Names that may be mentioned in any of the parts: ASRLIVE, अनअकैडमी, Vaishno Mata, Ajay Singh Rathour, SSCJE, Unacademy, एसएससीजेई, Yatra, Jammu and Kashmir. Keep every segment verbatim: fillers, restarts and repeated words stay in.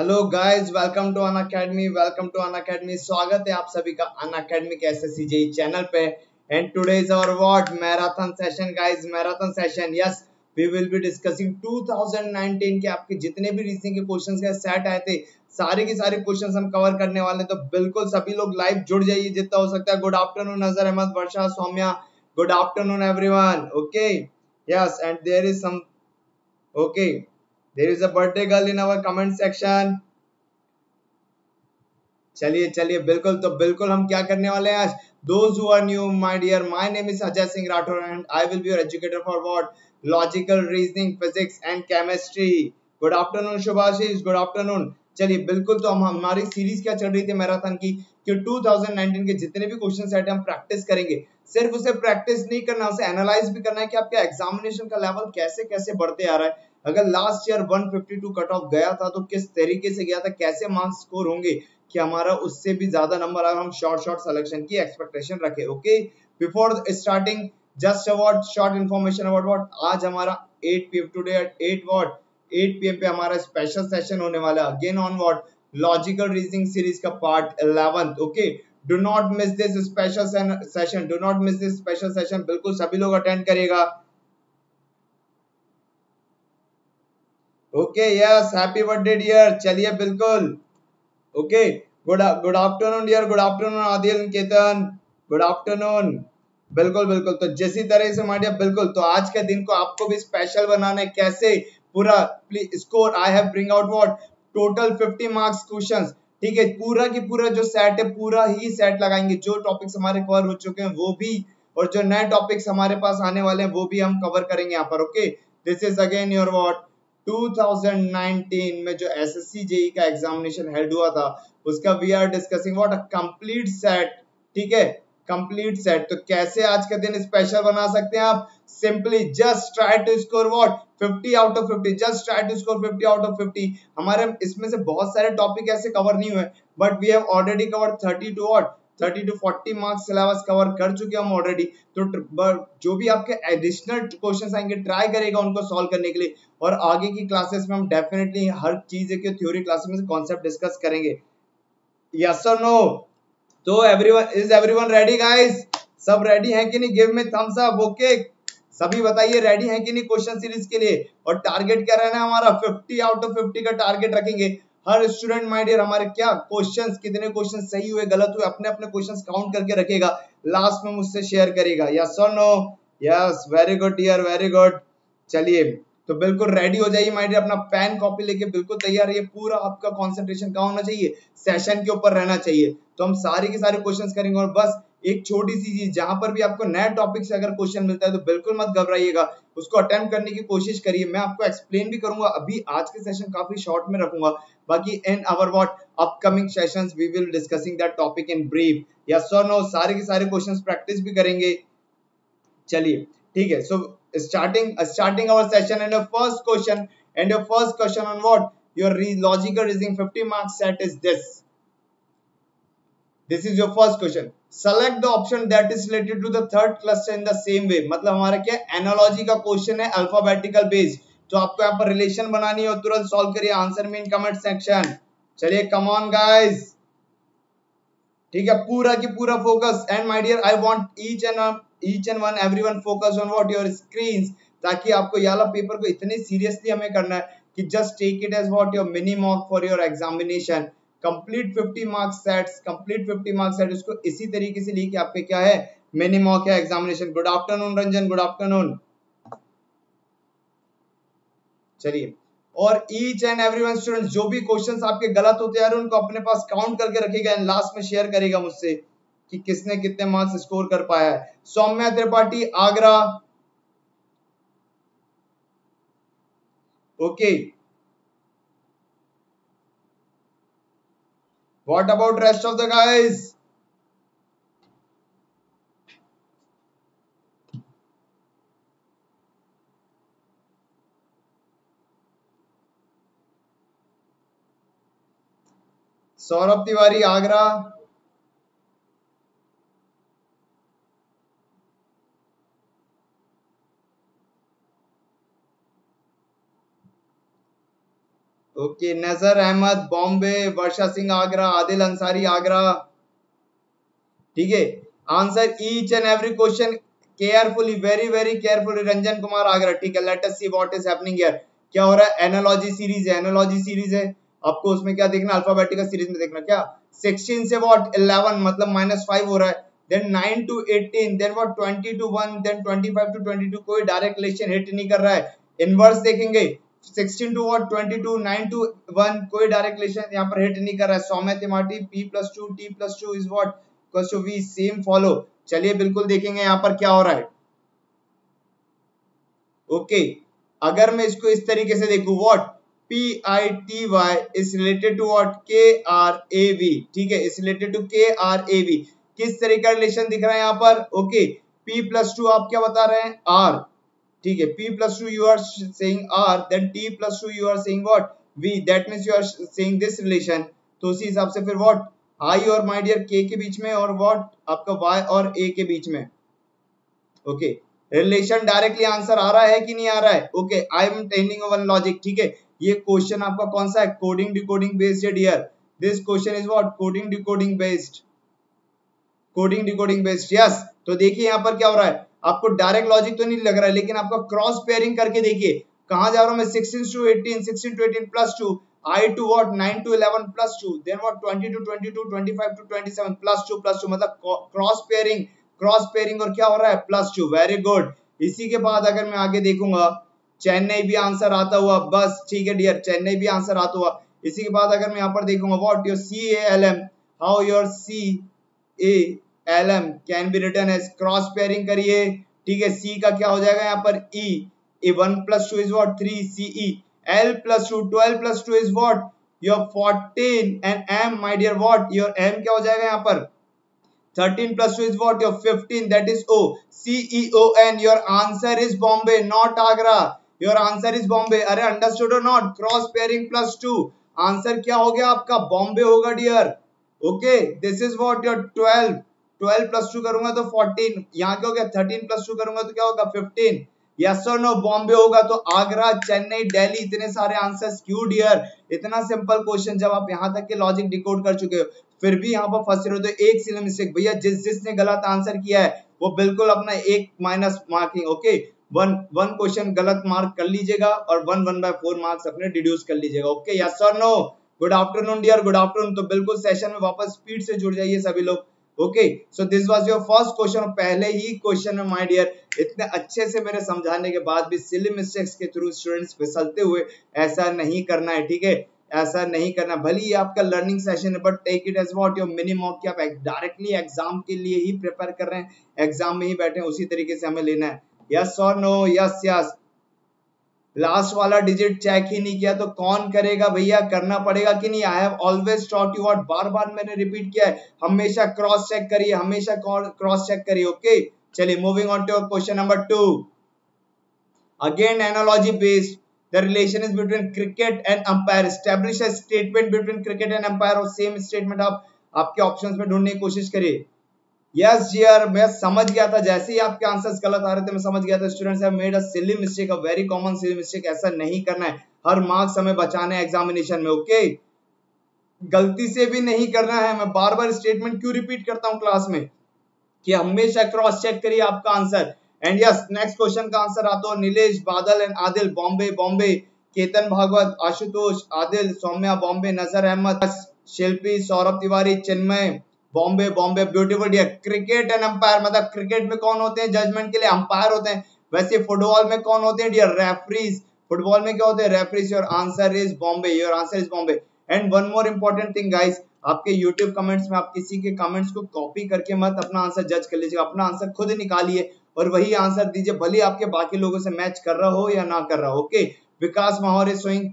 Hello guys, welcome to अनअकैडमी, welcome to अनअकैडमी। स्वागत है आप सभी का अनअकैडमी के एसएससीजेई चैनल पे। And today is our what marathon session guys, marathon session. Yes, we will be discussing two thousand nineteen के आपके जितने भी रीजनिंग के क्वेश्चंस का सेट आए थे, सारे के सारे क्वेश्चंस हम कवर करने वाले। तो बिल्कुल सभी लोग लाइव जुड़ जाइए जितना हो सकता है। Good afternoon Nazar Ahmad, Varsha, Saumya, good afternoon everyone. Okay yes, and there is some okay There is a birthday girl in our comment section। चलिए चलिए बिल्कुल, तो बिल्कुल हम क्या करने वाले हैं आज। Those who are new, my dear, my name is Ajay Singh Rathour and I will be your educator for what? Logical reasoning, physics and chemistry। Good afternoon Shubhashish, good afternoon। चलिए बिल्कुल, तो हम हमारी सीरीज क्या चल रही थी marathon की, कि टू थाउजेंड नाइनटीन के जितने भी क्वेश्चन सेट हम प्रैक्टिस करेंगे। सिर्फ उसे प्रैक्टिस नहीं करना, उसे एनालाइज भी करना है कि आपका एग्जामिनेशन का लेवल कैसे कैसे बढ़ते आ रहा है। अगर last year one fifty two cut off गया था तो किस तरीके से गया था, कैसे मार्क्स स्कोर होंगे कि हमारा उससे भी ज्यादा नंबर आए, हम शॉर्ट शॉर्ट सिलेक्शन की एक्सपेक्टेशन रखें। Okay, before starting just about short information about what आज हमारा eight P M today at eight what eight P M पे हमारा स्पेशल सेशन होने वाला again on what logical reasoning series का part eleventh. Okay, do not miss this special session, do not miss this special session. बिल्कुल सभी लोग attend करिएगा। Okay yes, happy birthday dear. चलिए बिल्कुल, okay good good afternoon dear, good afternoon Adil, Ketan, good afternoon. बिल्कुल बिल्कुल, तो जिस तरह से मारिया, बिल्कुल तो आज के दिन को आपको भी स्पेशल बनाना है। कैसे पूरा score I have bring out what total fifty marks questions, ठीक है। पूरा की पूरा जो सेट है, पूरा ही सेट लगाएंगे। जो टॉपिक्स हमारे कवर हो चुके हैं वो भी, और जो नए टॉपिक्स हमारे पास आने वाले हैं वो भी हम कवर करेंगे यहाँ पर। Okay, this is again your what two thousand nineteen में जो एसएससीजेई का एग्जामिनेशन हेल्ड हुआ था, उसका we are discussing what a complete set, ठीक है, कंप्लीट सेट। तो कैसे आज का दिन स्पेशल बना सकते हैं आप, simply just try to score what fifty out of fifty, just try to score fifty out of fifty. हमारे इसमें से बहुत सारे टॉपिक ऐसे कवर नहीं हुए, but we have already covered thirty two thirty two forty marks syllabus cover कर चुके हम ऑलरेडी। तो जो भी आपके एडिशनल क्वेश्चंस आएंगे, ट्राई करेगा उनको सॉल्व करने के लिए। और आगे की क्लासेस में हम डेफिनेटली हर चीज के थ्योरी क्लास में कॉन्सेप्ट डिस्कस करेंगे। यस और नो, तो everyone is everyone ready guys? सब रेडी हैं कि नहीं? Give me thumbs up. Okay, सभी बताइए रेडी हैं कि नहीं क्वेश्चन सीरीज के लिए। और टारगेट क्या रहना है हमारा, फिफ्टी आउट ऑफ फिफ्टी का टारगेट रखेंगे। हर स्टूडेंट माय डियर हमारे क्या क्वेश्चंस, कितने क्वेश्चन सही हुए गलत हुए, अपने अपने क्वेश्चंस काउंट करके रखेगा, लास्ट में मुझसे शेयर करेगा। यस और no? Yes, very good dear, very good. चलिए तो बिल्कुल रेडी हो जाइए माय डियर, अपना पेन कॉपी लेके बिल्कुल तैयार रहिए। पूरा आपका कंसंट्रेशन कहाँ होना चाहिए, सेशन के ऊपर रहना चाहिए। तो हम सारे के सारे क्वेश्चंस करेंगे। और बस एक छोटी सी चीज, जहां पर भी आपको नए टॉपिक से अगर क्वेश्चन मिलता है तो बिल्कुल मत घबराइएगा, उसको अटेम्प्ट करने की कोशिश करिए। मैं आपको एक्सप्लेन भी करूंगा, अभी आज के सेशन काफी शॉर्ट में रखूंगा। बाकी in our what upcoming sessions we will discussing that topic in brief. Yes और नो? सारे के सारे क्वेश्चंस प्रैक्टिस भी करेंगे। चलिए ठीक है, so starting starting our session and your first question and your first question on what your logical reasoning fifty marks set is this. This is your first question. Select the option that is related to the third cluster in the same way. मतलब हमारा क्या analogy का question है, alphabetical based. तो आपको यहाँ पर relation बनानी है और तुरंत सॉल्व करिए। आंसर में इन कमेंट सेक्शन। चलिए कम ऑन गाइस, ठीक है, पूरा की पूरा focus. And my dear I want each and each and one everyone focus on what your screen, ताकि आपको ये वाला पेपर को इतने सीरियसली हमें करना है कि just take it as what your mini mock for your examination. Complete fifty marks sets, complete fifty marks set, उसको इसी तरीके से लेके आपके क्या है मिनी मॉक है examination. Good afternoon Ranjan, good afternoon. चलिए, और ईच एंड एवरीवन स्टूडेंट जो भी क्वेश्चंस आपके गलत होते हैं उनको अपने पास काउंट करके रखेगा एंड लास्ट में शेयर करेगा मुझसे कि किसने कितने मार्क्स स्कोर कर पाया है। Saumya Tripathi, Agra. Okay, What about rest of the guys? Saurabh Tiwari, Agra. Okay Nazar Ahmad Bombay, वर्षा सिंह आगरा, आदिल अंसारी आगरा। ठीक है answer each and every question carefully, very very carefully. Ranjan Kumar Agra ठीक है। Let us see what is happening here. क्या हो रहा है एनालॉजी सीरीज है, एनालॉजी सीरीज है। आपको उसमें क्या देखना, अल्फाबेटिकल सीरीज में देखना क्या सिक्सटीन से व्हाट इलेवन मतलब माइनस फाइव हो रहा है, then nine to eighteen, then what twenty to one, then twenty-five to twenty-two, कोई direct relation hit नहीं कर रहा है। Inverse देखेंगे sixteen to what twenty-two, nine to one, कोई direct relation यहाँ पर hit नहीं कर रहा है। Saumya तिमाटी P plus two, T plus two is what equals to V, same follow। चलिए बिल्कुल देखेंगे यहाँ पर क्या हो रहा है। Okay, अगर मैं इसको इस तरीके से देखूं what P I T Y is related to what K R A V, ठीक है is related to K R A V। किस तरह का रिलेशन दिख रहा है यहाँ पर ओके P plus two आप क्या बता रहे हैं R, ठीक है P plus two you are saying R, then T plus two you are saying what V, that means you are saying this relation। तो उसी हिसाब से फिर what I और my dear K के बीच में और what आपका Y और A के बीच में ओके रिलेशन डायरेक्टली आंसर आ रहा है कि नहीं आ रहा है। Okay I am taking one logic ठीक है। ये क्वेश्चन आपका कौन सा है, कोडिंग डिकोडिंग बेस्ड है dear. This question is what coding decoding based, coding decoding based yes. तो देखिए यहाँ पर क्या हो रहा है, आपको डायरेक्ट लॉजिक तो नहीं लग रहा है लेकिन आपका क्रॉस पेयरिंग करके देखिए कहाँ जा रहा हूँ मैं sixteen to eighteen, sixteen to eighteen plus two, I to what nine to eleven plus two, then what twenty to twenty-two, twenty-five to twenty-seven plus two plus two मतलब क्रॉस पेयरिंग, क्रॉस पेयरिंग और क्या हो रहा है plus two, very good. इसी के बाद अगर मैं आगे देखूंगा चेन्नई भी आंसर आता हुआ बस ठीक है डियर, चेन्नई भी आंसर आता हुआ। इसी के बाद अगर मैं यहाँ पर देखूंगा what your C A L M, how your C A L M can be written as cross pairing करिए ठीक है। C का क्या हो जाएगा यहाँ पर E, E one plus two is what three C E, L plus two twelve plus two is what your fourteen and M my dear what your M क्या हो जाएगा यहाँ पर thirteen plus two is what your fifteen that is O, C E O N your answer is Bombay not Agra, your answer is Bombay। अरे understood or not, cross pairing plus two answer क्या हो गया आपका Bombay होगा dear। okay this is what your twelve twelve plus two करूंगा तो fourteen, यहाँ क्या हो गया थर्टीन प्लस टू करूंगा तो क्या होगा फिफ्टीन, यस और नो बॉम्बे होगा। तो आगरा चेन्नई दिल्ली इतने सारे आंसर्स क्यों डियर, इतना सिंपल क्वेश्चन जब आप यहाँ तक के लॉजिक डिकोड कर चुके हो फिर भी यहाँ पर फंसे रहे हो तो एक सिंगल मिस्टेक भैया, जिस जिसने गलत आंसर किया है वो बिल्कुल अपना एक minus marking okay one one question गलत मार्क कर लीजिएगा और one one by four marks अपने डिड्यूस कर लीजिएगा ओके यस और no. Good afternoon dear, good afternoon. तो बिल्कुल सेशन में वापस स्पीड से जुड़ जाइए सभी लोग okay. So this was your first question, पहले ही क्वेश्चन में माय डियर इतने अच्छे से मेरे समझाने के बाद भी सिली मिस्टेक्स के थ्रू स्टूडेंट्स फिसलते हुए, ऐसा नहीं करना है ठीक है, ऐसा नहीं करना। भले ही आपका लर्निंग सेशन है but take it as what your mini mock कि आप डायरेक्टली एग्जाम के लिए ही प्रिपेयर कर रहे हैं, एग्जाम में ही बैठे हैं, उसी तरीके से हमें लेना है। यस और नो यस यस। लास्ट वाला डिजिट चेक ही नहीं किया तो कौन करेगा भैया, करना पड़ेगा कि नहीं। I have always taught you what, बार बार मैंने रिपीट किया है हमेशा क्रॉस चेक करिए, हमेशा क्रॉस चेक करिए ओके। चलिए moving on to question number two, again analogy based. The relation is between cricket and umpire, establish a statement between cricket and umpire. और सेम स्टेटमेंट आप आपके ऑप्शंस में ढूंढने की कोशिश करिए। यस डियर मैं समझ गया था, जैसे ही आपके आंसर्स गलत आ रहे थे मैं समझ गया था students have made a silly mistake, a very common silly mistake. ऐसा नहीं करना है, हर मार्क्स हमें बचाना है एग्जामिनेशन में ओके, गलती से भी नहीं करना है। मैं बार बार स्टेटमेंट क्यों रिपीट करता हूँ क्लास में कि हमेशा क्रॉस चेक करिए आपका answer. And yes next question का आंसर आता है Nilesh, Badal and Adil Bombay Bombay, Ketan Bhagwat, Ashutosh, Adil, Saumya Bombay, Nazar Ahmed, Shilpi, Saurabh Tiwari, Chinmay Bombay Bombay beautiful dear. Cricket and umpire मतलब क्रिकेट में कौन होते हैं जजमेंट के लिए, अंपायर होते हैं। वैसे फुटबॉल में कौन होते हैं डियर, रेफरीज, फुटबॉल में क्या होते हैं referees. Your answer is Bombay, your answer is Bombay. And one more important thing guys, आपके यूट्यूब कमेंट्स में आप किसी के कमेंट्स को कॉपी करके मत अपना आंसर जज कर लीजिएगा, अपना आंसर खुद निकालिए और वही आंसर दीजिए, भले आपके बाकी लोगों से मैच कर रहा हो या ना कर रहा हो okay. Vikas Mahaur is showing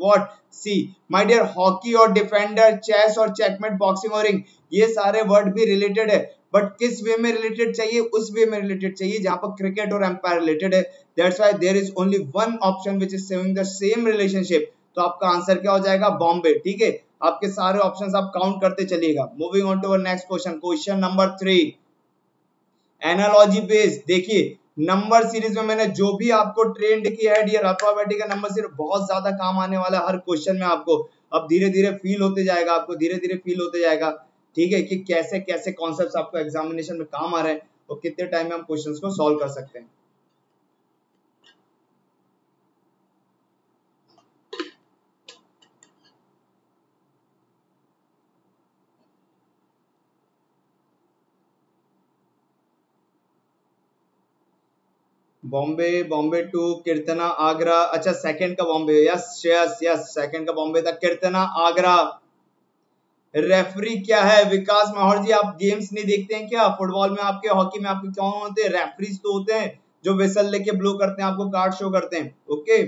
what see my dear, hockey और डिफेंडर, चेस और चेकमेट, बॉक्सिंग और रिंग, ये सारे वर्ड भी रिलेटेड है बट किस वे में रिलेटेड चाहिए, उस वे में रिलेटेड चाहिए जहां पर क्रिकेट और एम्पायर रिलेटेड है। That's why there is only one option which is saving the same relationship. तो आपका आंसर क्या हो जाएगा बॉम्बे ठीक है। आपके सारे ऑप्शंस आप काउंट करते चलिएगा। Moving on to our next question, question number three analogy based. देखिए नंबर सीरीज में मैंने जो भी आपको ट्रेंड किया है डियर, अल्फाबेटिक का नंबर सीरीज बहुत ज्यादा काम आने वाला है हर क्वेश्चन में आपको। अब धीरे धीरे फील होते जाएगा आपको, धीरे धीरे फील होते जाएगा ठीक है, कि कैसे कैसे कॉन्सेप्ट्स आपको एग्जामिनेशन में काम आ रहे हैं और कितने टाइम में हम क्वेश्चंस को सॉल्व कर सकते हैं। बॉम्बे बॉम्बे टू कीर्तना आगरा, अच्छा सेकंड का Bombay, yes yes yes second का बॉम्बे था कीर्तना आगरा। रेफरी क्या है विकास माहौर जी, आप गेम्स नहीं देखते हैं क्या? फुटबॉल में आपके, हॉकी में आपके कौन होते हैं? रेफरीज तो होते हैं जो विसल लेके ब्लो करते हैं, आपको कार्ड शो करते हैं। Okay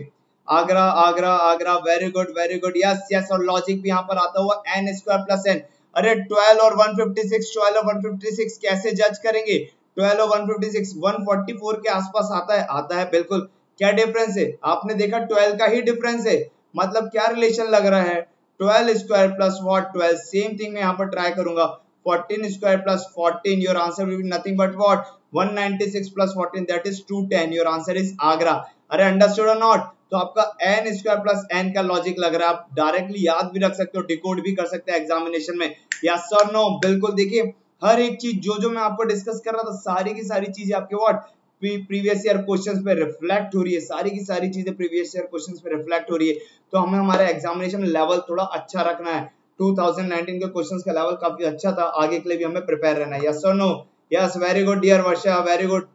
Agra Agra Agra, very good very good, yes yes. और लॉजिक भी यहाँ पर आता हुआ एन स्क्वायर प्लस एन। अरे ट्वेल्व और वन फिफ्टी सिक्स ट्वेल्व और वन फिफ्टी सिक्स कैसे जज करेंगे? ट्वेल्व और one fifty six one forty four के आसपास आता है, आता है बिल्कुल। क्या डिफरेंस है? आपने देखा ट्वेल्व का ही डिफरेंस है, मतलब क्या रिलेशन लग रहा है? Twelve square plus what twelve, same thing मैं यहाँ पर ट्राई करूंगा। Fourteen square plus fourteen, your answer will be nothing but what one ninety six plus fourteen that is two ten, your answer is Agra. अरे understood और not? तो आपका n square plus n का logic लग रहा है, आप डायरेक्टली याद भी रख सकते हो, डिकोड भी कर सकते हैं एग्जामिनेशन में। यस और नो? बिल्कुल। देखिए हर एक चीज जो जो मैं आपको डिस्कस कर रहा था, सारी की सारी चीजें आपके व्हाट प्रीवियस ईयर क्वेश्चंस पे रिफ्लेक्ट हो रही है, सारी की सारी चीजें प्रीवियस ईयर क्वेश्चंस पे रिफ्लेक्ट हो रही है। तो हमें हमारा एग्जामिनेशन लेवल थोड़ा अच्छा रखना है। टू थाउजेंड नाइंटीन के क्वेश्चंस का लेवल काफी अच्छा था, आगे के लिए भी हमें प्रिपेयर रहना है। यस और no? Yes, very good dear Varsha, very good.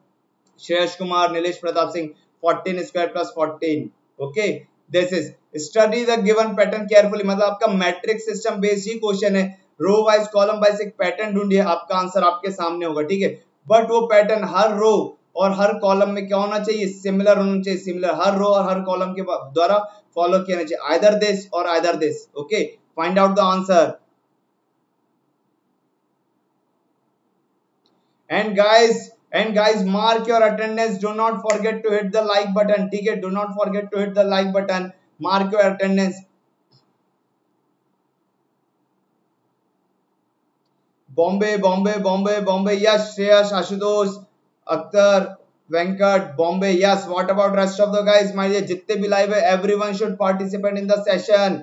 Shreyas Kumar, Nilesh Pratap Singh, fourteen square plus fourteen. Okay this is study the given pattern carefully, मतलब आपका मैट्रिक सिस्टम बेस्ड ही क्वेश्चन है। रो वाइज कॉलम वाइज एक पैटर्न ढूंढिए, आपका आंसर आपके सामने होगा ठीक है। बट वो पैटर्न हर रो और हर कॉलम में क्या होना चाहिए? सिमिलर होना चाहिए, सिमिलर हर रो और हर कॉलम के द्वारा फॉलो किया जाना चाहिए, आइदर दिस और either this. Okay find out the answer. And guys and guys mark your attendance, do not forget to hit the like button ठीक है, do not forget to hit the like button, mark your attendance. Bombay Bombay Bombay Bombay, yes Shreyas, Ashutosh, Akhtar, Venkat, Bombay yes. What about rest of the guys? My dear जितने भी live है, everyone should participate in the session.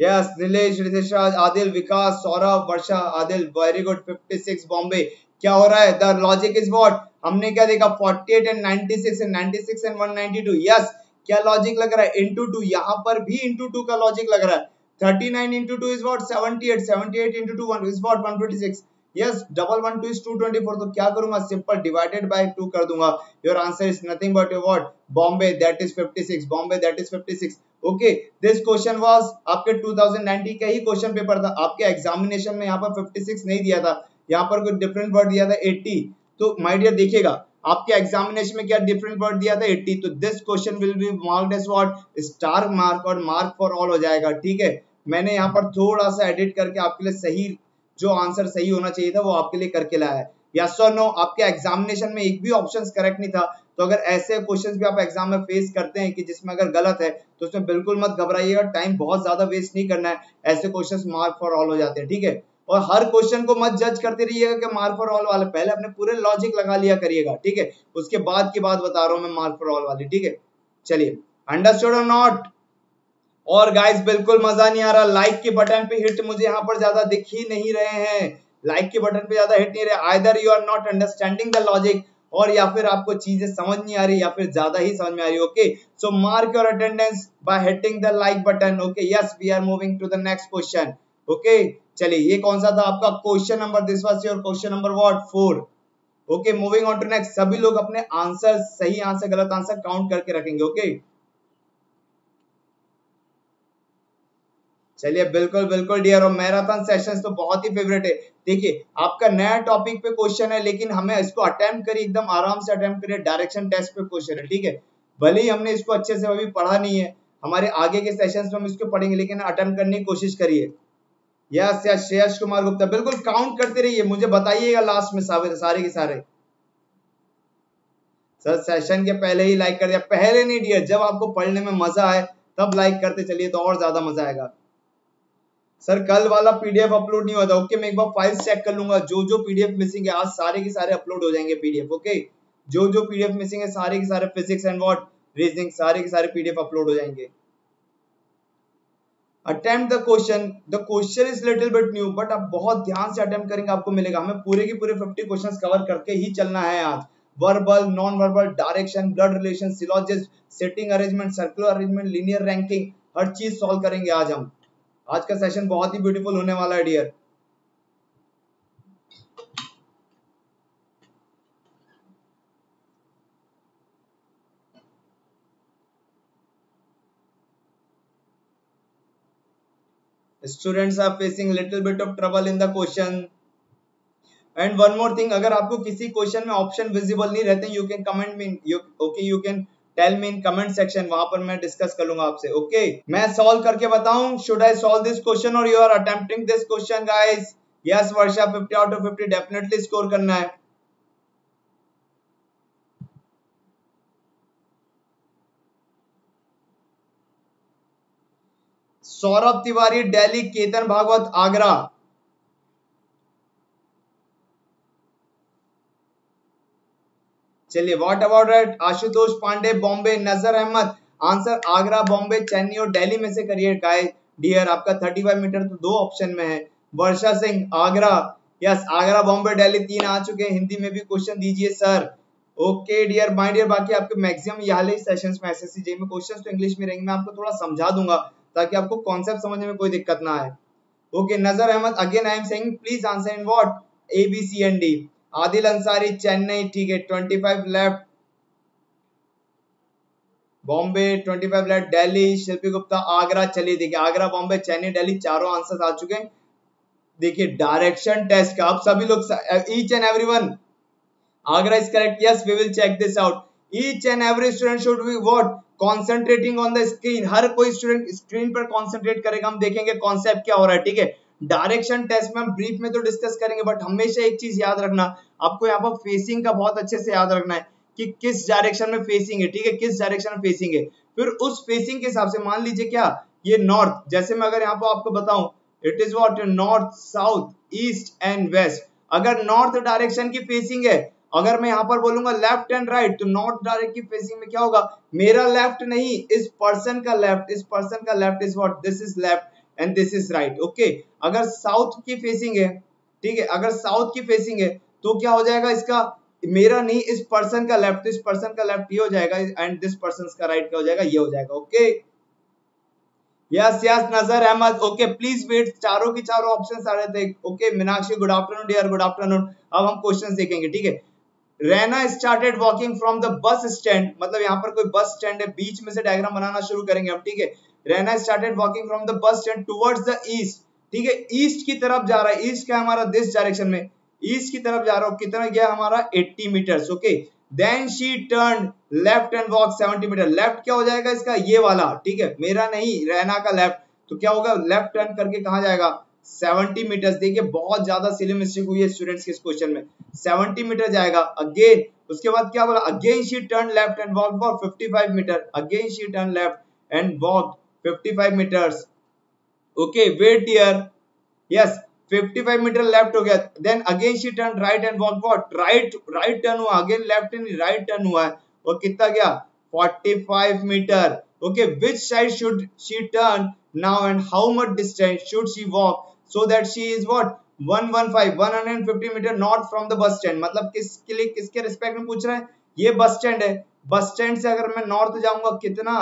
Yes Nilesh, Ritesh Raj, Adil, Vikas, Saurabh, Varsha, Adil very good. Fifty six Bombay, क्या हो रहा है? The logic is what? हमने क्या देखा? Forty eight and ninety six and ninety six and one ninety two. Yes क्या लॉजिक लग रहा है? इनटू टू, यहां पर भी इनटू टू का लॉजिक लग रहा है। Thirty nine into two is what? Seventy eight, seventy eight into two one is what? One fifty six. Yes, double one two is two twenty four. तो क्या करूँगा? Simple divided by two कर दूँगा. Your answer is nothing but your what? Bombay. That is fifty six. Bombay. That is fifty six. Okay. This question was आपके two thousand nineteen का ही question paper था. आपके examination में यहाँ पर फिफ्टी सिक्स नहीं दिया था. यहाँ पर कुछ different word दिया था एटी. तो my dear देखिएगा आपके एग्जामिनेशन में क्या डिफरेंट वर्ड दिया था? एटी. तो this question will be marked as what? Star mark और मार्क फॉर ऑल हो जाएगा ठीक है। मैंने यहाँ पर थोड़ा सा एडिट करके आपके लिए सही जो आंसर सही होना चाहिए था वो आपके लिए करके लाया है। यस और नो? आपके एग्जामिनेशन में एक भी ऑप्शन करेक्ट नहीं था, तो अगर ऐसे क्वेश्चंस भी आप एग्जाम में फेस करते हैं कि जिसमें अगर गलत है तो उसमें बिल्कुल मत घबराइएगा, टाइम बहुत ज्यादा वेस्ट नहीं करना है। ऐसे क्वेश्चंस मार्क फॉर ऑल हो जाते हैं ठीक है। और हर क्वेश्चन को मत जज करते रहिएगा कि मार्क फॉर ऑल वाला, पहले अपने पूरे लॉजिक लगा लिया करिएगा ठीक है, उसके बाद की बात बता रहा हूँ मैं मार्क फॉर ऑल वाली ठीक है। चलिए अंडरस्टूड और नॉट? और गाइस बिल्कुल मजा नहीं आ रहा, लाइक के बटन पे हिट मुझे यहाँ पर ज्यादा दिख ही नहीं रहे हैं, लाइक के बटन पे ज्यादा हिट नहीं रहे। Either you are not understanding the logic, और या फिर आपको चीजें समझ नहीं आ रही या फिर ज्यादा ही समझ में आ रही। Okay so mark your attendance by hitting the like button. Okay yes, we are moving to the next question. Okay चलिए ये कौन सा था आपका question number? This was your question number what? Four. Okay moving on to next. सभी लोग अपने answer, सही आंसर गलत आंसर काउंट करके रखेंगे ओके okay? चलिए बिल्कुल बिल्कुल डियर, और मैराथन सेशंस तो बहुत ही फेवरेट है। देखिए आपका नया टॉपिक पे क्वेश्चन है, लेकिन हमें इसको अटेम्प्ट करिए, एकदम आराम से अटेम्प्ट करिए। डायरेक्शन टेस्ट पे क्वेश्चन है ठीक है, भले ही हमने इसको अच्छे से अभी पढ़ा नहीं है, हमारे आगे के सेशंस में हम इसको पढ़ेंगे, लेकिन अटेम्प्ट करने की कोशिश करिए। यस यस श्रेयस कुमार गुप्ता, बिल्कुल काउंट करते रहिए, मुझे बताइएगा लास्ट में सारे के सारे। सर सेशन के पहले ही लाइक कर दिया, पहले नहीं डियर, जब आपको पढ़ने में मजा आए तब लाइक करते चलिए तो और ज्यादा मजा आएगा। सर कल वाला पीडीएफ अपलोड नहीं हुआ था। ओके मैं एक बार फाइल चेक कर लूंगा, जो जो पीडीएफ मिसिंग है आज सारे के सारे अपलोड हो जाएंगे पीडीएफ। ओके जो जो पीडीएफ मिसिंग है सारे के सारे फिजिक्स एंड व्हाट रीजनिंग सारे के सारे पीडीएफ अपलोड हो जाएंगे। Attempt the question, the question is little bit new but आप बहुत ध्यान से अटेम्प्ट करेंगे आपको मिलेगा। हमें पूरे के पूरे फिफ्टी क्वेश्चन कवर करके ही चलना है आज। Verbal, non verbal, direction, blood relation, syllogism, setting arrangement, circular arrangement, linear ranking, हर चीज सॉल्व करेंगे आज हम। आज का सेशन बहुत ही ब्यूटीफुल होने वाला है dear. Students are facing little bit of trouble in the question. And one more thing, अगर आपको किसी क्वेश्चन में ऑप्शन विजिबल नहीं रहते you can comment me, okay you can tell me in comment section, वहां पर मैं डिस्कस कर लूंगा आपसे। Okay okay? मैं सॉल्व करके बताऊं, should I solve this question और you are attempting this question guys? Yes Varsha, fifty out of fifty definitely score करना है। सौरभ तिवारी दिल्ली, केतन भागवत आगरा। चलिए what about it, Ashutosh Pandey Bombay, Nazar Ahmed. Answer Agra, Bombay, Chennai और दिल्ली में से करिए गाइस डियर। आपका पैंतीस मीटर तो दो ऑप्शन में है। वर्षा सिंह आगरा, यस आगरा, बॉम्बे, दिल्ली तीन आ चुके हैं। हिंदी में भी क्वेश्चन दीजिए sir. Okay dear my dear, बाकी आपके मैक्सिमम यहाले सेशंस में एसएससीजेई में क्वेश्चंस तो इंग्लिश में रहेंगे, मैं आपको थोड़ा समझा दूंगा ताकि आपको कॉन्सेप्ट समझने में कोई दिक्कत ना आए। Okay Nazar Ahmad again I am saying please answer in what A B C and D. Adil Ansari Chennai, ठीक है पच्चीस लेफ्ट, बॉम्बे पच्चीस लेफ्ट, दिल्ली शिल्पी गुप्ता आगरा। चलिए देखिए आगरा, बॉम्बे, चेन्नई, दिल्ली चारों आंसर्स आ चुके हैं। देखिए डायरेक्शन टेस्ट का आप सभी लोग, each and everyone, Agra is correct. Yes we will check this out. Each and every student should be what concentrating on the screen. हर कोई स्टूडेंट स्क्रीन पर कंसंट्रेट करेगा, हम देखेंगे कॉन्सेप्ट क्या हो रहा है। ठीक है डायरेक्शन टेस्ट में हम ब्रीफ में तो डिस्कस करेंगे बट हमेशा एक चीज याद रखना आपको, यहाँ पर फेसिंग का बहुत अच्छे से याद रखना है कि किस डायरेक्शन में फेसिंग है। ठीक है किस डायरेक्शन में फेसिंग है, फिर उस फेसिंग के हिसाब से मान लीजिए क्या ये नॉर्थ, जैसे मैं अगर यहाँ पर आपको बताऊं it is what north south east and west. अगर नॉर्थ डायरेक्शन की फेसिंग है, अगर मैं यहाँ पर बोलूंगा लेफ्ट एंड राइट तो नॉर्थ डायरेक्ट की फेसिंग में क्या होगा, मेरा लेफ्ट नहीं इस पर्सन का लेफ्ट, इस पर्सन का left is what this is left and this is right. Okay अगर साउथ की फेसिंग है, ठीक है अगर साउथ की फेसिंग है तो क्या हो जाएगा, इसका मेरा नहीं इस पर्सन का लेफ्ट, इस पर्सन का लेफ्ट ये हो जाएगा एंड दिस पर्सन का राइट क्या हो जाएगा, ये हो जाएगा। ओके यस यस नजर अहमद, ओके प्लीज वेट, चारों की चारों ऑप्शंस आ रहे थे। Okay Meenakshi good afternoon dear, good afternoon. अब हम क्वेश्चंस देखेंगे। ठीक है Raina started walking from the bus stand, मतलब यहाँ पर कोई बस स्टैंड है, बीच में से डायग्राम बनाना शुरू करेंगे हम। ठीक है Raina started walking from the bus stand towards the east, ठीक है ईस्ट की तरफ जा रहा है, ईस्ट क्या हमारा दिस डायरेक्शन में, ईस्ट की तरफ जा रहा हूँ, कितना गया हमारा अस्सी meters. Okay then she turn left and walk सत्तर मीटर। लेफ्ट क्या हो जाएगा इसका, ये वाला, ठीक है मेरा नहीं रैना का लेफ्ट, तो क्या होगा लेफ्ट टर्न करके कहाँ जाएगा सत्तर मीटर्स। देखिए बहुत ज्यादा सिली मिस्टेक हुई है स्टूडेंट्स के इस क्वेश्चन में, सत्तर मीटर जाएगा। अगेन उसके बाद क्या बोला, again she turn left and walk for पचपन meter, again she turn left and walk पचपन meters. Okay wait here, yes पचपन मीटर लेफ्ट हो गया, then again she turn right and walk what right, right turn हुआ, again left and right turn हुआ है और कितना गया पैंतालीस meter. Okay which side should she turn now and how much distance should she walk so that she is what one hundred fifteen one hundred fifty meter north from the bus stand, मतलब किसके लिए किसके respect में पूछ रहे हैं, ये bus stand है, बस स्टैंड से अगर मैं नॉर्थ जाऊंगा कितना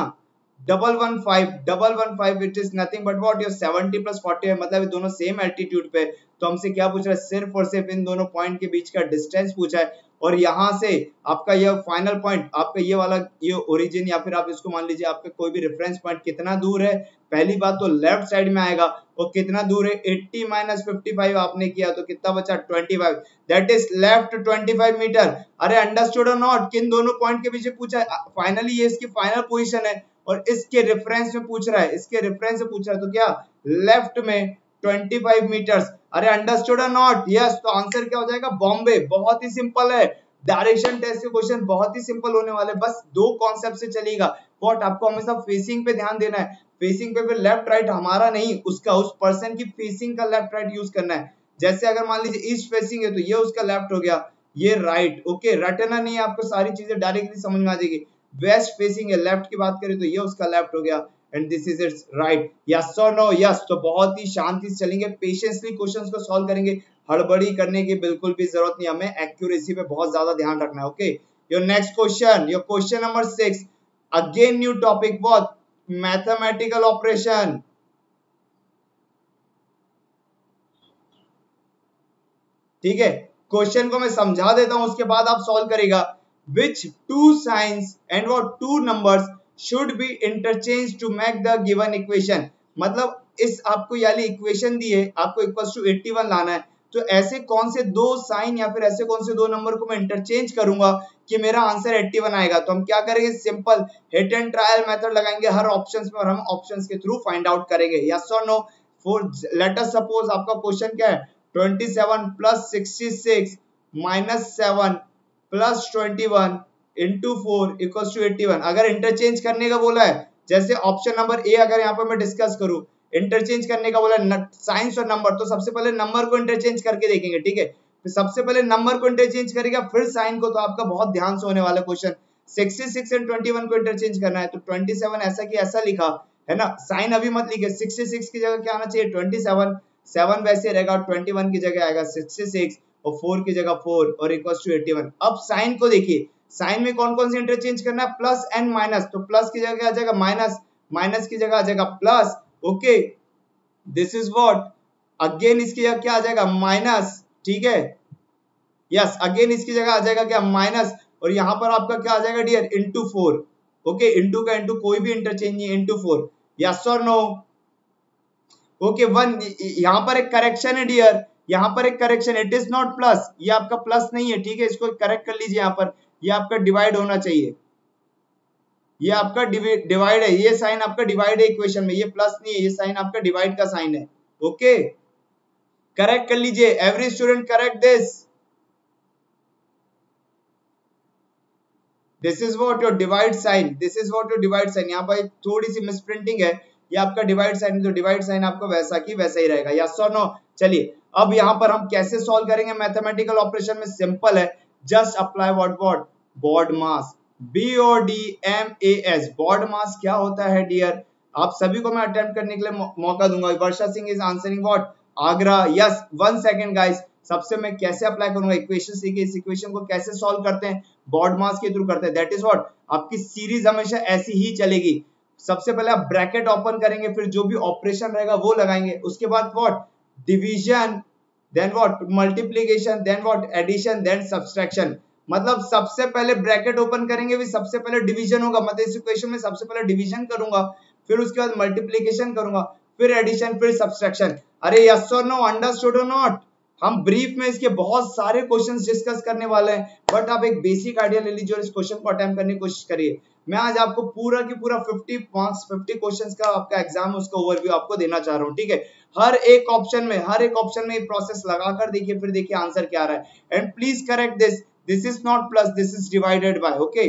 double one five double one five, it is nothing but what your seventy plus forty है, मतलब ये दोनों सेम एल्टीट्यूड पे। तो हमसे क्या पूछ रहा है, सिर्फ और सिर्फ इन दोनों पॉइंट के बीच का डिस्टेंस पूछा है और यहाँ से आपका ये फाइनल पॉइंट, आपका ये वाला ये ओरिजिन या फिर आप इसको मान लीजिए आपका कोई भी रेफरेंस पॉइंट कितना दूर है, पहली बात तो लेफ्ट साइड में आएगा और कितना दूर है अस्सी माइनस पचपन आपने किया तो कितना बचा पच्चीस, दैट इज लेफ्ट पच्चीस मीटर। अरे अंडरस्टूड और नॉट, किन दोनों पॉइंट के बीच पूछा है, फाइनली ये इसकी फाइनल पोजीशन है और इसके रेफरेंस में पूछ रहा है, इसके रेफरेंस में पूछ रहा है तो क्या लेफ्ट में पच्चीस मीटर्स। अरे अंडरस्टूड और नॉट, यस तो आंसर क्या हो जाएगा बॉम्बे। बहुत ही सिंपल है, डायरेक्शन टेस्ट के क्वेश्चन बहुत ही सिंपल होने वाले, बस दो कॉन्सेप्ट से चलेगा। बट आपको हमेशा फेसिंग पे ध्यान देना है, फेसिंग पे फिर लेफ्ट राइट हमारा नहीं, उसका उस पर्सन की फेसिंग का लेफ्ट राइट यूज करना है। जैसे अगर मान लीजिए ईस्ट फेसिंग है तो ये उसका लेफ्ट हो गया, ये राइट। ओके, रटना नहीं है आपको, सारी चीजें डायरेक्टली समझ में आ जाएगी। वेस्ट फेसिंग है, लेफ्ट की बात करें तो ये उसका लेफ्ट हो गया and this is it's right. Yes और नो? यस। तो बहुत ही शांति से चलेंगे, पेशेंसली क्वेश्चंस को सॉल्व करेंगे, हड़बड़ी करने की बिल्कुल भी जरूरत नहीं, हमें एक्यूरेसी पे बहुत ज्यादा ध्यान रखना है। Okay, your next question, your question number six, again new topic what, mathematical operation. ठीक है, क्वेश्चन को मैं समझा देता हूं, उसके बाद आप सॉल्व करेगा। Which two signs and what two numbers should be interchanged to make the given equation? मतलब इस आपको याली इक्वेशन दी है, आपको इक्वल्स टू इक्यासी लाना है, तो ऐसे कौन से दो साइन या फिर ऐसे कौन से दो नंबर को मैं इंटरचेंज करूंगा कि मेरा आंसर इक्यासी आएगा। तो हम क्या करेंगे, simple hit and trial method लगाएंगे हर ऑप्शंस में और हम ऑप्शंस के थ्रू फाइंड आउट करेंगे। यस और no? For let us suppose आपका क्वेश्चन क्या है, सत्ताईस प्लस छियासठ माइनस सात plus twenty one into four equal to eighty one. अगर इंटरचेंज करने का बोला है, जैसे ऑप्शन नंबर ए अगर यहाँ पर मैं डिस्कस करूँ, इंटरचेंज करने का बोला है साइंस और नंबर, तो सबसे पहले नंबर को इंटरचेंज करके देखेंगे। ठीक है, तो सबसे पहले नंबर को इंटरचेंज करेगा फिर साइन को, तो आपका बहुत ध्यान से होने वाला क्वेश्चन। छियासठ एंड इक्कीस को इंटरचेंज करना है, तो सत्ताईस ऐसा कि ऐसा लिखा है ना, साइन अभी मत लिखे, छियासठ की जगह क्या आना चाहिए, सत्ताईस, सात वैसे रहेगा, इक्कीस की जगह आएगा छियासठ और फोर की जगह फोर और इक्वल टू इक्यासी। अब साइन को देखिए, साइन में कौन कौन से इंटरचेंज करना है, प्लस एंड माइनस, तो प्लस की जगह आ जाएगा माइनस, माइनस की जगह आ जाएगा plus. Okay, this is what, again इसकी जगह क्या आ जाएगा, माइनस। ठीक है, यस, अगेन इसकी जगह आ जाएगा क्या, माइनस, और यहाँ पर आपका क्या आ जाएगा dear, into four. Okay, into का इंटू कोई भी इंटरचेंज नहीं, इंटू फोर। यस और नो? ओके, वन, यहाँ पर एक करेक्शन है डियर, यहाँ पर एक correction, it is not plus, ये आपका प्लस नहीं है। ठीक है, इसको करेक्ट कर लीजिए, यहाँ पर ये आपका डिवाइड होना चाहिए, ये आपका डिवाइड है, ये साइन आपका डिवाइड है इक्वेशन में, ये प्लस नहीं है, ये साइन आपका डिवाइड का साइन है। ओके, करेक्ट कर लीजिए, every student correct this, this is what your divide sign, this is what your divide sign. यहाँ पर थोड़ी सी मिसप्रिंटिंग है, ये आपका डिवाइड साइन, तो डिवाइड साइन आपका वैसा की वैसा ही रहेगा। यस और नो? चलिए, अब यहाँ पर हम कैसे सॉल्व करेंगे मैथमेटिकल ऑपरेशन में, सिंपल है, just apply what what, BODMAS, B O D M A S. BODMAS क्या होता है डियर, आप सभी को मैं अटेम्प्ट करने के लिए मौका दूंगा। Varsha Singh is answering what, Agra. Yes, one second guys, सबसे मैं कैसे अप्लाई करूंगा इक्वेशन सीखे, इस इक्वेशन को कैसे सॉल्व करते हैं, बॉड मास के थ्रू करते हैं। दैट इज व्हाट, आपकी सीरीज हमेशा ऐसी ही चलेगी, सबसे पहले आप ब्रैकेट ओपन करेंगे, फिर जो भी ऑपरेशन रहेगा वो लगाएंगे, उसके बाद what division, then what multiplication, then what addition, then subtraction। मतलब सबसे पहले ब्रैकेट ओपन करेंगे भी सबसे पहले डिवीजन होगा, मतलब इस इक्वेशन में सबसे पहले डिवीजन करूंगा, फिर उसके बाद मल्टीप्लिकेशन करूंगा, फिर एडिशन, फिर सबट्रैक्शन। अरे यस और नो, अंडरस्टूड और नॉट? हम ब्रीफ में इसके बहुत सारे क्वेश्चंस डिस्कस करने वाले हैं, बट आप एक बेसिक आइडिया ले लीजिए और इस क्वेश्चन को अटेम्प्ट करने की कोशिश करिए। मैं आज आपको पूरा की पूरा पचास मार्क्स, पचास क्वेश्चंस का आपका एग्जाम है, उसका ओवरव्यू आपको देना चाह रहा हूँ। ठीक है, हर एक ऑप्शन में, हर एक ऑप्शन में ये प्रोसेस लगाकर देखिए, फिर देखिए आंसर क्या आ रहा है। And please correct this, this is not plus, this is divided by. Okay,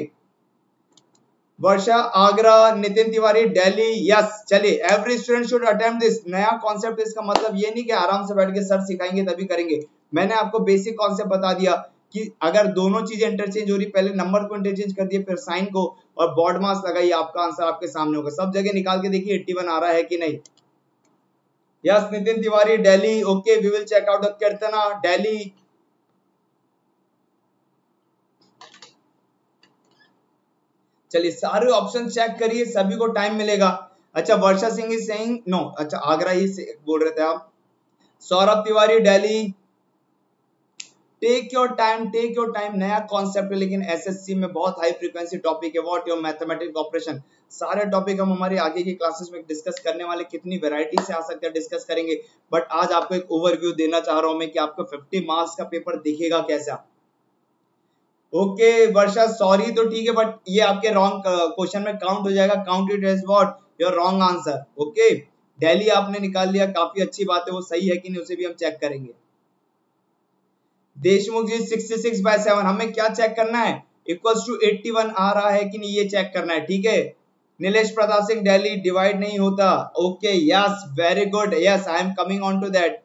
Varsha Agra, Nitin Tiwari Delhi. Yes, चलिए, every student should attempt this. नया कॉन्सेप्ट, इसका मतलब ये नहीं कि आराम से बैठ के सर सिखाएंगे तभी करेंगे। मैंने आपको बेसिक कॉन्सेप्ट बता दिया कि अगर दोनों चीजें इंटरचेंज हो रही, पहले नंबर को इंटरचेंज कर दिए, फिर साइन को, और बॉड मास लगाइए, आपका आंसर आपके सामने होगा। सब जगह निकाल के देखिए इक्यासी आ रहा है कि नहीं। Yes, Nitin Tiwari Delhi. Okay, we will check out the कीर्तना दिल्ली। चलिए, सारे ऑप्शन चेक करिए, सभी को टाइम मिलेगा। अच्छा, Varsha Singh is saying no, अच्छा आगरा ही बोल रहे थे आप। Saurabh Tiwari Delhi. Take your time, take your time, नया कॉन्सेप्ट है, लेकिन एसएससी में बहुत हाई फ्रीक्वेंसी टॉपिक है, व्हाट योर मैथमेटिकल ऑपरेशन। सारे टॉपिक हम हमारे आगे की क्लासेस में डिस्कस करने वाले, कितनी वैरायटी से आ सकता है डिस्कस करेंगे, बट आज आपको एक ओवरव्यू देना चाह रहा हूं मैं कि आपको पचास मार्क्स का पेपर दिखेगा कैसा। ओके वर्षा, सॉरी तो ठीक है, बट ये आपके रॉन्ग क्वेश्चन में काउंट हो जाएगा, count it as what your wrong answer. Okay, Delhi आपने निकाल लिया, काफी अच्छी बात है, वो सही है कि नहीं उसे भी हम चेक करेंगे। देशमुख जी छियासठ बाय सात हमें क्या चेक करना है, इक्वल्स टू इक्यासी आ रहा है कि नहीं ये चेक करना है। ठीक है, नीलेश प्रताप सिंह दिल्ली डिवाइड नहीं होता, okay yes very good, yes I am coming on to that.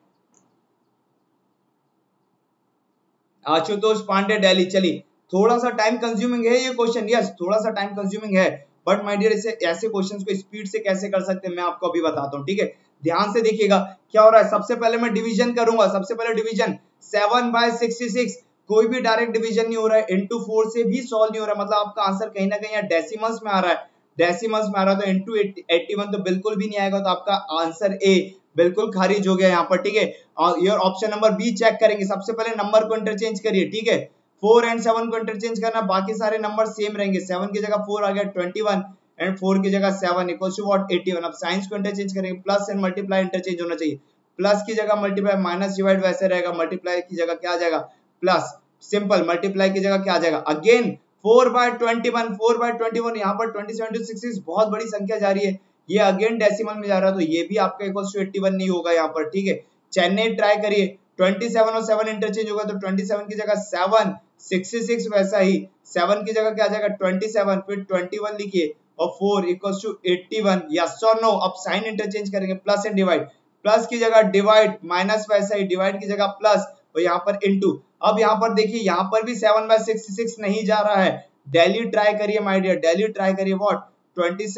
Ashutosh Pandey Delhi, चलिए थोड़ा सा टाइम कंज्यूमिंग है ये क्वेश्चन, यस थोड़ा सा टाइम कंज्यूमिंग है, बट माय डियर ऐसे ऐसे क्वेश्चंस को स्पीड से कैसे कर सकते हैं मैं आपको अभी बताता हूं। ठीक है, ध्यान से देखिएगा क्या हो रहा है। सबसे पहले मैं डिवीजन करूंगा, सबसे पहले division seven by sixty six, कोई भी डायरेक्ट डिवीजन नहीं हो रहा है, इनटू फोर से भी सॉल्व नहीं हो रहा है, मतलब आपका आंसर कहीं ना कहीं डेसिमल्स में आ रहा है, डेसिमल्स में आ रहा है तो इनटू इक्यासी तो बिल्कुल भी नहीं आएगा, तो आपका आंसर ए बिल्कुल खारिज हो गया यहाँ पर। ठीक है, और ऑप्शन नंबर बी चेक करेंगे, सबसे पहले नंबर को इंटरचेंज करिए। ठीक है, फोर एंड सेवन को इंटरचेंज करना, बाकी सारे नंबर सेम रहेंगे, सेवन की जगह फोर आ गया इक्कीस एंड फोर की जगह सेवन इक्वल्स टू व्हाट इक्यासी। अब साइंस को इंटरचेंज करेंगे, प्लस एंड मल्टीप्लाई इंटरचेंज होना चाहिए, प्लस की जगह मल्टीप्लाई, माइनस डिवाइड वैसे रहेगा, मल्टीप्लाई की जगह क्या आ जाएगा प्लस, सिंपल मल्टीप्लाई की जगह क्या आ जाएगा अगेन फोर बाय इक्कीस, फोर बाय इक्कीस यहां पर सत्ताईस बाय छियासठ बहुत बड़ी संख्या जा रही है, ये अगेन डेसिमल में जा रहा है तो ये भी आपका इक्वल्स टू इक्यासी नहीं होगा यहाँ पर। ठीक है, चेन्नई ट्राई करिए, सत्ताईस और सात इंटरचेंज होगा तो सत्ताईस की जगह सात, छियासठ वैसा ही, सात की जगह क्या आ जाएगा सत्ताईस, फिर इक्कीस लिखिए और फोर इक्वल्स टू इक्यासी, यस और नो। अब साइन इंटरचेंज करेंगे, प्लस एंड डिवाइड, प्लस की जगह डिवाइड, माइनस वैसा ही, डिवाइड की जगह प्लस और यहाँ पर इनटू। अब यहाँ पर देखिए यहाँ पर भी सेवन बाय सिक्सटी सिक्स नहीं जा रहा है, दिल्ली ट्राई करिए माय डियर, दिल्ली ट्राई करिए व्हाट सत्ताईस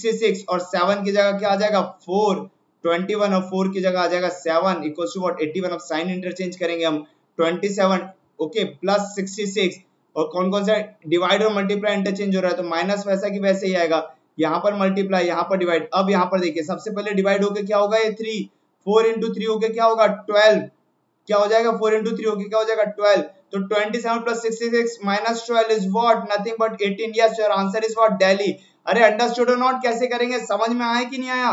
छियासठ और सात की जगह क्या आ जाएगा फोर, इक्कीस और फोर की जगह आ जाएगा सात इक्वल्स टू व्हाट इक्यासी। अब साइन इंटरचेंज करेंगे हम, सत्ताईस ओके प्लस छियासठ और कौन कौन सा डिवाइड और मल्टीप्लाई इंटरचेंज हो रहा है तो माइनस वैसा की वैसे ही आएगा, यहाँ पर मल्टीप्लाई यहाँ पर डिवाइड। अब यहाँ पर देखिए सबसे पहले डिवाइड होके क्या होगा ये थ्री, फोर इंटू थ्री होके क्या होगा ट्वेल्व, क्या हो जाएगा फोर इंटू थ्री होके क्या हो जाएगा ट्वेल्व, तो सत्ताईस प्लस छियासठ minus twelve is what nothing but eighteen, yes your answer is what Delhi. अरे अंडरस्टूड और नॉट कैसे करेंगे, समझ में आया कि नहीं आया,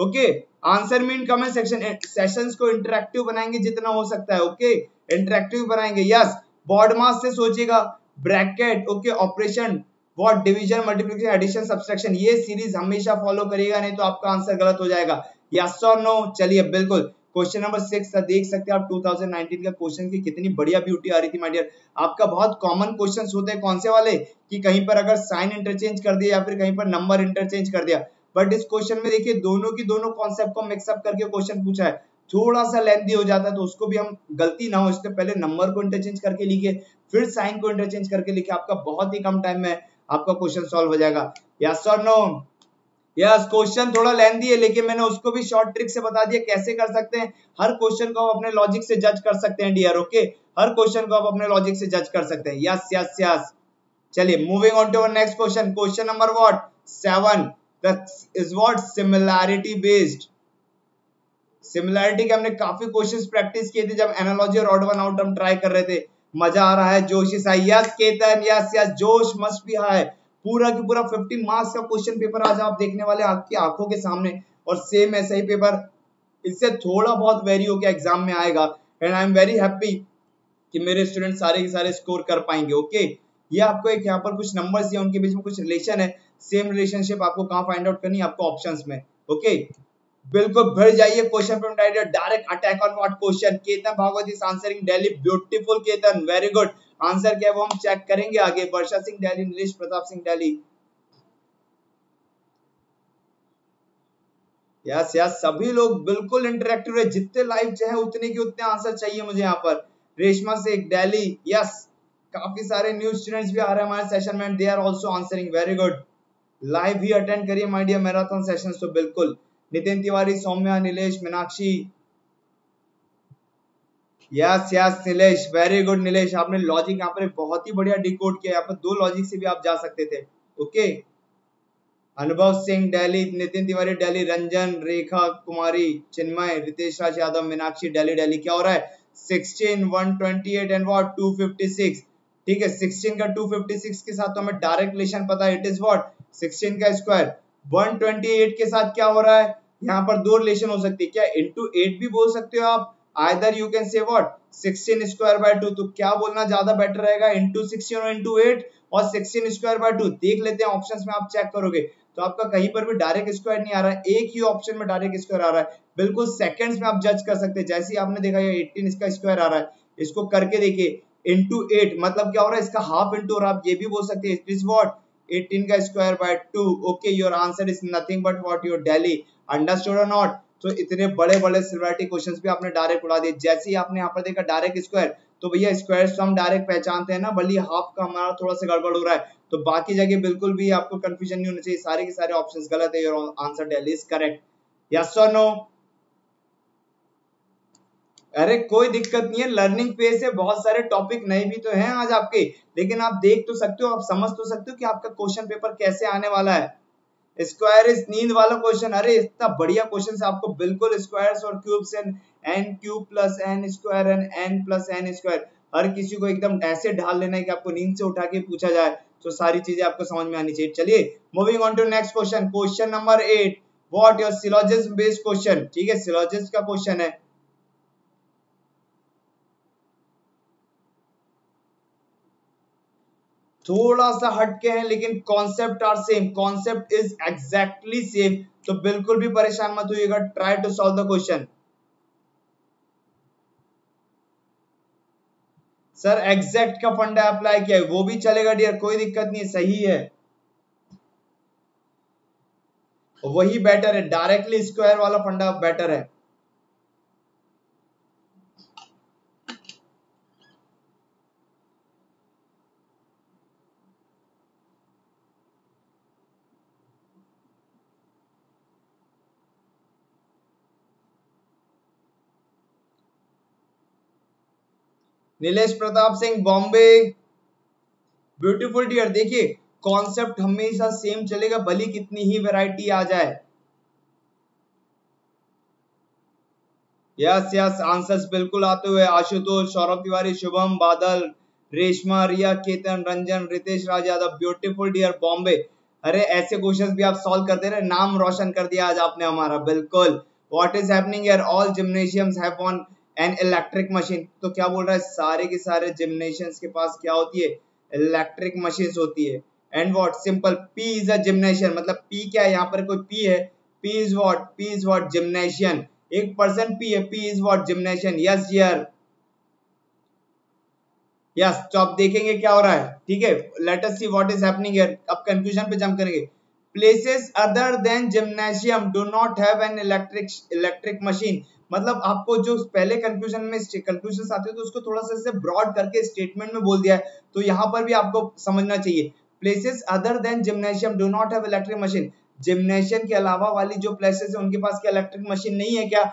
ओके आंसर में इन कमेंट सेक्शन, सेशंस को इंटरेक्टिव बनाएंगे जितना हो सकता है, ओके इंटरेक्टिव बनाएंगे, यस बॉड मास से सोचिएगा, bracket okay operation what division multiplication addition subtraction, ये सीरीज हमेशा फॉलो करिएगा नहीं तो आपका आंसर गलत हो जाएगा, यस और नो। चलिए बिल्कुल क्वेश्चन नंबर सिक्स देख सकते हैं आप, दो हज़ार उन्नीस का क्वेश्चन की कितनी बढ़िया ब्यूटी आ रही थी माय डियर। आपका बहुत कॉमन क्वेश्चंस होते हैं, कौन से वाले कि कहीं पर अगर साइन इंटरचेंज कर दिया या फिर कहीं पर नंबर इंटरचेंज कर दिया, बट इस क्वेश्चन में देखिए दोनों की दोनों कॉन्सेप्ट को मिक्सअप करके क्वेश्चन पूछा है, थोड़ा सा लेंथी हो जाता है तो उसको भी हम गलती ना हो इसलिए पहले नंबर को इंटरचेंज करके लिखे फिर साइन को इंटरचेंज करके लिखे, आपका बहुत ही कम टाइम में आपका क्वेश्चन सॉल्व हो जाएगा, यस और नो। यस yes, क्वेश्चन थोड़ा लेंथी है लेकिन मैंने उसको भी शॉर्ट ट्रिक से बता दिया कैसे कर सकते हैं, हर क्वेश्चन को आप अपने लॉजिक से जज कर सकते हैं डियर, ओके हर क्वेश्चन को आप अपने लॉजिक से जज कर सकते हैं, यस यस यस। चलिए moving on to our next question, question number what seven, that is what similarity based. Similarity के हमने काफी क्वेश्चंस प्रैक्टिस किए थे जब एनालॉजी और ऑड वन आउट हम ट्राई कर रहे थे, मजा आ रहा है, जोश is high, yes Ketan yes yes जोश मस्ट बी हाई, पूरा की पूरा पचास मार्क्स का क्वेश्चन पेपर आज आप देखने वाले आपकी आंखों के सामने, और सेम ऐसा ही पेपर इससे थोड़ा बहुत वेरी होकर एग्जाम में आएगा, and I am very happy कि मेरे स्टूडेंट सारे के सारे स्कोर कर पाएंगे, ओके ये आपको एक यहाँ पर कुछ नंबर्स दिए उनके बीच में कुछ रिलेशन है, सेम रिलेशनशिप आपको कहाँ फाइंड आउट करनी है आपको ऑप्शंस में, ओके बिल्कुल भिड़ जाइए क्वेश्चन पे, direct attack on what question. Ketan Bhagwat is answering Delhi, beautiful Ketan very good, answer क्या है वो हम चेक करेंगे आगे। वर्षा सिंह दिल्ली, नीलेश प्रताप सिंह दिल्ली, यस यस सभी लोग बिल्कुल इंटरेक्टिव है, जितने लाइव चाहे उतने के उतने आंसर चाहिए मुझे यहाँ पर। रेशमा सिंह दिल्ली, यस काफी सारे न्यू स्टूडेंट्स भी आ रहे हैं हमारे सेशन में, they are also answering very good, live भी अटेंड करिए माय डियर मैराथन सेशन, तो बिल्कुल Nitin Tiwari, Saumya, Nilesh, Meenakshi, yes yes Nilesh very good. Nilesh आपने लॉजिक यहाँ पर बहुत ही बढ़िया डिकोड किया, यहाँ पर दो लॉजिक से भी आप जा सकते थे, ओके अनुभव सिंह दिल्ली, नितिन तिवारी दिल्ली, रंजन, रेखा कुमारी, चिन्मय, रितेश राज यादव, मीनाक्षी दिल्ली दिल्ली। क्या हो रहा है sixteen, one twenty eight and what two fifty six, ठीक है सिक्सटीन का टू फिफ्टी सिक्स के साथ तो हमें डायरेक्ट रिलेशन पता है, इट इज व्हाट सिक्सटीन का स्क्वायर। वन ट्वेंटी एट के साथ क्या हो रहा है यहाँ पर दो रिलेशन हो सकती है, क्या इंटू एट भी बोल सकते हो आप, either you can say what sixteen square by two, तो क्या बोलना ज्यादा बेटर रहेगा इंटू सिक्सटीन और इंटू एट और सिक्सटीन स्क्वायर बाय टू, देख लेते हैं ऑप्शंस में आप चेक करोगे तो आपका कहीं पर भी डायरेक्ट स्क्वायर नहीं आ रहा है, एक ही ऑप्शन में डायरेक्ट स्क्वायर आ रहा है, बिल्कुल सेकंड्स में आप जज कर सकते हैं, जैसे आपने देखा ये अठारह इसका स्क्वायर आ रहा है, इसको करके देखिए इंटू एट मतलब क्या हो रहा है इसका हाफ इंटू, और आप ये भी बोल सकते हैं इट इज व्हाट एटीन का square by two. Okay your answer is nothing but what your Delhi. Understood और नॉट। तो इतने बड़े बड़े सिल्वरेटिक क्वेश्चंस भी आपने डायरेक्ट उड़ा दिए। जैसे ही आपने यहाँ पर देखा डायरेक्ट स्क्वायर, तो भैया स्क्वायर हम डायरेक्ट पहचानते हैं ना, भले हाफ का हमारा थोड़ा सा गड़बड़ हो रहा है, तो बाकी जगह बिल्कुल भी आपको कंफ्यूजन नहीं होना चाहिए। सारे के सारे ऑप्शंस गलत है, your answer Delhi is correct. Yes और नो। अरे कोई दिक्कत नहीं है, लर्निंग फेज है, बहुत सारे टॉपिक नए भी तो हैं आज आपके, लेकिन आप देख तो सकते हो, आप समझ तो सकते हो कि आपका क्वेश्चन पेपर कैसे आने वाला है। स्क्वायर इज नींद वाला क्वेश्चन, अरे इतना बढ़िया क्वेश्चन है, आपको बिल्कुल स्क्वायर्स और cubes and N cube plus N square and N plus N square हर किसी को एकदम ऐसे ढाल लेना है कि आपको नींद से उठा के पूछा जाए, तो सारी चीजें आपको समझ में आनी चाहिए। चलिए moving on to next question, question number eight, what your syllogism based question. ठीक है, सिलोजिज्म का क्वेश्चन है। थोड़ा सा हटके हैं लेकिन concept are same, concept is exactly same, तो बिल्कुल भी परेशान मत होइएगा, try to solve the question. Sir exact का फंडा अप्लाई किया है, वो भी चलेगा डियर, कोई दिक्कत नहीं है, सही है, वही बेटर है, डायरेक्टली स्क्वायर वाला फंडा बेटर है। Nilesh Pratap Singh Bombay, beautiful dear. देखिए कॉन्सेप्ट हमेशा सेम चलेगा, भली कितनी ही वैरायटी आ जाए। यस यस, आंसर्स बिल्कुल आते हुए। Ashutosh, Saurabh Tiwari, Shubham, Badal, Reshma, Riya, Ketan, Ranjan, Ritesh Raj Yadav, beautiful dear Bombay. अरे ऐसे क्वेश्चंस भी आप सॉल्व करते रहे, नाम रोशन कर दिया आज आपने हमारा। बिल्कुल, what is happening here, all gymnasiums have one an electric machine. तो क्या बोल रहा है, सारे के सारे जिम्नेशियम्स के पास क्या होती है, इलेक्ट्रिक मशीन्स होती है। And what simple, P is a gymnasium, मतलब पी क्या है यहाँ पर, कोई पी है, P is what, P is what gymnasium, एक पर्सन पी है, P is what gymnasium. Yes dear, yes. तो आप देखेंगे क्या हो रहा है, ठीक है, let us see what is happening here. अब कंफ्यूजन पे जंप करेंगे। Places other than gymnasium do not have an electric electric machine, मतलब आपको जो पहले कंफ्यूजन में कंफ्यूजन आते हैं तो उसको थोड़ा सा ऐसे ब्रॉड करके स्टेटमेंट में बोल दिया है, तो यहाँ पर भी आपको समझना चाहिए। Places other than gymnasium do not have electric machine, gymnasium के अलावा वाली जो प्लेसेस है उनके पास क्या इलेक्ट्रिक मशीन नहीं है क्या,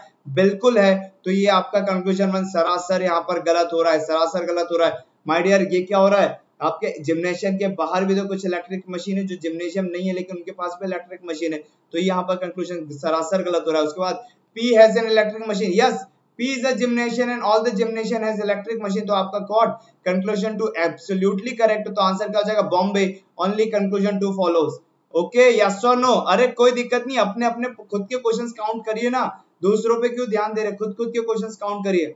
बिल्कुल है। तो ये आपका कंफ्यूजन वन सरासर यहाँ पर गलत हो रहा है, सरासर गलत हो रहा है माय डियर। ये क्या हो रहा है, आपके जिम्नेशियम के बाहर भी तो कुछ इलेक्ट्रिक मशीन है जो जिम्नेशियम नहीं है, लेकिन उनके पास भी इलेक्ट्रिक मशीन है, तो यहाँ पर कंक्लूजन सरासर गलत हो रहा है। उसके बाद P has an electric machine. Yes, P is a gymnasium and all the gymnasium has electric machine. तो आपका कॉड conclusion to absolutely correct, तो आंसर क्या हो जाएगा, Bombay. Only conclusion to follows. Okay, yes or no? अरे कोई दिक्कत नहीं, अपने अपने खुद के क्वेश्चंस काउंट करिए ना, दूसरों पे क्यों ध्यान दे रहे, खुद खुद के क्वेश्चंस काउंट करिए।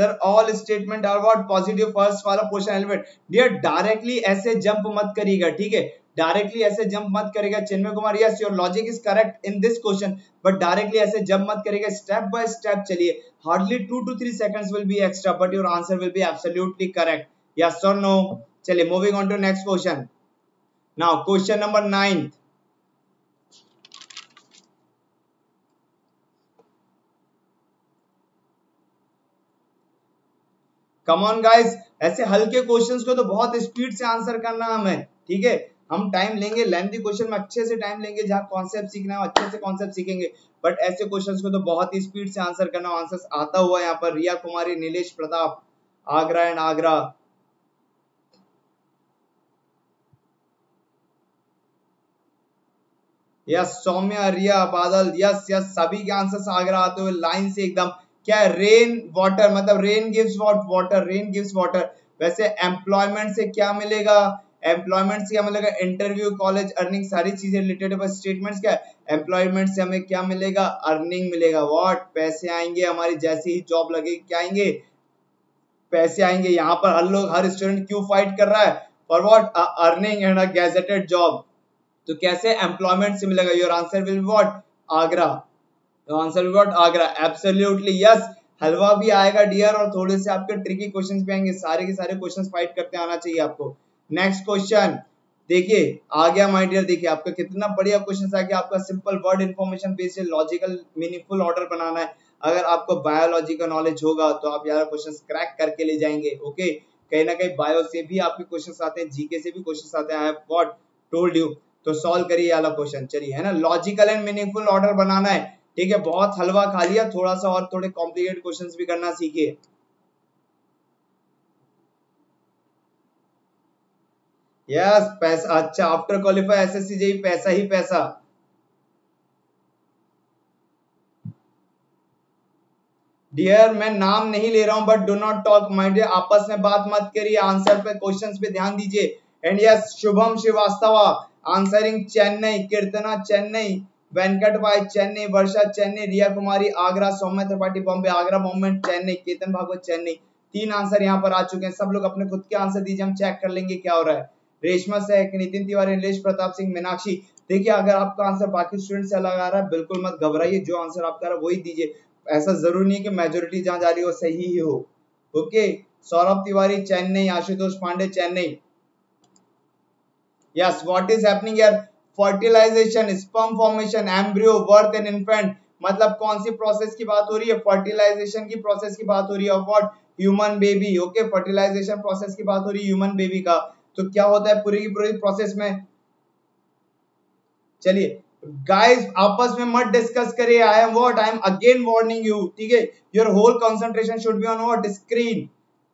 Sir all statement are what positive, first वाला पोर्शन एलिमेंट। डियर डायरेक्टली ऐसे जंप मत करिएगा, ठीक है, डायरेक्टली ऐसे जंप मत करेगा। Chinmay Kumar, yes your logic is correct in this question, but directly ऐसे जंप मत करेगा, स्टेप बाय स्टेप चलिए, hardly two to three seconds will be extra, but your answer will be absolutely correct. Yes और no. चलिए moving on to next question, now question number nine. Come on guys, ऐसे हल्के questions को तो बहुत speed से answer करना हमें, ठीक है, हम टाइम लेंगे, लेंथी क्वेश्चन में अच्छे से टाइम लेंगे, जहां कॉन्सेप्ट सीखना हो अच्छे से कॉन्सेप्ट सीखेंगे, बट ऐसे क्वेश्चंस को तो बहुत ही स्पीड से आंसर करना। आंसर्स आता हुआ यहाँ पर Riya Kumari, Nilesh Pratap, Agra and Agra. Yes Saumya, Riya, Badal, yes yes, सभी के आंसर्स आगरा आते हुए लाइन से एकदम। क्या रेन वाटर, मतलब rain gives what water, rain gives water. वैसे एम्प्लॉयमेंट से क्या मिलेगा, एम्प्लॉयमेंट से क्या मिलेगा, इंटरव्यू, कॉलेज, अर्निंग, सारी चीजें रिलेटेड है, बस स्टेटमेंट्स क्या है, एम्प्लॉयमेंट से हमें क्या मिलेगा, अर्निंग मिलेगा, व्हाट पैसे आएंगे हमारी, जैसे ही जॉब लगेगी क्या आएंगे, पैसे आएंगे। यहाँ पर हर लोग, हर स्टूडेंट क्यों फाइट कर रहा है, for what, earning and a gazetted job. तो कैसे एम्प्लॉयमेंट से मिलेगा, your answer will what Agra. तो answer we got Agra, absolutely yes. हलवा भी आएगा डियर और थोड़े से आपके ट्रिकी क्वेश्चंस भी आएंगे, सारे के सारे क्वेश्चंस फाइट करते आना चाहिए आपको। नेक्स्ट क्वेश्चन देखिए आ गया माय डियर, देखिए आपका कितना बढ़िया क्वेश्चन आ गया। आपका simple word information based logical meaningful order बनाना है। अगर आपको बायोलॉजी का नॉलेज होगा तो आप यार क्वेश्चन क्रैक करके ले जाएंगे। ओके, कहीं ना कहीं बायो से भी आपके क्वेश्चन आते हैं, जीके से भी क्वेश्चन आते हैं। I have what told you, तो सॉल्व करिए वाला क्वेश्चन, चलिए है ना। लॉजिकल एंड मीनिंगफुल ऑर्डर बनाना है, ठीक है। बहुत हलवा खा लिया, थोड़ा सा और थोड़े कॉम्प्लिकेटेड क्वेश्चंस भी करना सीखिए। यस, पैसा, अच्छा आफ्टर क्वालिफाई एसएससीजेई पैसा ही पैसा। डियर मैं नाम नहीं ले रहा हूं, but do not talk my dear, आपस में बात मत करिए, आंसर पे क्वेश्चंस पे ध्यान दीजिए। And yes, Shubham Srivastava answering Chennai, कीर्तना चेन्नई, वेंकट भाई चेन्नई, वर्षा चेन्नई, रिया कुमारी आगरा, सौम्य त्रिपाठी बॉम्बे, आगरा मूवमेंट चेन्नई, केतन भागवत चेन्नई। तीन आंसर यहाँ पर आ चुके हैं। सब लोग अपने खुद के आंसर दीजिए, हम चेक कर लेंगे क्या हो रहा है। रेशमा सहक, नितिन तिवारी, नीलेश प्रताप सिंह, मीनाक्षी। देखिए अगर आपका आंसर बाकी स्टूडेंट से अलग आ रहा है बिल्कुल मत घबराइए, जो आंसर आपका आ रहा है वही दीजिए। ऐसा जरूरी नहीं कि मेजोरिटी जहाँ जा रही हो सही ही हो। Okay, Saurabh Tiwari Chennai, Ashutosh Pandey Chennai. Yes, what is happening यार, fertilisation, sperm formation, embryo, birth and infant, मतलब कौन सी प्रोसेस की बात हो रही है? फर्टिलाइजेशन की प्रोसेस की बात हो रही है। What, human baby. Okay, fertilisation process की बात हो रही है ह्यूमन बेबी का, तो क्या होता है पूरी की पूरी प्रोसेस में। चलिए गाइस आपस में मत डिस्कस करिए। I am what, I am again warning you, ठीक है। Your whole concentration should be on what, screen.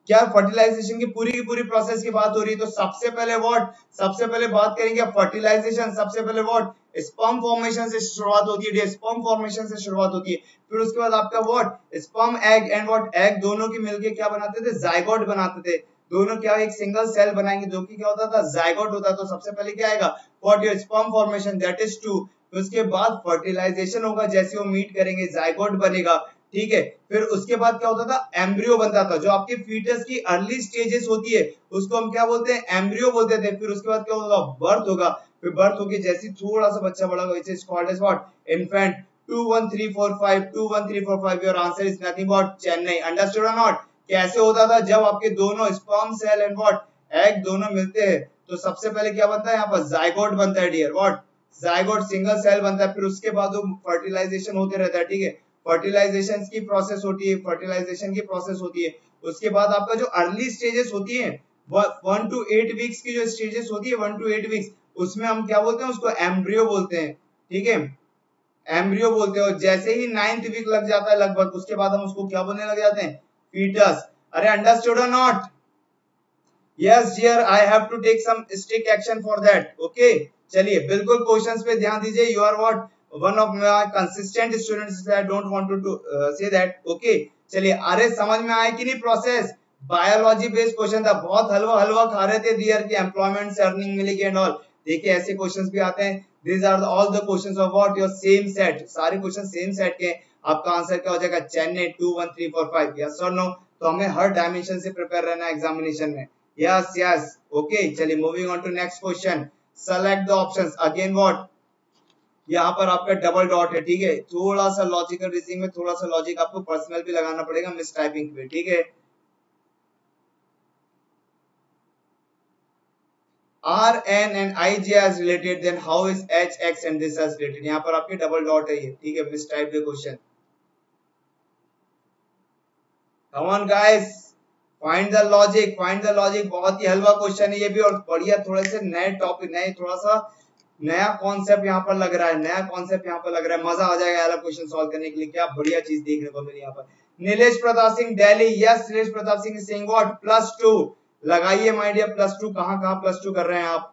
क्या फर्टिलाइजेशन की पूरी की पूरी प्रोसेस की बात हो रही है, तो सबसे पहले व्हाट, सबसे पहले बात करेंगे फर्टिलाइजेशन। सबसे पहले व्हाट, स्पर्म फॉर्मेशन से शुरुआत होती है, स्पर्म फॉर्मेशन से शुरुआत होती है। फिर उसके बाद आपका what, sperm egg and what, egg दोनों की मिलके क्या बनाते थे, जायगोट बनाते थे। दोनों क्या एक सिंगल सेल बनाएंगे जो कि क्या होता था, जायगोट होता है। तो सबसे पहले क्या आएगा what, your sperm formation, that is two. उसके बाद फर्टिलाइजेशन होगा, जैसे वो मीट करेंगे जायगोट बनेगा, ठीक है। फिर उसके बाद क्या होता था, एम्ब्रियो बनता था। जो आपके फीटस की अर्ली स्टेजेस होती है उसको हम क्या बोलते हैं, एम्ब्रियो बोलते थे। फिर उसके बाद क्या होगा, बर्थ होगा। फिर बर्थ होके जैसे थोड़ा सा बच्चा बड़ा होगा, it's called as what, infant. Two one three four five, two one three four five, your answer is nothing but Chennai. Understood और नॉट, कैसे होता था, जब आपके दोनों sperm cell and what, egg दोनों मिलते हैं तो सबसे पहले क्या बनता है, यहाँ पर जायगोट बनता है dear. What, zygote single cell बनता है। फिर उसके बाद वो फर्टिलाइजेशन होते रहता है, ठीक है। फर्टिलाइजेशन की प्रोसेस होती है, फर्टिलाइजेशन की प्रोसेस होती है। उसके बाद आपका जो अर्ली स्टेजेस होती है, वन टू एट वीक्स की जो स्टेजेस होती है, वन टू एट वीक्स, उसमें हम क्या बोलते हैं, उसको एम्ब्रियो बोलते हैं, ठीक है, एम्ब्रियो बोलते हैं। जैसे ही नाइन्थ वीक लग जाता है लगभग, उसके बाद हम उसको क्या बोलने लग जाते हैं, फीटस। अरे अंडरस्टूड और not? Yes dear, I have to take some strict action for that. Okay, चलिए बिल्कुल क्वेश्चंस पे ध्यान दीजिए। You are what one of my consistent students, I don't want to say that. Okay चलिए, अरे समझ में आया कि नहीं प्रोसेस। बायोलॉजी बेस्ड क्वेश्चन था, बहुत हलवा हलवा खा रहे थे डियर की एम्प्लॉयमेंट से अर्निंग मिलेगी एंड ऑल। देखिए ऐसे क्वेश्चंस भी आते हैं। These are all the questions of what your same set, सारे क्वेश्चन सेम सेट के। आपका आंसर क्या हो जाएगा, Chennai, two one three four five. Yes और नो, तो हमें हर डायमेंशन से प्रिपेयर रहना एग्जामिनेशन में। यस यस, ओके चलिए moving on to next question. Select the options, again what, यहाँ पर आपका डबल डॉट है, ठीक है। थोड़ा सा लॉजिकल रीजनिंग में थोड़ा सा लॉजिक आपको पर्सनल भी लगाना पड़ेगा, मिस टाइपिंग पे, ठीक है। R N and I J as related, then how is H X and this as related? यहाँ पर आपके डबल डॉट है ये, ठीक है, miss type the question. Come on guys, find the logic, find the logic। बहुत ही हलवा question है ये भी, और बढ़िया थोड़े से नए टॉपिक, नए थोड़ा सा नया कॉन्सेप्ट यहाँ पर लग रहा है, नया कॉन्सेप्ट यहाँ पर लग रहा है। मजा आ जाएगा यार क्वेश्चन सॉल्व करने के लिए, क्या बढ़िया चीज देखने को मिली यहाँ पर। Nilesh Pratap Singh Delhi, yes Nilesh Pratap Singh Singh what, plus two लगाइए माय डियर। प्लस टू कहाँ कहाँ प्लस टू कर रहे हैं आप।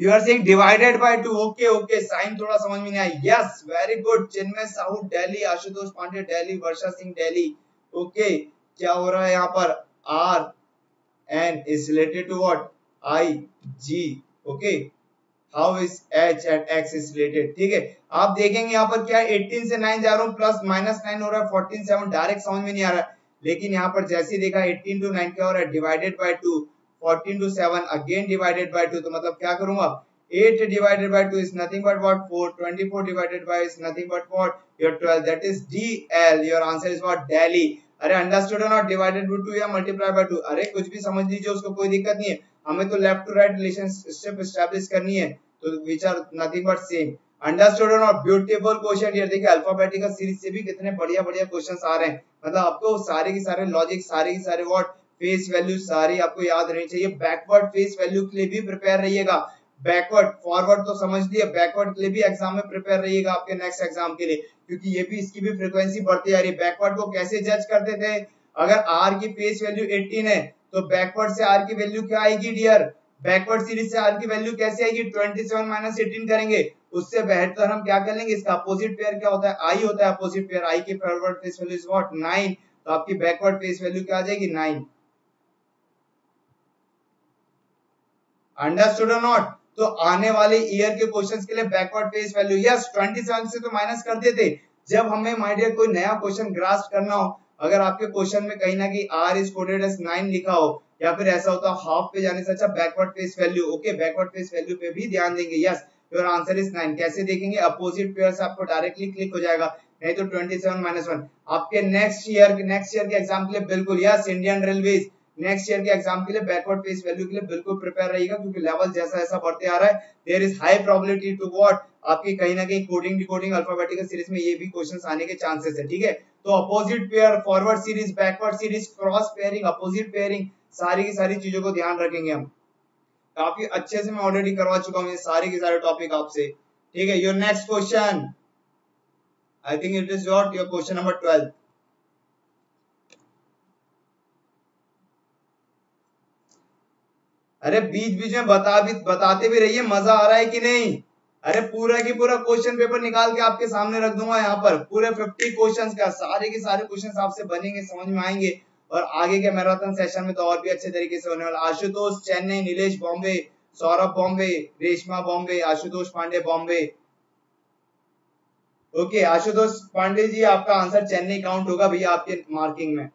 You are saying divided by two, okay okay, sign थोड़ा समझ में नहीं आया। Yes very good, Chinmay Sahu Delhi, Ashutosh Pandey Delhi, Varsha Singh Delhi. Okay क्या हो रहा है यहाँ पर, R N is related to what, I G. Okay, how is H and X is related, ठीक है। आप देखेंगे यहाँ पर क्या एटीन से नाइन जा रहा हूँ, प्लस माइनस नाइन हो रहा है, फोर्टीन सेवन, डायरेक्ट समझ में नहीं आ रहा है। लेकिन यहाँ पर जैसे ही देखा एटीन टू नाइन क्या हो रहा है, divided by two, fourteen two seven again divided by two, तो मतलब क्या करूंगा eight divided by two is nothing but what? four. twenty-four divided by is nothing but what? Your twelve. That is D L. Your answer is what? Delhi. अरे understood है not divided by two या multiply by two. अरे कुछ भी समझ लीजिए, उसको कोई दिक्कत नहीं है. हमें तो left to right relationship establish करनी है, तो which are nothing but same. Understood है नॉट. ब्यूटीफुल क्वेश्चन यार. देखिए अल्फाबेटिकल सीरीज से भी कितने बढ़िया-बढ़िया क्वेश्चंस आ रहे हैं. मतलब आपको सारे के सारे लॉजिक, सारे के सारे व्हाट फेस वैल्यू सारी आपको याद रहनी चाहिए. बैकवर्ड फेस वैल्यू के लिए भी प्रिपेयर रहिएगा. बैकवर्ड फॉरवर्ड तो समझ लिया, बैकवर्ड के लिए भी एग्जाम में प्रिपेयर रहिएगा आपके नेक्स्ट एग्जाम के लिए, क्योंकि ये भी इसकी भी फ्रीक्वेंसी बढ़ती जा रही है. बैकवर्ड को कैसे जज करते थे? अगर आर की फेस वैल्यू अठारह है तो बैकवर्ड से आर की वैल्यू क्या आएगी डियर? बैकवर्ड सीरीज से आर की वैल्यू कैसे आएगी? सत्ताईस माइनस अठारह करेंगे. उससे बेहतर हम क्या कर लेंगे? इसका अपोजिट पेयर क्या होता है? i होता है अपोजिट पेयर. i की forward face value is what? नौ. तो आपकी बैकवर्ड फेस वैल्यू क्या आ जाएगी? नौ. अंडरस्टूड और नॉट. तो आने वाले ईयर के क्वेश्चंस के लिए बैकवर्ड फेस वैल्यू यस सत्ताईस से तो माइनस कर देते जब हमें माय डियर कोई नया क्वेश्चन ग्रास्प करना हो. अगर आपके क्वेश्चन में कहीं ना कहीं r इज कोडेड एज नौ लिखा हो या फिर ऐसा होता हाफ पे जाने से अच्छा backward face value. Okay backward face value पे भी ध्यान देंगे. यस योर आंसर इज नौ. कैसे देखेंगे? अपोजिट पेयर से आपको डायरेक्टली क्लिक हो जाएगा, नहीं तो सत्ताईस माइनस एक आपके नेक्स्ट ईयर के नेक्स्ट ईयर के एग्जाम के लिए बिल्कुल. Yes Indian railways next year के एग्जाम के लिए बैकवर्ड फेस वैल्यू के लिए बिल्कुल प्रिपेयर रहिएगा, क्योंकि लेवल जैसा ऐसा बढ़ते आ रहा है there is high probability to what आपकी कहीं ना कहीं कोडिंग डिकोडिंग अल्फाबेटिकल सीरीज में ये भी क्वेश्चंस आने के चांसेस है. ठीक है, तो opposite pair, forward series, backward series, cross pairing, opposite pairing, सारी की सारी चीजों को ध्यान रखेंगे हम. काफी अच्छे से मैं ऑलरेडी करवा चुका हूं ये सारे के सारे टॉपिक आपसे. ठीक है, your next question I think it is your your question number twelve. अरे बीच बीच में बता भी बताते भी रहिए, मजा आ रहा है कि नहीं. अरे पूरा की पूरा क्वेश्चन पेपर निकाल के आपके सामने रख दूंगा यहाँ पर, पूरे पचास क्वेश्चंस का, सारे के सारे क्वेश्चंस आपसे बनेंगे, समझ में आएंगे, और आगे के मैराथन सेशन में तो और भी अच्छे तरीके से होने वाला. आशुतोष चेन्नई, नीलेश बॉम्बे, सौरभ बॉम्बे, रेशमा बॉम्बे, आशुतोष पांडे बॉम्बे. ओके आशुतोष पांडे जी आपका आंसर चेन्नई काउंट होगा भैया आपके मार्किंग में.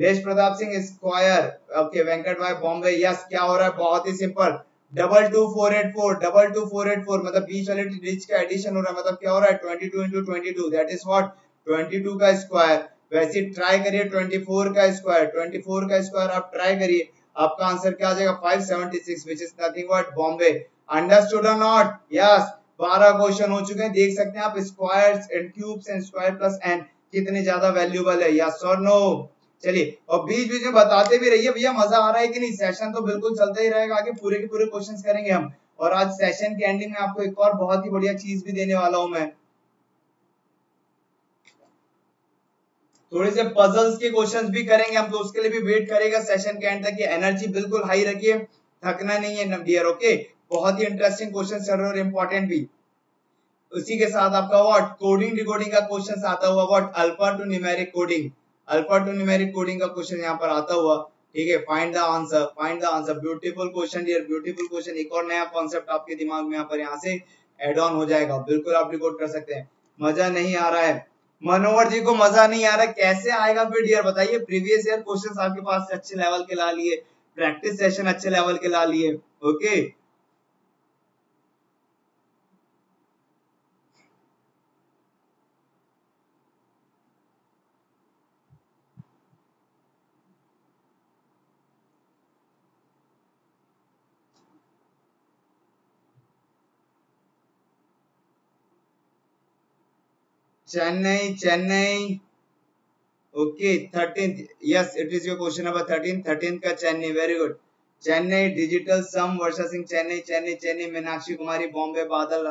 देश प्रताप सिंह स्क्वायर. ओके वेंकट भाई बॉम्बे. यस क्या हो रहा है? बहुत ही simple double two four eight four double two four eight four मतलब बीच वाले डिजिट का एडिशन हो रहा है. मतलब क्या हो रहा है? Twenty two into twenty two that is what twenty two का स्क्वायर. वैसे ट्राई करिए ट्वेंटी फोर का स्क्वायर, ट्वेंटी फोर का स्क्वायर आप ट्राई करिए, आपका आंसर क्या आ जाएगा? Five seventy six which is nothing what Bombay. Understood और नॉट. यस बारह क्वेश्चन हो चुके हैं, देख सकते हैं आप squares and cubes and square plus N कितने ज्यादा वैल्यूएबल है. यस और नो. चलिए और बीच बीच में बताते भी रहिए भैया, मजा आ रहा है कि नहीं. सेशन तो बिल्कुल चलता ही रहेगा आगे, पूरे के पूरे क्वेश्चंस करेंगे हम. और आज सेशन के एंडिंग में आपको एक और बहुत ही बढ़िया चीज भी देने वाला हूं मैं. थोड़े से पजल्स के क्वेश्चंस भी करेंगे हम, तो उसके लिए भी वेट करेगा सेशन के एंड तक. ये एनर्जी बिल्कुल हाई रखिए, थकना नहीं है नमडियर. ओके बहुत ही इंटरेस्टिंग क्वेश्चन चल रहे और इम्पोर्टेंट भी. उसी के साथ आपका व्हाट कोडिंग डिकोडिंग का क्वेश्चन आता हुआ what alpha to numeric coding alpha to numeric coding का क्वेश्चन यहाँ पर आता हुआ. ठीक है, find the answer, find the answer. Beautiful question dear, beautiful question. एक और नया कॉन्सेप्ट आपके दिमाग में यहाँ पर यहाँ से एड ऑन हो जाएगा, बिल्कुल आप रिकॉर्ड कर सकते हैं. मजा नहीं आ रहा है मनोहर जी को, मजा नहीं आ रहा है, कैसे आएगा फिर डियर बताइए. प्रीवियस ईयर क्वेश्चन आपके पास अच्छे लेवल के ला लिए, प्रैक्टिस सेशन अच्छे लेवल के ला लिए. Okay Chennai Chennai okay thirteen. Yes it is your question number thirteen. Thirteen का Chennai. Very good. Chennai digital sum. Varsha Singh Chennai Chennai Chennai. Meenakshi Kumari Bombay. Badal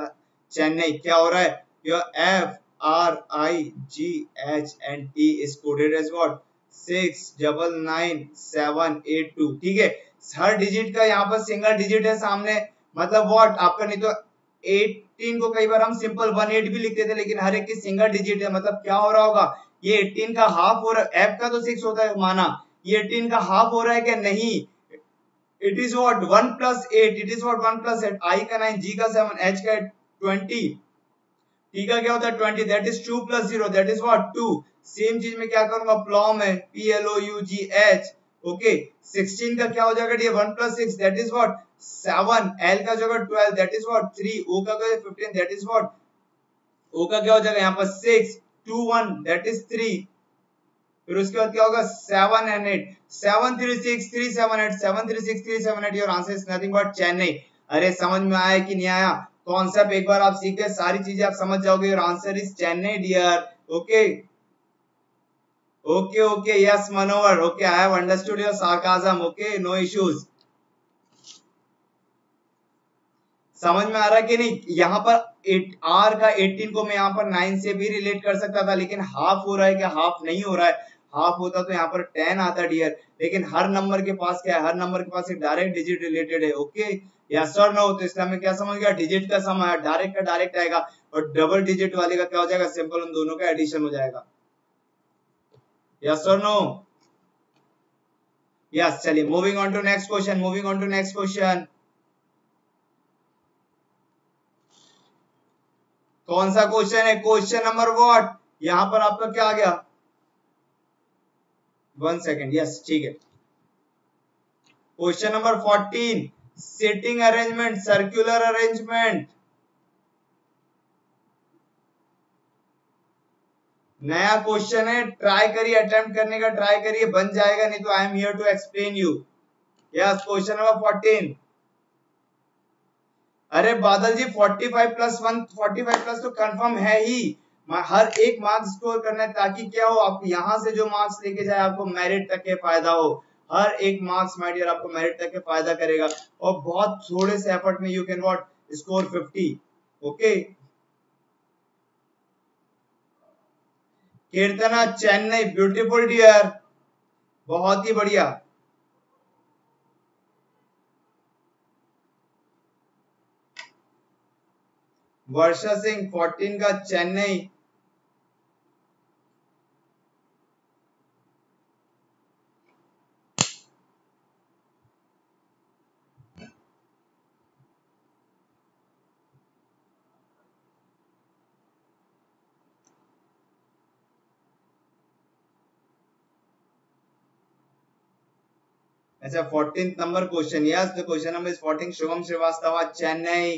Chennai. क्या हो रहा है? Your F R I G H and T is coded as what six double nine seven eight two. ठीक है, हर digit का यहाँ पर सिंगल डिजिट है सामने, मतलब व्हाट आपका नहीं तो अठारह को कई बार हम सिंपल अठारह भी लिखते थे, लेकिन हर एक की सिंगल डिजिट है. मतलब क्या हो रहा होगा? ये अठारह का हाफ हो रहा है, f का तो छह होता है माना, ये अठारह का हाफ हो रहा है क्या? नहीं, it is what one plus eight, it is what one plus eight. i का नाइन, g का सेवन, h का ट्वेंटी, t का क्या होता है twenty, that is two plus zero that is what two. Same चीज में क्या करूंगा? प्लॉम है, p l o u g h okay sixteen का क्या हो जाएगा dear one plus six that is what seven L का जगह twelve that is what three O का जगह fifteen that is what O का क्या हो जाएगा यहाँ पर six two one that is three फिर उसके बाद क्या होगा seven and eight seven three six three seven eight seven three six three seven eight your answer is nothing but Chennai. अरे समझ में आया कि नहीं आया कॉन्सेप्ट एक बार आप सीख गए सारी चीजें आप समझ जाओगे your answer is Chennai dear. Okay okay okay yes Manohar okay I have understood your sarcasm okay no issues. समझ में आ रहा है कि नहीं यहाँ पर एट आर का एटीन को मैं यहाँ पर नाइन से भी रिलेट कर सकता था लेकिन हाफ हो रहा है क्या हाफ नहीं हो रहा है हाफ होता तो यहाँ पर टेन आता डियर लेकिन हर नंबर के पास क्या है हर नंबर के पास एक डायरेक्ट डिजिट रिलेटेड है ओके यस और नो तो इसलिए हमें क्या समझ गया डिजिट का सम आया डायरेक्ट का डायरेक्ट आएगा और डबल डिजिट वाले का क्या हो जाएगा सिंपल उन दोनों का एडिशन हो जाएगा यस और नो यस। चलिए moving on to next question moving on to next question कौन सा क्वेश्चन है क्वेश्चन नंबर व्हाट यहां पर आपका क्या आ गया वन सेकेंड यस ठीक है question number fourteen seating arrangement circular arrangement नया क्वेश्चन है ट्राई करिए अटेम्प्ट करने का ट्राई करिए बन जाएगा नहीं तो I am here to explain you. Yes question number fourteen अरे बादल जी पैंतालीस प्लस वन पैंतालीस प्लस तो कंफर्म है ही हर एक मार्क्स स्कोर करना है ताकि क्या हो आप यहां से जो मार्क्स लेके जाए आपको मेरिट तक के फायदा हो हर एक मार्क्स माय डियर आपको मेरिट तक के फायदा करेगा और बहुत थोड़े से एफर्ट में you can what score fifty okay. Keerthana Chennai beautiful dear बहुत ही बढ़िया। वर्षा सिंह फोर्टीन का चेन्नई अच्छा fourteen number question yes the question number is fourteen Shubham Srivastava Chennai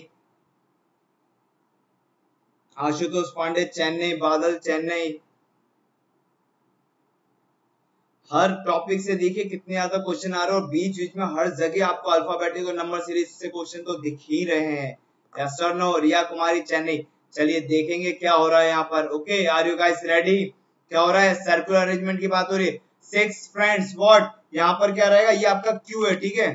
Ashutosh Pandey Chennai Badal Chennai her topic से देखिए कितने ज्यादा क्वेश्चन आ रहे हैं और बीच बीच में हर जगह आपको अल्फाबेटिक और नंबर सीरीज से क्वेश्चन तो दिख ही रहे हैं यस और नो। रिया कुमारी चेन्नई चलिए देखेंगे क्या हो रहा है यहाँ पर okay are you guys ready क्या हो रहा है सर्कुलर अरेंजमेंट की बात हो रही है सिक्स फ्रेंड्स व्हाट यहाँ पर क्या रहेगा ये आपका क्यू है ठीक है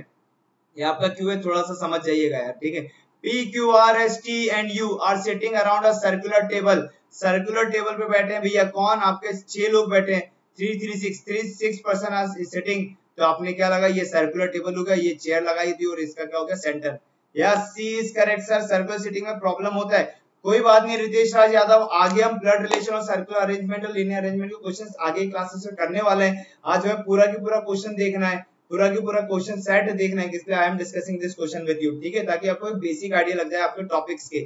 ये आपका क्यू है थोड़ा सा समझ जाइएगा यार ठीक है P Q R S T and you are sitting around a circular table circular table पे बैठे हैं भैया कौन आपके छह लोग बैठे हैं three three six three six person are sitting तो आपने क्या लगा ये सर्कुलर टेबल होगा ये चेयर लगाई थी और इसका क्या हो गया centre yes C is correct sir circular sitting में प्रॉब्लम होता है कोई बात नहीं रितेश राज यादव आगे हम ब्लड रिलेशन और सर्कुलर अरेंजमेंट और लीनियर अरेंजमेंट के क्वेश्चंस आगे क्लासेस में करने वाले हैं आज हमें पूरा की पूरा क्वेश्चन देखना है पूरा की पूरा क्वेश्चन सेट देखना है इसलिए I am discussing this question with you ठीक है ताकि आपको एक बेसिक आइडिया लग जाए आपके टॉपिक्स के।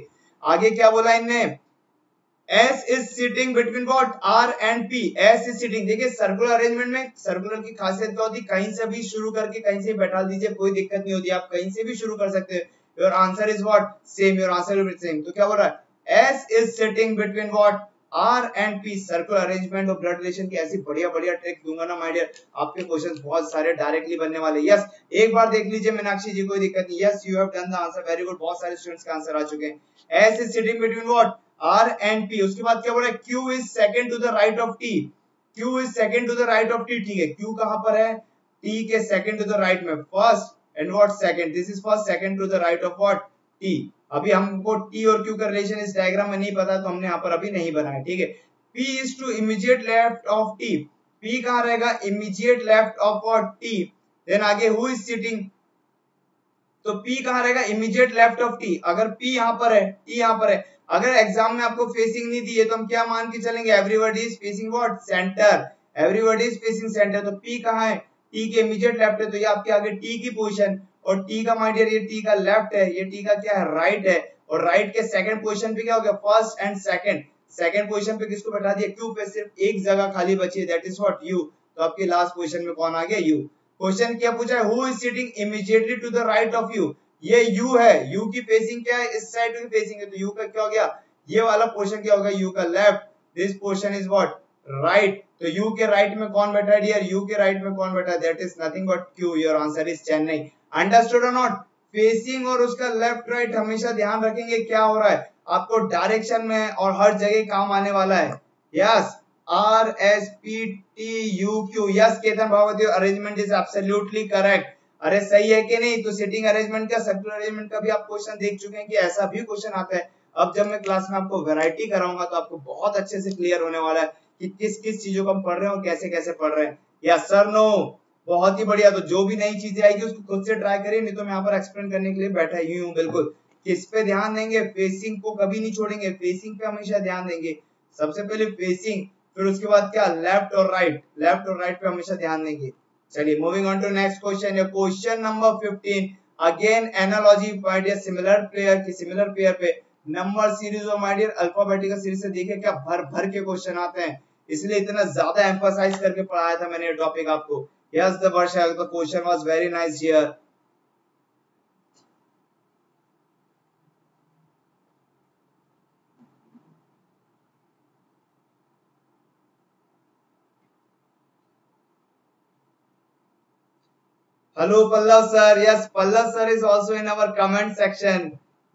आगे क्या बोला इनने S is sitting between what R and P S is sitting देखिए सर्कुलर अरेंजमेंट में सर्कुलर की खासियत क्या होती है कहीं से भी शुरू करके कहीं से बैठा दीजिए कोई दिक्कत नहीं होती आप कहीं से भी शुरू कर सकते हो Your answer is what? Same. Your answer will be same. तो क्या बोल रहा है? S is sitting between what? R and P. Circular arrangement और blood relation की ऐसी बढ़िया-बढ़िया ट्रिक दूंगा ना my dear. आपके क्वेश्चंस बहुत सारे डायरेक्टली बनने वाले। Yes. एक बार देख लीजिए मीनाक्षी जी कोई दिक्कत नहीं। Yes, you have done the answer. Very good. बहुत सारे स्टूडेंट्स का आंसर आ चुके हैं। S is sitting between what? R and P. उसके बाद क्या बोल रहा है? Q is second to the right of T. Q is second to the right of T. ठीक है। Q कहाँ पर है? T के second to the right में। First. And what second? This is first, second to the right of what? T. अभी हमको T और Q का रिलेशन इस डायग्राम में नहीं पता तो हमने यहाँ पर अभी नहीं बनाया ठीक है। P is to immediate left of T. P कहाँ रहेगा? Immediate left of what? T. Then आगे who is sitting? तो P कहाँ रहेगा? Immediate left of T. अगर P यहाँ पर है, T यहाँ पर है। अगर एग्जाम में आपको फेसिंग नहीं दी है तो हम क्या मान के चलेंगे? Everybody is facing what? Center. Everybody is facing center. तो P कहाँ है? टी के इमीडिएट लेफ्ट है तो ये आपके आगे टी की पोजीशन और टी का माय डियर ये टी का लेफ्ट है ये टी का क्या है राइट है और राइट के सेकंड पोजीशन पे क्या हो गया first and second second position पे किसको बैठा दिया क्यू पे सिर्फ एक जगह खाली बची है दैट इज व्हाट यू तो आपकी लास्ट पोजीशन में कौन आ गया यू क्वेश्चन क्या पूछा है, who is sitting immediately to the right of you, ये यू है, यू की फेसिंग क्या है, इस साइड की फेसिंग है, तो यू का क्या हो गया, ये वाला पोर्शन क्या होगा, यू का left, this portion is what, right, तो यू के राइट में कौन बैठा है डियर, यू के राइट में कौन बैठा है, that is nothing but Q, your answer is Chennai. Understood और नॉट, फेसिंग और उसका लेफ्ट राइट हमेशा ध्यान रखेंगे क्या हो रहा है, आपको डायरेक्शन में और हर जगह काम आने वाला है। Yes, R S P T U Q, yes Ketan Bhavati, arrangement is absolutely correct. अरे सही है कि नहीं, तो सिटिंग अरेंजमेंट का, सर्कुलर अरेंजमेंट का भी आप क्वेश्चन देख चुके हैं कि ऐसा भी क्वेश्चन आता है। अब जब मैं क्लास में आपको वैरायटी कराऊंगा तो आपको बहुत अच्छे से क्लियर होने वाला है कि किस किस चीजों को हम पढ़ रहे हैं और कैसे कैसे पढ़ रहे हैं। या सर नो, बहुत ही बढ़िया। तो जो भी नई चीजें आएगी उसको खुद से ट्राई करिए, नहीं तो मैं यहाँ पर एक्सप्लेन करने के लिए बैठा ही हूँ। बिल्कुल किस पे ध्यान देंगे, फेसिंग को कभी नहीं छोड़ेंगे, फेसिंग पे हमेशा ध्यान देंगे। सबसे पहले फेसिंग, फिर उसके बाद क्या, लेफ्ट और राइट, लेफ्ट और राइट पे हमेशा ध्यान देंगे। चलिए moving on to next question, या question number fifteen. Again analogy find a similar pair, की सिमिलर पेयर पे नंबर सीरीज और माय डियर अल्फाबेटिकल सीरीज से देखे क्या भर भर के क्वेश्चन आते हैं, इसलिए इतना ज्यादा एम्फसाइज करके पढ़ाया था मैंने ये टॉपिक आपको। Yes the Varsha, the question was very nice here. Hello Pallav sir, yes Pallav sir is also in our comment section.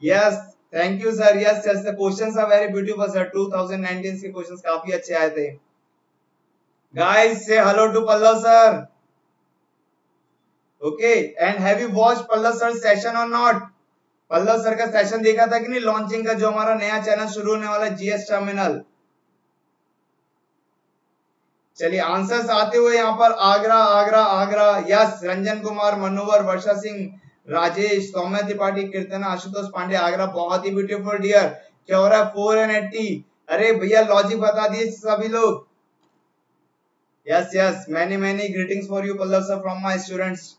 Yes, thank you sir. Yes, yes the questions are very beautiful sir. twenty nineteen के questions काफी अच्छे आए थे। Guys say hello to Pallav sir. Okay, and have you watched Pallav sir's session or not? Pallav sir का session देखा था कि नहीं, launching का जो हमारा नया channel शुरू होने वाला G S Terminal। चलिए आंसर्स आते हुए यहाँ पर आगरा आगरा आगरा। यस रंजन कुमार, मनोहर, वर्षा सिंह, राजेश, सौम्या त्रिपाठी, कीर्तना, आशुतोष पांडे, आगरा। बहुत ही ब्यूटीफुल डियर। क्या हो रहा है, फोर एंड एट्टी। अरे भैया लॉजिक बता दिए सभी लोग। Yes yes, many many greetings for you Pallav sir from my students.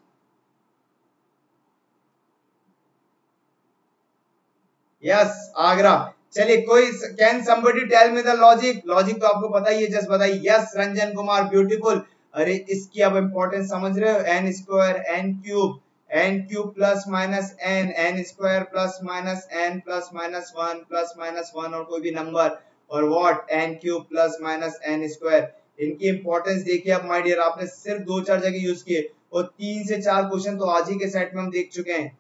Yes Agra. चलिए कोई, can somebody tell me the logic, logic तो आपको पता ही है, जस्ट बताइए। Yes Ranjan Kumar, beautiful. अरे इसकी आप इंपॉर्टेंस समझ रहे हो, N square N cube N cube plus minus N N square plus minus N plus minus one plus minus one और कोई भी नंबर और what N cube plus minus N square. इनकी इंपॉर्टेंस देखिए आप माय डियर, आपने सिर्फ दो चार जगह यूज किए और तीन से चार क्वेश्चन तो आज ही के सेट में हम देख चुके हैं।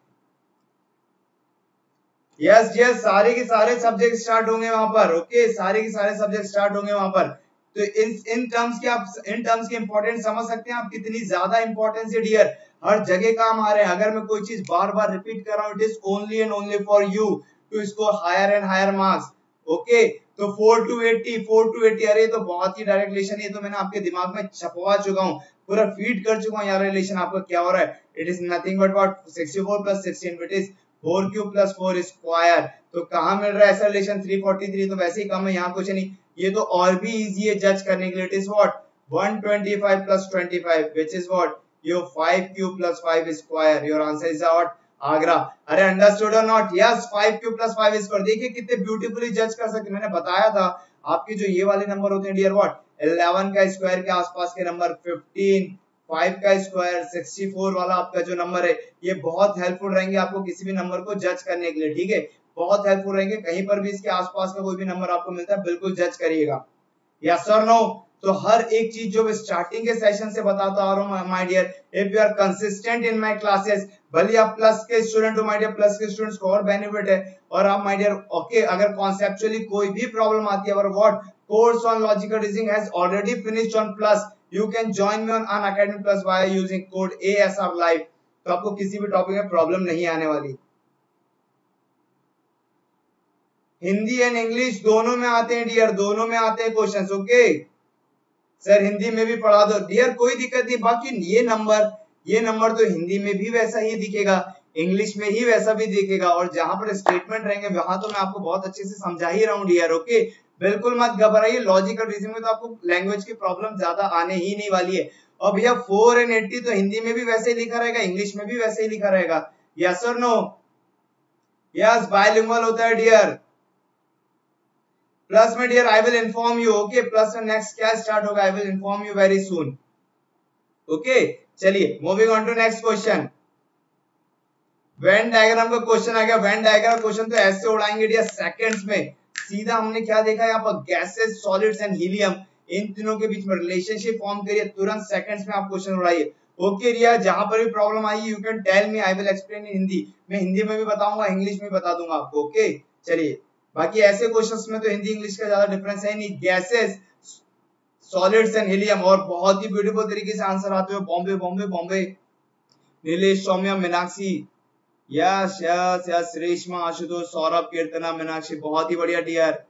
यस yes, यस yes, सारे के सारे सब्जेक्ट स्टार्ट होंगे वहां पर। ओके okay, सारे के सारे सब्जेक्ट स्टार्ट होंगे वहां पर। तो इन इन टर्म्स के आप इन टर्म्स के इंपॉर्टेंस समझ सकते हैं आप, कितनी ज्यादा इंपॉर्टेंस है डियर, हर जगह काम आ रहे हैं। अगर मैं कोई चीज बार बार रिपीट कर रहा हूँ, it is only and only for you to score higher and higher marks. Okay तो four two eighty four two eighty, अरे तो बहुत ही डायरेक्ट रिलेशन है, तो मैंने आपके दिमाग में छपवा चुका हूँ, पूरा फीड कर चुका हूँ यार रिलेशन आपको। क्या हो रहा है, it is nothing but what sixty four plus sixteen, it is four cube plus four square. तो कहाँ मिल रहा है ऐसा रिलेशन, थ्री फोर्टी थ्री। तो वैसे ही कम है, यहाँ कुछ नहीं, ये तो और भी इजी है जज करने के लिए। It is what one twenty five plus twenty five, which is what your five cube plus five square. Your answer is what Agra. अरे अंडरस्टूड और not. Yes five cube plus five square. देखिए कितने beautifully जज कर सकते, मैंने बताया था आपके जो ये वाले नंबर होते हैं डियर, व्हाट इलेवन का स्क्वायर के आसपास के नंबर, फिफ्टीन, फाइव का स्क्वायर, सिक्सटी फोर वाला आपका जो नंबर है, ये बहुत हेल्पफुल रहेंगे आपको किसी भी नंबर को जज करने के लिए। ठीक है, बहुत हेल्पफुल रहेंगे, कहीं पर भी इसके आसपास का कोई भी नंबर आपको मिलता है बिल्कुल जज करिएगा। या सर नो, तो हर एक चीज जो मैं स्टार्टिंग के सेशन से बताता आ रहा हूँ my dear, if you are consistent in my classes, भले आप प्लस के स्टूडेंट हो माय डियर, प्लस के स्टूडेंट्स को और बेनिफिट है। और आप माय डियर ओके, अगर कॉन्सेप्चुअली कोई भी प्रॉब्लम आती है, और what course on logical reasoning has already finished on plus, You can join me on Unacademy Plus by using code A S R Live। तो आपको किसी भी टॉपिक में प्रॉब्लम नहीं आने वाली। हिंदी एंड इंग्लिश दोनों में आते हैं डियर, दोनों में आते हैं क्वेश्चंस। ओके सर हिंदी में भी पढ़ा दो डियर, कोई दिक्कत नहीं। बाकी ये नंबर ये नंबर तो हिंदी में भी वैसा ही दिखेगा, इंग्लिश में ही वैसा भी दिखेगा, और जहां पर स्टेटमेंट रहेंगे वहां तो मैं आपको बहुत अच्छे से समझा ही रहा हूँ डियर। ओके बिल्कुल मत घबराइए, लॉजिकल रीजनिंग में तो आपको लैंग्वेज की प्रॉब्लम ज्यादा आने ही नहीं वाली है। और भैया फोर एंड एट्टी तो हिंदी में भी वैसे ही लिखा रहेगा, इंग्लिश में भी वैसे ही लिखा रहेगा। यस और नो। यस बायलिंगुअल होता है डियर। प्लस में dear I will inform you. Okay plus में नेक्स्ट क्या स्टार्ट होगा, I will inform you very soon. Okay चलिए moving on to next question. Venn diagram का क्वेश्चन आ गया। वेन डायग्राम क्वेश्चन तो ऐसे उड़ाएंगे डियर सेकंड्स में। सीधा हमने क्या देखा यहाँ पर, गैसेस, सॉलिड्स एंड हीलियम, इन तीनों के बीच में रिलेशनशिप फॉर्म करिए, तुरंत सेकंड्स में आप क्वेश्चन उड़ाइए। ओके रिया, जहां पर भी प्रॉब्लम आई you can tell me, I will explain in Hindi. मैं हिंदी में भी बताऊंगा, इंग्लिश में बता दूंगा आपको। Okay okay? चलिए, बाकी ऐसे क्वेश्चंस में तो हिंदी इंग्लिश का ज्यादा डिफरेंस है नहीं। गैसेस, सॉलिड्स एंड हीलियम, और बहुत ही ब्यूटीफुल तरीके से आंसर आते हुए Bombay Bombay Bombay, Nilesh, Saumya, Meenakshi, yes yes yes, Reshma, Ashutosh, Saurabh, Kirtana, Meenakshi, बहुत ही बढ़िया डियर।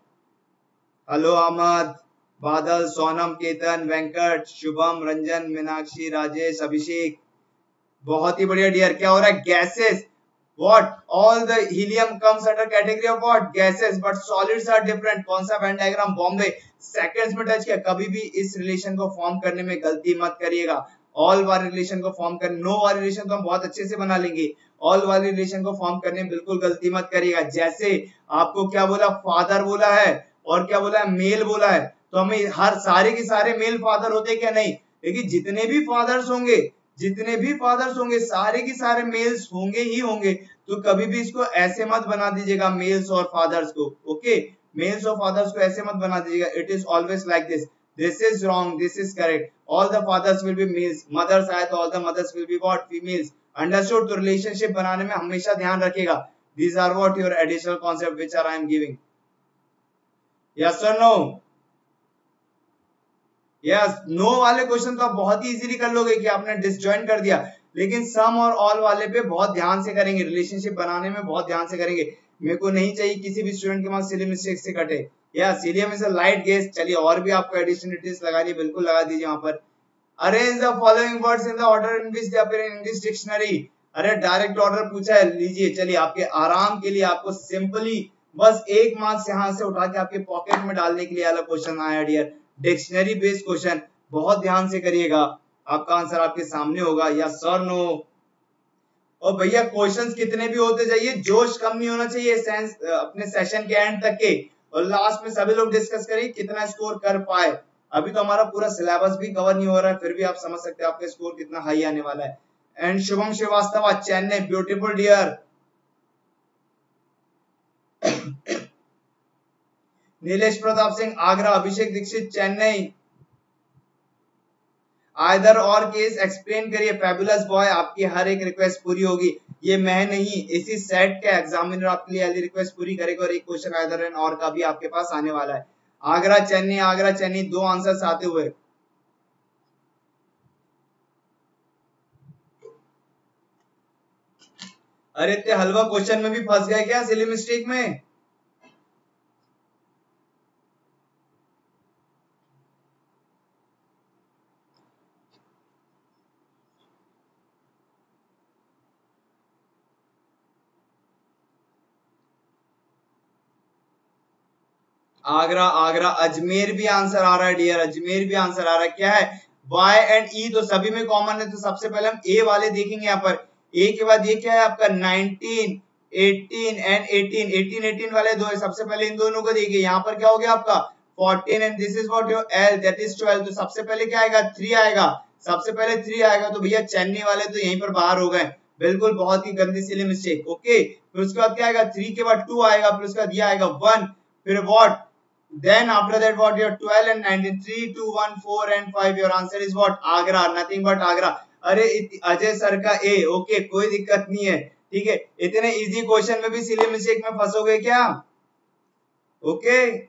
हेलो अहमद, बादल, सोनम, केतन, वेंकट, शुभम, रंजन, मीनाक्षी, राजेश, अभिषेक, बहुत ही बढ़िया डियर। क्या हो रहा है? Gases, what all the helium comes under category of what, gases, but solids are different. कौन सा वेन डायग्राम? बॉम्बे। सेकंड्स में टच किया, कभी भी इस रिलेशन को फॉर्म करने में गलती मत करिएगा। ऑल वाले रिलेशन को फॉर्म कर, नो वाले रिलेशन तो हम बहुत अच्छे से बना लेंगे, ऑल वाले रिलेशन को फॉर्म करने में बिल्कुल गलती मत करिएगा। जैसे आपको क्या बोला, फादर बोला है और क्या बोला है, मेल बोला है, तो हमें हर सारे के सारे मेल फादर होते क्या? नहीं, लेकिन जितने भी फादर्स होंगे, जितने भी फादर्स होंगे सारे के सारे मेल्स होंगे ही होंगे। तो कभी भी इसको ऐसे मत बना दीजिएगा मेल्स और फादर्स को। ओके, मेल्स और फादर्स को ऐसे मत बना दीजिएगा। It is always like this, this is wrong, this is correct. All the fathers will be males, mothers आए तो all the mothers will be what, females. Understood? तो रिलेशनशिप बनाने में हमेशा ध्यान रखिएगा। These are what your additional concept which are I am giving. Yes और no? Yes, no वाले क्वेश्चन तो आप बहुत ही इजीली कर लोगे कि आपने डिसजॉइन कर दिया, लेकिन सम और ऑल वाले पे बहुत ध्यान से करेंगे, रिलेशनशिप बनाने में बहुत ध्यान से करेंगे। मेरे को नहीं चाहिए किसी भी स्टूडेंट के मार्क्स सिली मिस्टेक से कटे। Yes, helium is a light gas. चलिए, और भी आपको एडिशनलिटीज लगानी है, बिल्कुल लगा दीजिए यहाँ पर। Arrange the following words in the order in which they appear in English dictionary. अरे डायरेक्ट ऑर्डर पूछा है, लीजिए। चलिए, आपके आराम के लिए आपको सिंपली बस एक मार्क्स यहाँ से उठा के आपके पॉकेट में डालने के लिए वाला क्वेश्चन आया डियर, डिक्शनरी बेस्ड क्वेश्चन। बहुत ध्यान से करिएगा, आपका आंसर आपके सामने होगा। या सर नो? और भैया क्वेश्चंस कितने भी होते जाइए, जोश कम नहीं होना चाहिए सेंस, अपने सेशन के एंड तक के। और लास्ट में सभी लोग डिस्कस करें कितना स्कोर कर पाए। अभी तो हमारा पूरा सिलेबस भी कवर नहीं हो रहा है, फिर भी आप समझ सकते हैं आपका स्कोर कितना हाई आने वाला है। And Shubham Srivastava, Chennai, beautiful dear. Nilesh Pratap Singh, Agra. Abhishek Dixit, Chennai. Either और केस एक्सप्लेन करिए। फैबुलस बॉय, आपकी हर एक रिक्वेस्ट पूरी होगी। ये मैं नहीं, इसी सेट का एग्जामिनर आपके लिए अली रिक्वेस्ट पूरी करेगा, और एक क्वेश्चन आइदर एंड और का भी आपके पास आने वाला है। आगरा, चेन्नई, आगरा, चेन्नई, दो आंसर्स आते हुए। अरे इतने हलवा क्वेश्चन में भी फंस गया क्या, सिली मिस्टेक में? आगरा, आगरा, अजमेर भी आंसर आ रहा है डियर, अजमेर भी आंसर आ रहा है। क्या है, वाई एंड ई तो सभी में कॉमन है, तो सबसे पहले हम ए वाले देखेंगे यहाँ पर। ए के बाद ये क्या है आपका, nineteen, eighteen and eighteen, eighteen eighteen वाले दो है, सबसे पहले इन दोनों को देखिए। यहाँ पर क्या हो गया आपका fourteen, and this is what your L, that is twelve. तो सबसे पहले क्या आएगा, थ्री आएगा, सबसे पहले थ्री आएगा। तो भैया चेन्नई वाले तो यहीं पर बाहर हो गए, बिल्कुल बहुत ही गंदी सिली मिस्टेक। ओके, फिर उसके बाद क्या आएगा, थ्री के बाद टू आएगा, फिर उसके बाद ये आएगा वन, फिर what, then after that what your twelve and nineteen, three, two, one, four and five, your answer is what, Agra, nothing but Agra। अरे अजय सर का ए, ओके okay, कोई दिक्कत नहीं है, ठीक है। इतने इजी क्वेश्चन में भी सिली मिस्टेक में फंसोगे क्या? ओके okay,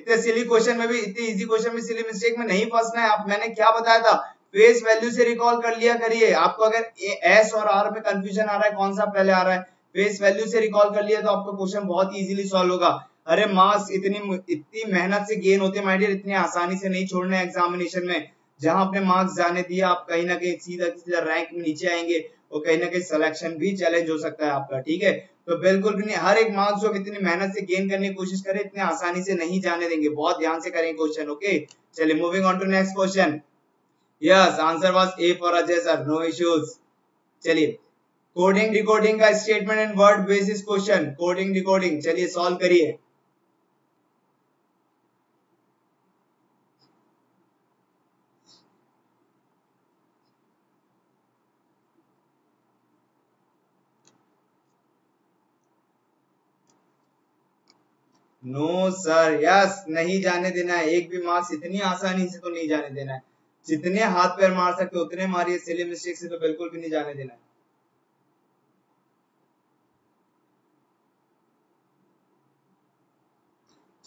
इतने सिली क्वेश्चन में भी, इतने इजी क्वेश्चन में सिली मिस्टेक में नहीं फंसना है आप। मैंने क्या बताया था, फेस वैल्यू से रिकॉल कर लिया करिए। आपको अगर एस और आर में कंफ्यूजन आ रहा है कौन सा पहले आ रहा है, फेस वैल्यू से रिकॉल कर लिया तो आपका क्वेश्चन बहुत इजीली सॉल्व होगा। अरे मार्क्स इतनी इतनी मेहनत से गेन होते माय डियर, इतने आसानी से नहीं छोड़ना एग्जामिनेशन में। जहां अपने मार्क्स जाने दिए आप कहीं ना कहीं सीधा सीधा रैंक में नीचे आएंगे, और कहीं ना कहीं सिलेक्शन भी चैलेंज हो सकता है आपका, ठीक है। तो बिल्कुल भी नहीं, हर एक मार्क्स को इतनी मेहनत से गेन करने की कोशिश करें, इतने आसानी से नहीं जाने देंगे, बहुत ध्यान से करेंगे क्वेश्चन। ओके, चलिए moving on to next question. Yes, answer was A for Ajay sir, no issues. चलिए, कोडिंग डिकोडिंग का statement and word basis question, coding decoding, चलिए सॉल्व करिए। नो सर, यस, नहीं जाने देना है। एक भी मार्क्स इतनी आसानी से तो नहीं जाने देना है। जितने हाथ पैर मार सकते हो उतने मारिए, सिली मिस्टेक से तो बिल्कुल भी नहीं जाने देना है।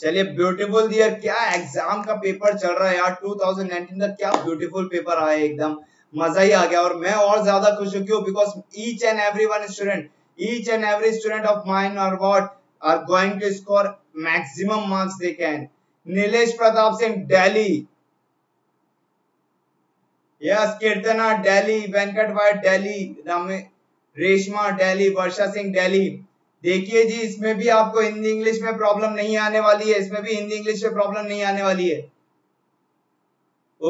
चलिए, ब्यूटीफुल डियर, क्या एग्जाम का पेपर चल रहा है यार। टू थाउजेंड नाइनटीन का क्या ब्यूटीफुल पेपर आया, एकदम मजा ही आ गया। और मैं और ज्यादा खुश हूँ, क्यों? Because each and every one student each and every student of mine और what are going to score maximum marks they can. Nilesh Pratap Singh Delhi, yes, Kirtana Delhi, Venkat भाई दिल्ली, रेशमा दिल्ली, वर्षा सिंह दिल्ली। देखिए जी, इसमें भी आपको हिंदी इंग्लिश में प्रॉब्लम नहीं आने वाली है, इसमें भी हिंदी इंग्लिश में प्रॉब्लम नहीं आने वाली है।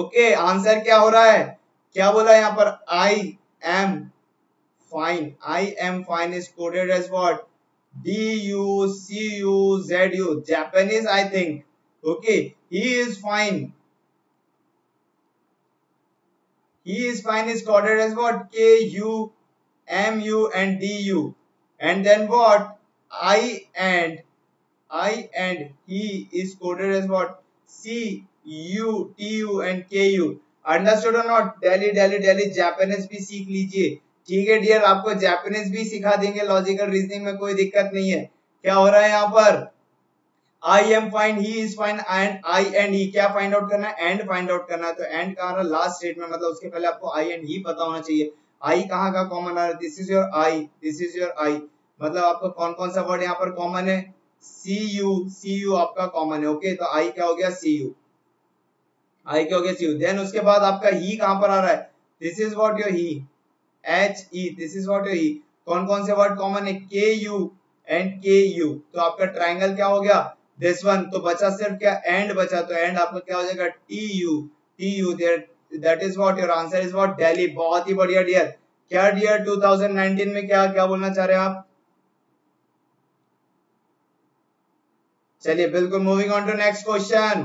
ओके, आंसर क्या हो रहा है? क्या बोला यहाँ पर? I am fine, I am fine is coded as what? D U C U Z U, Japanese I think. Okay, he is fine, he is fine is coded as what? K U M U and D U. And then what? I and I and he is coded as what? C U T U and K U. Understood or not? Delhi, Delhi, Delhi. Japanese भी सीख लीजिए, ठीक है dear? आपको Japanese भी सिखा देंगे, logical reasoning में कोई दिक्कत नहीं है। क्या हो रहा है यहाँ पर? I am fine, he is fine and I and he। क्या find out करना है? And find out करना है। तो and कहाँ रहा? Last स्टेट में, मतलब उसके पहले आपको I and he पता होना चाहिए। I कहाँ का कॉमन आ रहा है? This is your I, this is your I। मतलब आपका कौन कौन सा वर्ड यहाँ पर कॉमन है? सी यू, सी यू आपका कॉमन है। ओके, तो आई क्या हो गया? सी यू। आई क्या हो गया? सी यू। देन उसके बाद आपका ही कहाँ पर आ रहा है? This is what your he, H E, this is what your he. कौन कौन से वर्ड कॉमन है? के यू एंड के यू। तो आपका ट्राइंगल क्या हो गया? This one. तो बचा सिर्फ क्या? एंड बचा। तो एंड आपका क्या हो जाएगा? T U, T U. That is what your answer is what? Delhi. बहुत ही बढ़िया डियर। क्या डियर, टू थाउजेंड नाइनटीन में क्या क्या बोलना चाह रहे हैं आप? चलिए, बिल्कुल, moving on to next question.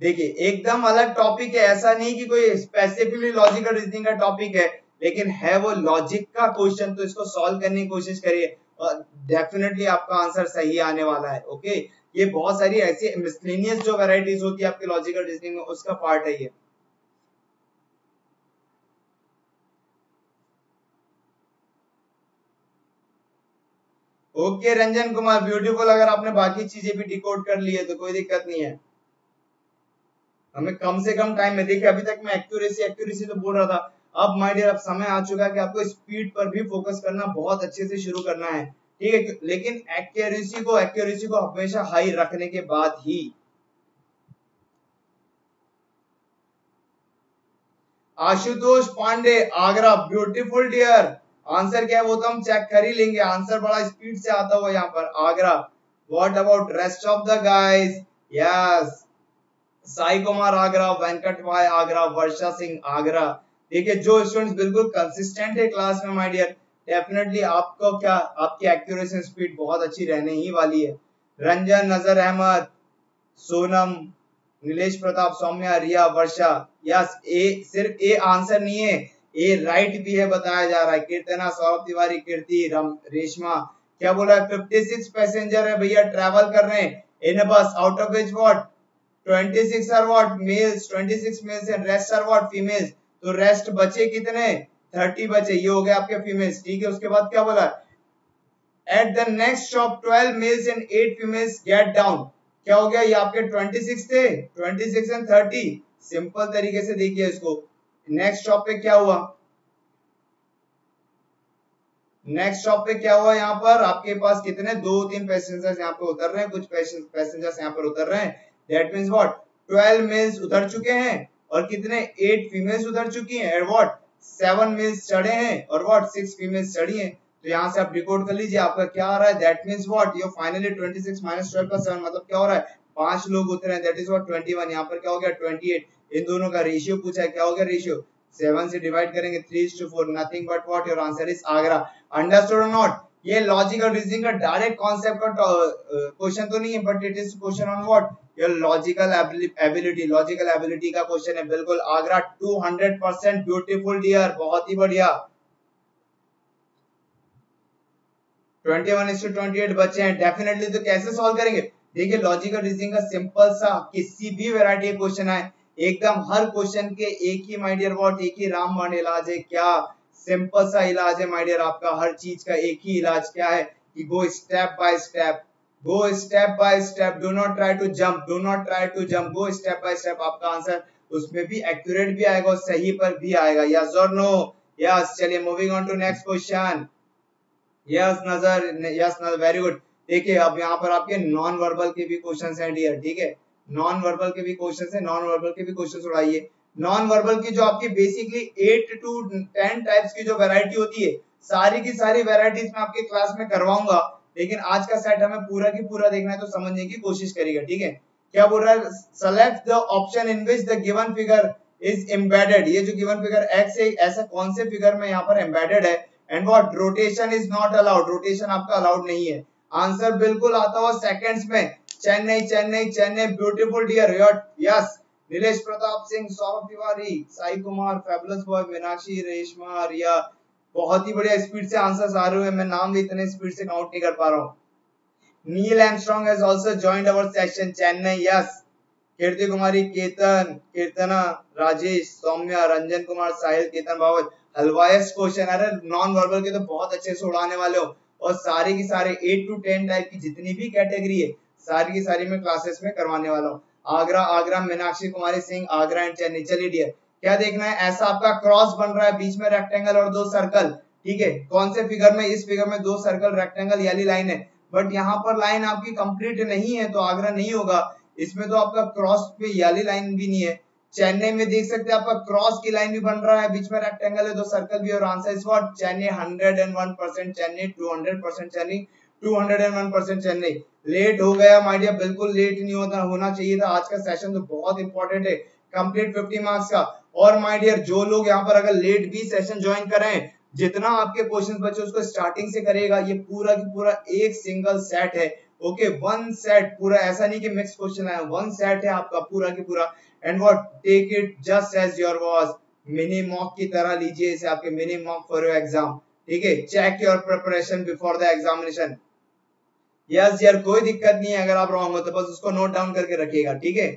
देखिए, एकदम अलग टॉपिक है, ऐसा नहीं कि कोई स्पेसिफिकली लॉजिकल रीजनिंग का टॉपिक है, लेकिन है वो लॉजिक का क्वेश्चन, तो इसको सॉल्व करने की कोशिश करिए और डेफिनेटली आपका आंसर सही आने वाला है। ओके, ये बहुत सारी ऐसी मिसलेनियस जो वेराइटीज होती है आपके लॉजिकल रीजनिंग में, उसका पार्ट है ये। Okay, okay, Ranjan Kumar, beautiful. अगर आपने बाकी चीजें भी डिकोड कर ली है तो कोई दिक्कत नहीं है, हमें कम से कम टाइम में। देखिए, अभी तक मैं एक्यूरेसी एक्यूरेसी तो बोल रहा था, अब माय डियर अब समय आ चुका है कि आपको स्पीड पर भी फोकस करना बहुत अच्छे से शुरू करना है, ठीक है? लेकिन एक्यूरेसी को एक्यूरेसी को हमेशा हाई रखने के बाद ही। Ashutosh Pandey, Agra, beautiful dear. Answer क्या है वो तो हम चेक कर ही लेंगे, आंसर बड़ा स्पीड से आता हुआ यहाँ पर, Agra. What about rest of the guys? Yes, Sai Kumar Agra, Venkat भाई आगरा, वर्षा सिंह आगरा। देखिए, जो स्टूडेंट्स बिल्कुल कंसिस्टेंट है क्लास में माय डियर, डेफिनेटली आपको क्या, आपकी एक्यूरेसी स्पीड बहुत अच्छी रहने ही वाली है। रंजन, नजर अहमद, सोनम, नीलेश प्रताप, सौम्या, रिया, वर्षा। यस, ए सिर्फ ए आंसर नहीं है, ए राइट भी है बताया जा रहा है। कीर्तना, सौरभ तिवारी, कीर्ति, राम, रेशमा। क्या बोला है? छप्पन पैसेंजर है भैया, ट्रैवल कर रहे हैं in bus, out of which what छब्बीस आर व्हाट मेल्स, छब्बीस males and rest are what females. तो रेस्ट बचे कितने? तीस बचे, ये हो गए आपके फीमेल्स, ठीक है? उसके बाद क्या बोला? At the next shop twelve males and eight females get down. क्या हो गया? ये आपके छब्बीस थे, छब्बीस एंड तीस। सिंपल तरीके से देखिए इसको। नेक्स्ट स्टॉप पे क्या हुआ? नेक्स्ट स्टॉप पे क्या हुआ? यहाँ पर आपके पास कितने, दो तीन पैसेंजर्स यहाँ पे उतर रहे हैं, कुछ पैसेंजर्स यहाँ पर उतर रहे हैं। That means what? Twelve males उतर चुके हैं और कितने? एट फीमेल्स उतर चुकी हैं। व्हाट? सेवन मेल्स चढ़े हैं और व्हाट? सिक्स फीमेल्स चढ़ी हैं। तो यहाँ से आप रिकॉर्ड कर लीजिए आपका क्या आ रहा है। That means what? Your finally छब्बीस माइनस ट्वेल्व प्लस सेवन, मतलब क्या हो रहा है? पांच लोग उतरे हैं, दैट इज व्हाट इक्कीस। यहाँ पर क्या हो गया? अट्ठाईस। इन दोनों का रेशियो पूछा है, क्या हो गया रेशियो? सेवन से डिवाइड करेंगे, three is to four, nothing but what your answer is Agra. Understood और नॉट? ये लॉजिकल रीजनिंग का डायरेक्ट कॉन्सेप्ट का क्वेश्चन तो नहीं है, but it is question on what? Your logical ability, logical ability का क्वेश्चन है। बिल्कुल Agra, two hundred percent, beautiful dear, बहुत ही बढ़िया। इक्कीस इस टू अट्ठाईस बचे हैं डेफिनेटली। तो कैसे सॉल्व करेंगे? देखिए लॉजिकल रीजनिंग का सिंपल सा किसी भी वैरायटी क्वेश्चन आए एकदम हर क्वेश्चन के एक ही माय डियर व्हाट एक ही रामबाण इलाज है। क्या सिंपल सा इलाज है माय डियर, आपका हर चीज का एक ही इलाज क्या है कि go step by step, go step by step, do not try to jump, do not try to jump, go step by step. आपका आंसर उसमें भी एक्यूरेट भी आएगा और सही पर भी आएगा। यस और नो? यस। चलिए moving on to next question. Yes Nazar, yes Nazar, very good. देखिए अब यहाँ पर आपके नॉन वर्बल के भी क्वेश्चंस हैं डियर, ठीक है, नॉन वर्बल के भी क्वेश्चंस हैं, नॉन वर्बल के भी क्वेश्चंस उड़ाइए। नॉन वर्बल की जो आपकी basically eight to ten types की जो वैरायटी होती है सारी की सारी वैरायटीज में आपके क्लास में करवाऊंगा, लेकिन आज का सेट हमें पूरा की पूरा देखना है तो समझने की कोशिश करिएगा, ठीक है। क्या बोल रहा है? Select the option in which the given figure is embedded. ये जो गिवन फिगर एक्स है ऐसा कौन से फिगर में यहाँ पर एम्बेडेड है। And what? Rotation is not allowed, rotation आपका अलाउड नहीं है। आंसर बिल्कुल आता हुआ सेकंड्स में, Chennai Chennai Chennai, beautiful dear. Yes Nilesh Pratap Singh, Saurabh Tiwari, Sai Kumar, fabulous boy, Meenakshi, Reshma, Riya, बहुत ही बढ़िया स्पीड से आंसर्स आ रहे हैं, मैं नाम भी इतने स्पीड से काउंट नहीं कर पा रहा हूँ। Neil Armstrong has also joined our session, Chennai. Yes Kirti Kumari, Ketan, Kirtana, Rajesh, Saumya, Ranjan Kumar, Sahil, Ketan बावत। हलवाइस क्वेश्चन, अरे नॉन वर्बल के तो बहुत अच्छे से उड़ाने वाले हो और सारे की सारे एट टू टेन टाइप की जितनी भी कैटेगरी है सारी की सारी में क्लासेस में करवाने वाला हूँ। आगरा आगरा, मीनाक्षी कुमारी सिंह, आगरा एंड चेन्नई। चलिए डियर क्या देखना है? ऐसा आपका क्रॉस बन रहा है, बीच में रेक्टेंगल और दो सर्कल, ठीक है। कौन से फिगर में? इस फिगर में दो सर्कल रेक्टेंगल वाली लाइन है, बट यहाँ पर लाइन आपकी कंप्लीट नहीं है तो आगरा नहीं होगा। इसमें तो आपका क्रॉस पे वाली लाइन भी नहीं है। चेन्नई में देख सकते हैं आपका क्रॉस की लाइन भी बन रहा है, बीच में रेक्टेंगल है, दो सर्कल भी, और answer is what? Chennai hundred and one percent, Chennai two hundred percent, Chennai two hundred and one percent Chennai. Late हो गया माय डियर, बिल्कुल लेट नहीं होता होना चाहिए था। आज का सेशन तो बहुत इंपॉर्टेंट है, कंप्लीट फिफ्टी मार्क्स का। और माय डियर जो लोग यहाँ पर अगर लेट भी सेशन ज्वाइन करें, जितना आपके क्वेश्चन बचे उसको स्टार्टिंग से करेगा। ये पूरा की पूरा एक सिंगल सेट है, ओके, वन सेट पूरा, ऐसा नहीं कि मिक्स क्वेश्चन आया, वन सेट है आपका पूरा की पूरा। And what? Take it just as your was, mini mock की तरह लीजिए इसे, आपके mini mock for your exam, ठीक है। Check your preparation before the examination. Yes यार कोई दिक्कत नहीं है, अगर आप रॉन्ग हो तो बस उसको नोट डाउन करके रखिएगा, ठीक है।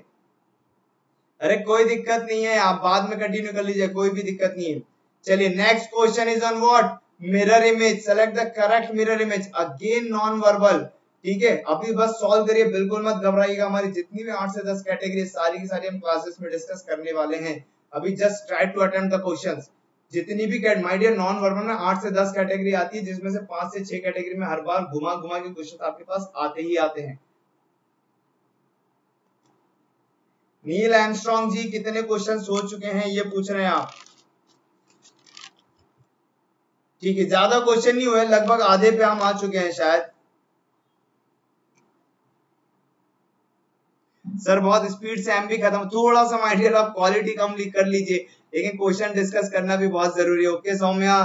अरे कोई दिक्कत नहीं है, आप बाद में कंटिन्यू कर लीजिए, कोई भी दिक्कत नहीं है। चलिए next question is on what? Mirror image. Select the correct mirror image, again non verbal, ठीक है। अभी बस सॉल्व करिए, बिल्कुल मत घबराइएगा। हमारी जितनी भी आठ से दस कैटेगरी सारी की सारी हम क्लासेस में डिस्कस करने वाले हैं। अभी just try to attempt the questions. जितनी भी माय डियर नॉन वर्बल में आठ से दस कैटेगरी आती है, जिसमें से पांच से छह कैटेगरी में हर बार घुमा घुमा के क्वेश्चन आपके पास आते ही आते हैं। नील एमस्ट्रॉन्ग जी कितने क्वेश्चन सोच चुके हैं ये पूछ रहे हैं आप, ठीक है। ज्यादा क्वेश्चन नहीं हुए, लगभग आधे पे हम आ चुके हैं शायद। सर बहुत स्पीड से एम भी खत्म, थोड़ा सा माय डियर आप क्वालिटी कम कर लीजिए, लेकिन क्वेश्चन डिस्कस करना भी बहुत जरूरी है, ओके। सौम्या,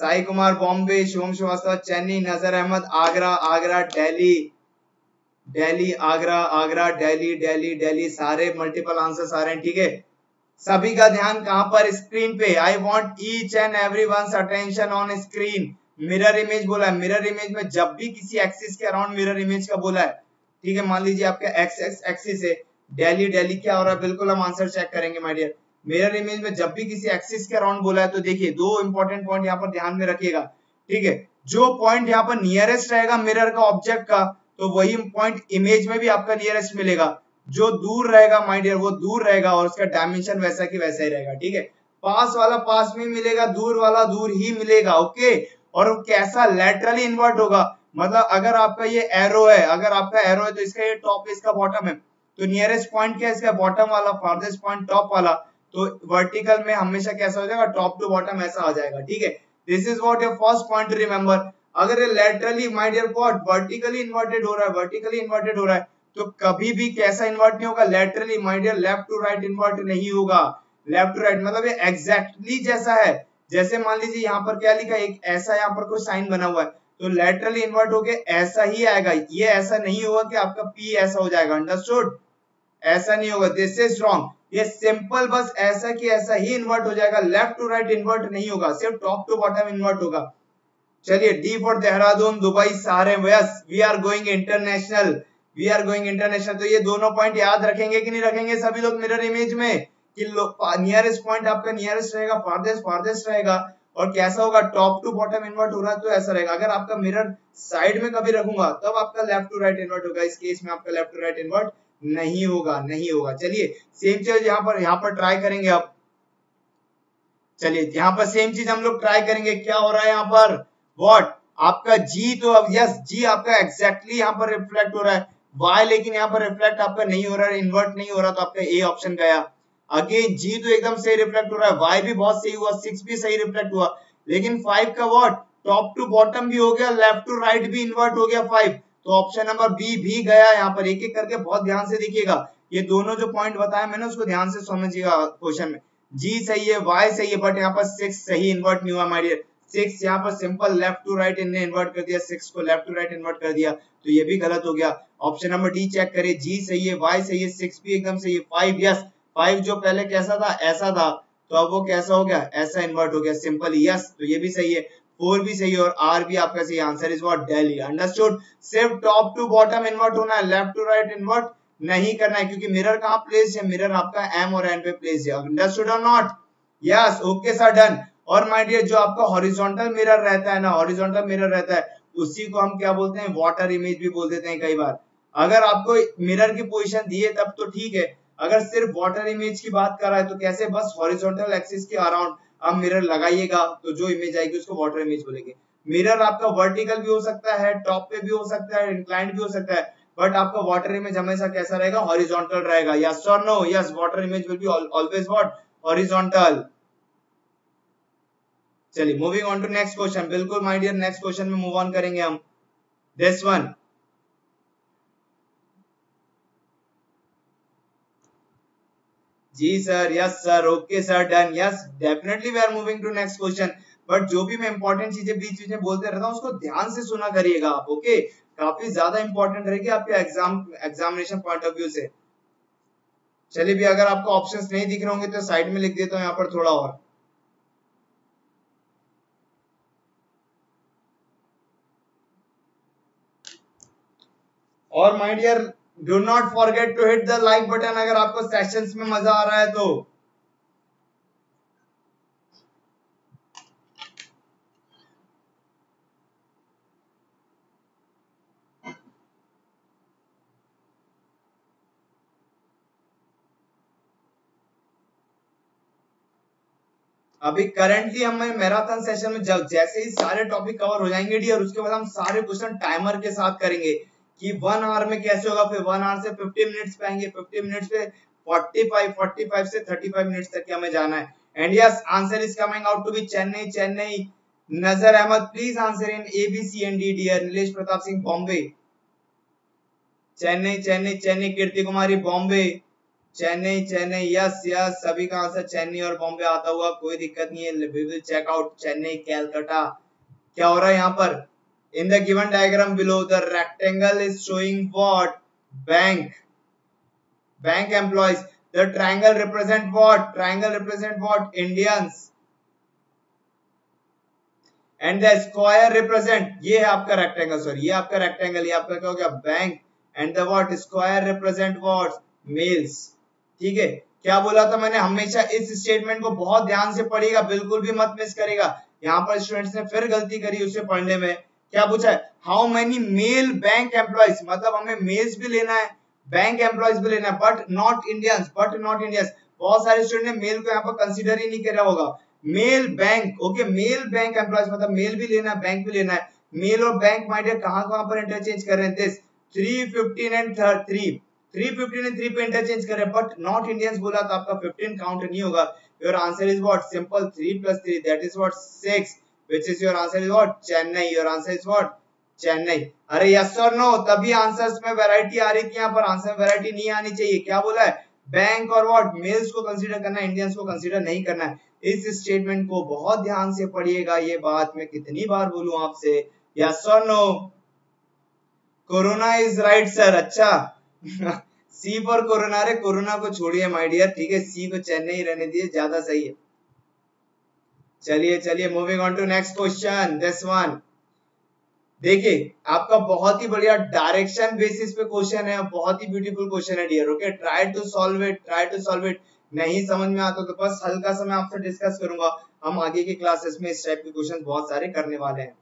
साई कुमार, बॉम्बे, शोम श्रीवास्तव, चेन्नई, नजर अहमद, आगरा आगरा, दिल्ली दिल्ली, आगरा आगरा, दिल्ली दिल्ली दिल्ली, सारे मल्टीपल आंसर आ रहे हैं, ठीक है। सभी का ध्यान कहां पर? स्क्रीन पे। I want each and every one attention on screen. Mirror image बोला है, मिरर इमेज में जब भी किसी एक्सिस के अराउंड मिरर इमेज का बोला है, ठीक है, मान लीजिए आपका एक्स एक्स एक्सिस है, दिल्ली दिल्ली क्या हो रहा है बिल्कुल हम आंसर चेक करेंगे माय डियर। मिरर इमेज में जब भी किसी एक्सिस के अराउंड बोला है तो देखिए दो इंपॉर्टेंट पॉइंट यहाँ पर ध्यान में रखिएगा, ठीक है। जो पॉइंट यहाँ पर नियरेस्ट रहेगा मिरर का, ऑब्जेक्ट का, तो वही पॉइंट इमेज में भी आपका नियरेस्ट मिलेगा। जो दूर रहेगा माय डियर वो दूर रहेगा और उसका डायमेंशन वैसा की वैसा ही रहेगा, ठीक है। पास वाला पास में मिलेगा, दूर वाला दूर ही मिलेगा, ओके। और कैसा? लैटरली इन्वर्ट होगा, मतलब अगर आपका ये एरो है, अगर आपका एरो है तो इसका ये टॉप है, इसका बॉटम है, तो नियरेस्ट पॉइंट क्या है? इसका बॉटम वाला, फार्देस्ट पॉइंट टॉप वाला, तो वर्टिकल में हमेशा कैसा हो जाएगा? टॉप टू बॉटम ऐसा हो जाएगा, ठीक है। This is what your first point to remember. अगर ये laterally my dear what? Vertically inverted हो रहा है, वर्टिकली इन्वर्टेड हो रहा है तो कभी भी कैसा इन्वर्ट नहीं होगा? Laterally my dear, left to right invert नहीं होगा। लेफ्ट टू राइट मतलब ये एग्जैक्टली जैसा है, जैसे मान लीजिए यहाँ पर क्या लिखा है, एक ऐसा यहाँ पर कुछ साइन बना हुआ है तो लेटरली इन्वर्ट होके ऐसा ही आएगा। ये ऐसा नहीं होगा कि आपका P ऐसा हो जाएगा, अंडरस्टूड? ऐसा नहीं होगा, दिस इज रॉन्ग। ये सिंपल बस ऐसा कि ऐसा ही इन्वर्ट हो जाएगा, लेफ्ट टू राइट इन्वर्ट नहीं होगा, सिर्फ टॉप टू बॉटम इन्वर्ट होगा। चलिए डी फॉर देहरादून, दुबई, सारे वयस, we are going international, we are going international. तो ये दोनों पॉइंट याद रखेंगे कि नहीं रखेंगे सभी लोग मिरर इमेज में कि नियरेस्ट पॉइंट आपका नियरेस्ट रहेगा, फार्देस्ट फार्देस्ट रहेगा और कैसा होगा टॉप टू बॉटम इनवर्ट हो रहा है तो ऐसा रहेगा। अगर आपका मिरर साइड में कभी रखूंगा तब तो आपका लेफ्ट टू राइट इनवर्ट होगा, इस केस में आपका लेफ्ट टू राइट इनवर्ट नहीं होगा, नहीं होगा। चलिए सेम चीज यहाँ पर यहाँ पर ट्राई करेंगे आप। चलिए यहाँ पर सेम चीज हम लोग ट्राई करेंगे, क्या हो रहा है यहाँ पर व्हाट आपका जी, तो अब यस जी आपका एग्जैक्टली यहाँ पर रिफ्लेक्ट हो रहा है, वाई लेकिन यहाँ पर रिफ्लेक्ट आपका नहीं हो रहा है, इन्वर्ट नहीं हो रहा, तो आपका ए ऑप्शन गया। अगेन जी तो एकदम सही रिफ्लेक्ट हो रहा है, वाई भी बहुत सही हुआ, सिक्स भी सही रिफ्लेक्ट हुआ, लेकिन फाइव का व्हाट टॉप टू बॉटम भी हो गया, लेफ्ट टू राइट भी इन्वर्ट हो गया फाइव, तो ऑप्शन नंबर बी भी गया। यहाँ पर एक एक करके बहुत ध्यान से देखिएगा, ये दोनों जो पॉइंट बताया मैंने उसको ध्यान से समझिएगा। क्वेश्चन में जी सही है, वाई सही है, बट यहाँ पर सिक्स सही इन्वर्ट नहीं हुआ माय डियर, सिक्स यहाँ पर सिंपल लेफ्ट टू राइट इनने इन्वर्ट कर दिया, सिक्स को लेफ्ट टू राइट इन्वर्ट कर दिया, तो ये भी गलत हो गया। ऑप्शन नंबर डी चेक करें, जी सही है, वाई सही है, सिक्स भी एकदम सही है, फाइव यस फाइव जो पहले कैसा था ऐसा था तो अब वो कैसा हो गया ऐसा इन्वर्ट हो गया, सिंपल यस, तो ये भी सही है, फोर भी सही है और आर भी आपका सही answer is what Delhi. Understood, सिर्फ टॉप टू बॉटम इन्वर्ट होना है, लेफ्ट टू राइट इन्वर्ट नहीं करना है क्योंकि मिरर कहाँ प्लेस है, मिरर आपका एम और एन पे प्लेस है। अंडरस्टूड और not, yes okay sir done. और माय डियर जो आपका हॉरिजॉन्टल मिरर रहता है ना, हॉरिजॉन्टल मिरर रहता है उसी को हम क्या बोलते हैं वाटर इमेज भी बोल देते हैं कई बार। अगर आपको मिरर की पोजीशन दी है तब तो ठीक है, अगर सिर्फ वाटर इमेज की बात कर रहा है तो कैसे बस हॉरिजॉन्टल एक्सिस के अराउंड आप मिरर लगाइएगा तो जो इमेज आएगी उसको वाटर इमेज बोलेंगे। मिरर आपका वर्टिकल भी हो सकता है, टॉप पे भी हो सकता है, इंक्लाइंड भी हो सकता है, बट आपका वाटर इमेज हमेशा कैसा रहेगा हॉरिजॉन्टल रहेगा। यस और no, yes water image will be always what horizontal. चलिए moving on to next question, बिल्कुल माय डियर नेक्स्ट क्वेश्चन में मूव ऑन करेंगे हम। दिस वन जी sir, yes sir, okay sir done, yes definitely we are moving to next question. But जो भी मैं important चीजें बीच बीच में बोलते रहता हूँ उसको ध्यान से सुना करिएगा आप, ओके okay? काफी ज्यादा इंपॉर्टेंट रहेगी आपके exam examination point of view से। चलिए भी अगर आपको ऑप्शंस नहीं दिख रहे होंगे तो साइड में लिख देता हूँ यहाँ पर थोड़ा और। और my dear do not forget to hit the like button अगर आपको सेशंस में मजा आ रहा है तो। अभी करंटली हमें मैराथन सेशन में जब जैसे ही सारे टॉपिक कवर हो जाएंगे डियर उसके बाद हम सारे क्वेश्चन टाइमर के साथ करेंगे कि वन आवर में कैसे होगा, फिर वन आवर से फिफ्टी मिनट्स पे आएंगे, फिफ्टी मिनट्स पे पैंतालीस, पैंतालीस से पैंतीस मिनट्स तक हमें जाना है। And yes answer is coming out to be Chennai, Chennai. Nazar Ahmad please answer in A B C and D dear. Nilesh Pratap Singh Bombay, Chennai Chennai Chennai. Kirti Kumari Bombay, Chennai Chennai, yes yes, सभी का आंसर चेन्नई और बॉम्बे आता हुआ, कोई दिक्कत नहीं है। We will check out Chennai, Calcutta. क्या हो रहा है यहाँ पर? In the given diagram below, the rectangle is showing what? Bank. Bank employees. The triangle represent what? Triangle represent what? Indians. And the square represent. ये है आपका rectangle, sorry. ये आपका rectangle, ये आपका क्या हो गया? Bank. And the what? Square represent what? Males. ठीक है? क्या बोला था मैंने? हमेशा इस statement को बहुत ध्यान से पढ़िएगा, बिल्कुल भी मत मिस करेगा। यहाँ पर स्टूडेंट्स ने फिर गलती करी उसे पढ़ने में। क्या पूछा है? How many male bank employees, मतलब हमें मेल्स भी लेना है, बैंक एम्प्लॉइज भी लेना है, but not Indians, but not Indians. बहुत सारे स्टूडेंट ने मेल को यहाँ पर कंसीडर ही नहीं कर रहा होगा। Male bank, okay, male bank employees मतलब मेल भी लेना है, बैंक भी लेना है। मेल और बैंक माय डियर कहाँ कहाँ पर इंटरचेंज कर रहे हैं? This three fifteen and three three fifteen and three पे इंटरचेंज कर रहे हैं, बट नॉट इंडियंस बोला तो आपका फिफ्टीन काउंट नहीं होगा। Your answer is what? Simple three plus three that is what? Six. Which is your answer is what? Chennai. Your answer is what? Chennai. अरे yes or no? तभी answers में variety आ रही थी, यहाँ पर आंसर वैरायटी नहीं आनी चाहिए। क्या बोला है? बैंक और व्हाट? मेल्स को कंसीडर करना है, इंडियंस को कंसीडर नहीं करना है। इस स्टेटमेंट को बहुत ध्यान से पढ़िएगा, ये बात मैं कितनी बार बोलूं आपसे। yes or no? Corona is right sir, अच्छा सी फॉर कोरोना। अरे कोरोना को छोड़िए माय डियर, ठीक है, सी को चेन्नई रहने दीजिए, ज्यादा सही है। चलिए चलिए moving on to next question, this one. देखिए आपका बहुत ही बढ़िया डायरेक्शन बेसिस पे क्वेश्चन है, बहुत ही ब्यूटीफुल क्वेश्चन है dear. Okay, try to solve it, try to solve it. नहीं समझ में आता तो बस हल्का सा मैं आपसे डिस्कस करूंगा, हम आगे की क्लासेस में इस टाइप के क्वेश्चन बहुत सारे करने वाले हैं।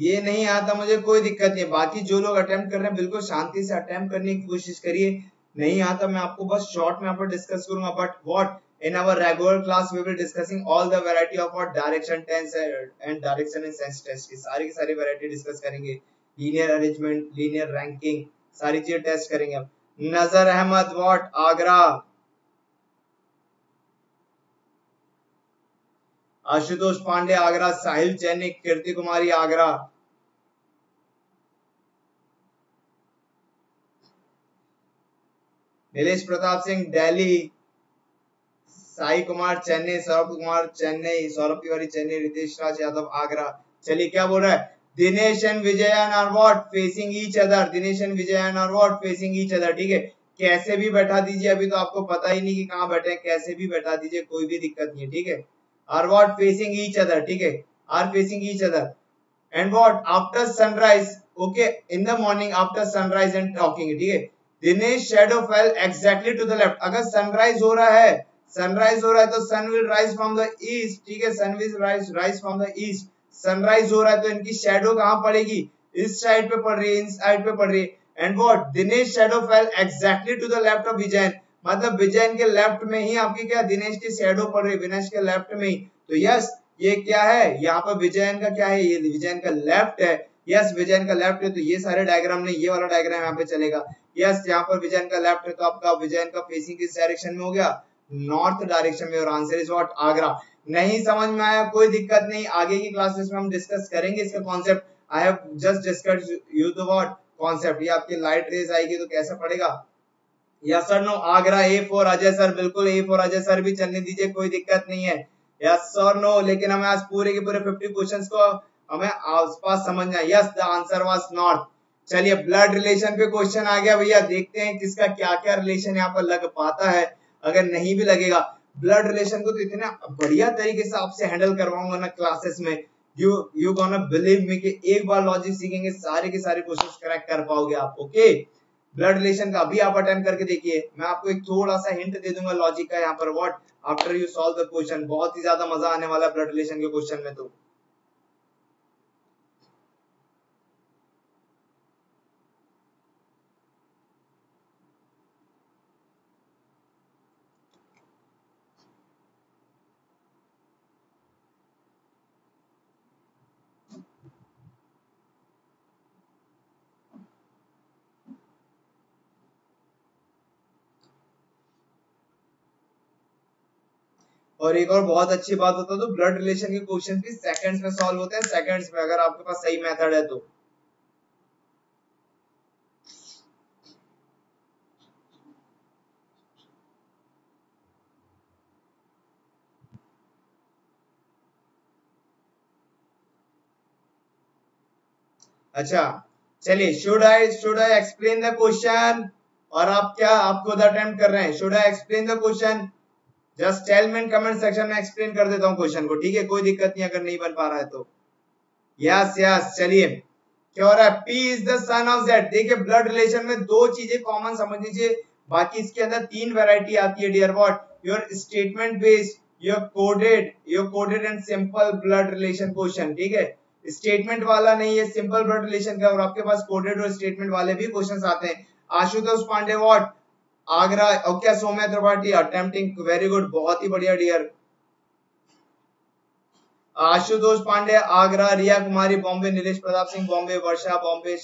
ये नहीं आता मुझे, कोई दिक्कत नहीं। बाकी जो लोग अटेम्प्ट कर रहे हैं बिल्कुल शांति से अटेम्प्ट करने की कोशिश करिए। नहीं आता मैं आपको बस शॉर्ट में यहाँ पर डिस्कस करूंगा, but what in our regular class we will discussing all the variety of what direction sense and direction in sense test की सारी की सारी वैरायटी डिस्कस करेंगे। लीनियर अरेंजमेंट, लीनियर रैंकिंग, सारी चीजें टेस्ट करेंगे हम। नजर अहमद व्हाट आगरा, आशुतोष पांडे आगरा, साहिल चैनी, कीर्ति कुमारी आगरा, नीलेश प्रताप सिंह दिल्ली, साई कुमार चेन्नई, सौरभ कुमार चेन्नई, सौरभ तिवारी चेन्नई, रितेश राज यादव आगरा। चलिए क्या बोल रहा है, Dinesh and Vijayan are what facing each other, Dinesh and Vijayan are what facing each other. ठीक है, कैसे भी बैठा दीजिए, अभी तो आपको पता ही नहीं कि कहाँ बैठे, कैसे भी बैठा दीजिए, कोई भी दिक्कत नहीं है। ठीक है, are what facing each other, ठीक है, are facing each other and what after sunrise, okay, in the morning after sunrise and talking, ठीक है। Dinesh shadow fell exactly to the left, अगर sunrise हो रहा है, sunrise हो रहा है तो sun will rise from the east, ठीक है, sun will rise rise from the east, sunrise हो रहा है तो इनकी shadow कहाँ पड़ेगी, इस side पे पड़ रही है, इस side पे पड़ रही है। and what Dinesh shadow fell exactly to the left of Vijayan, मतलब विजयन के लेफ्ट में ही आपकी क्या, दिनेश की शैडो पड़ रही है, दिनेश के लेफ्ट में ही। तो यस ये क्या है, यहाँ पर विजयन का क्या है, ये विजयन का लेफ्ट है, यस विजयन का लेफ्ट है। तो ये सारे डायग्राम ने, ये वाला डायग्राम यहाँ पे चलेगा, यस यहाँ पर विजयन का लेफ्ट है तो आपका विजयन का फेसिंग किस डायरेक्शन में हो गया, नॉर्थ डायरेक्शन में। और आंसर इज व्हाट आगरा। नहीं समझ में आया कोई दिक्कत नहीं, आगे की क्लासेस में हम डिस्कस करेंगे इसका concept. I have just discussed you the what concept, ये आपकी लाइट रेज आएगी तो कैसा पड़ेगा। Yes sir no Agra, A for Ajay sir, बिल्कुल ए फॉर अजय सर भी चलने दीजिए, कोई दिक्कत नहीं है। यस सर नो, लेकिन हमें आज पूरे के पूरे पचास क्वेश्चंस को हमें आसपास समझना है। Yes the answer was north. चलिए ब्लड रिलेशन पे क्वेश्चन आ गया भैया, देखते हैं किसका क्या क्या रिलेशन यहाँ पर लग पाता है। अगर नहीं भी लगेगा ब्लड रिलेशन को तो इतना बढ़िया तरीके से आपसे हैंडल करवाऊंगा ना क्लासेस में, you you gonna believe me कि एक बार लॉजिक सीखेंगे सारे के सारे क्वेश्चंस क्रैक कर पाओगे आप। ओके, ब्लड रिलेशन का अभी आप अटेम्प्ट करके देखिए, मैं आपको एक थोड़ा सा हिंट दे दूंगा लॉजिक का यहाँ पर, what after you solve the question, बहुत ही ज्यादा मजा आने वाला है ब्लड रिलेशन के क्वेश्चन में। तो और एक और बहुत अच्छी बात होता है तो ब्लड रिलेशन के क्वेश्चन भी सेकंड्स में सॉल्व होते हैं, सेकंड्स में, अगर आपके पास सही मेथड है तो। अच्छा चलिए, should I should I explain the question, और आप क्या आप खुद अटेम्प्ट कर रहे हैं, should I explain the question, just tell me in comment section में, एक्सप्लेन कर देता हूं क्वेश्चन को, ठीक है, कोई दिक्कत नहीं अगर नहीं बन पा रहा है तो। यस यस चलिए क्या हो रहा है, P is the son of Z। देखिए ब्लड रिलेशन में दो चीजें कॉमन समझ लीजिए, बाकी इसके अंदर तीन वैरायटी आती है dear, what your statement based, your coded your coded and simple blood relation question. ठीक है, स्टेटमेंट वाला नहीं है, सिंपल ब्लड रिलेशन का, और आपके पास कोडेड और स्टेटमेंट वाले भी क्वेश्चन आते हैं। Ashutosh Pandey what Agra, okay Saumya Tripathi attempting, very good, बहुत ही बढ़िया dear. Ashutosh Pandey Agra, Riya Kumari Bombay, Nilesh Pratap Singh Bombay, Varsha Bombay,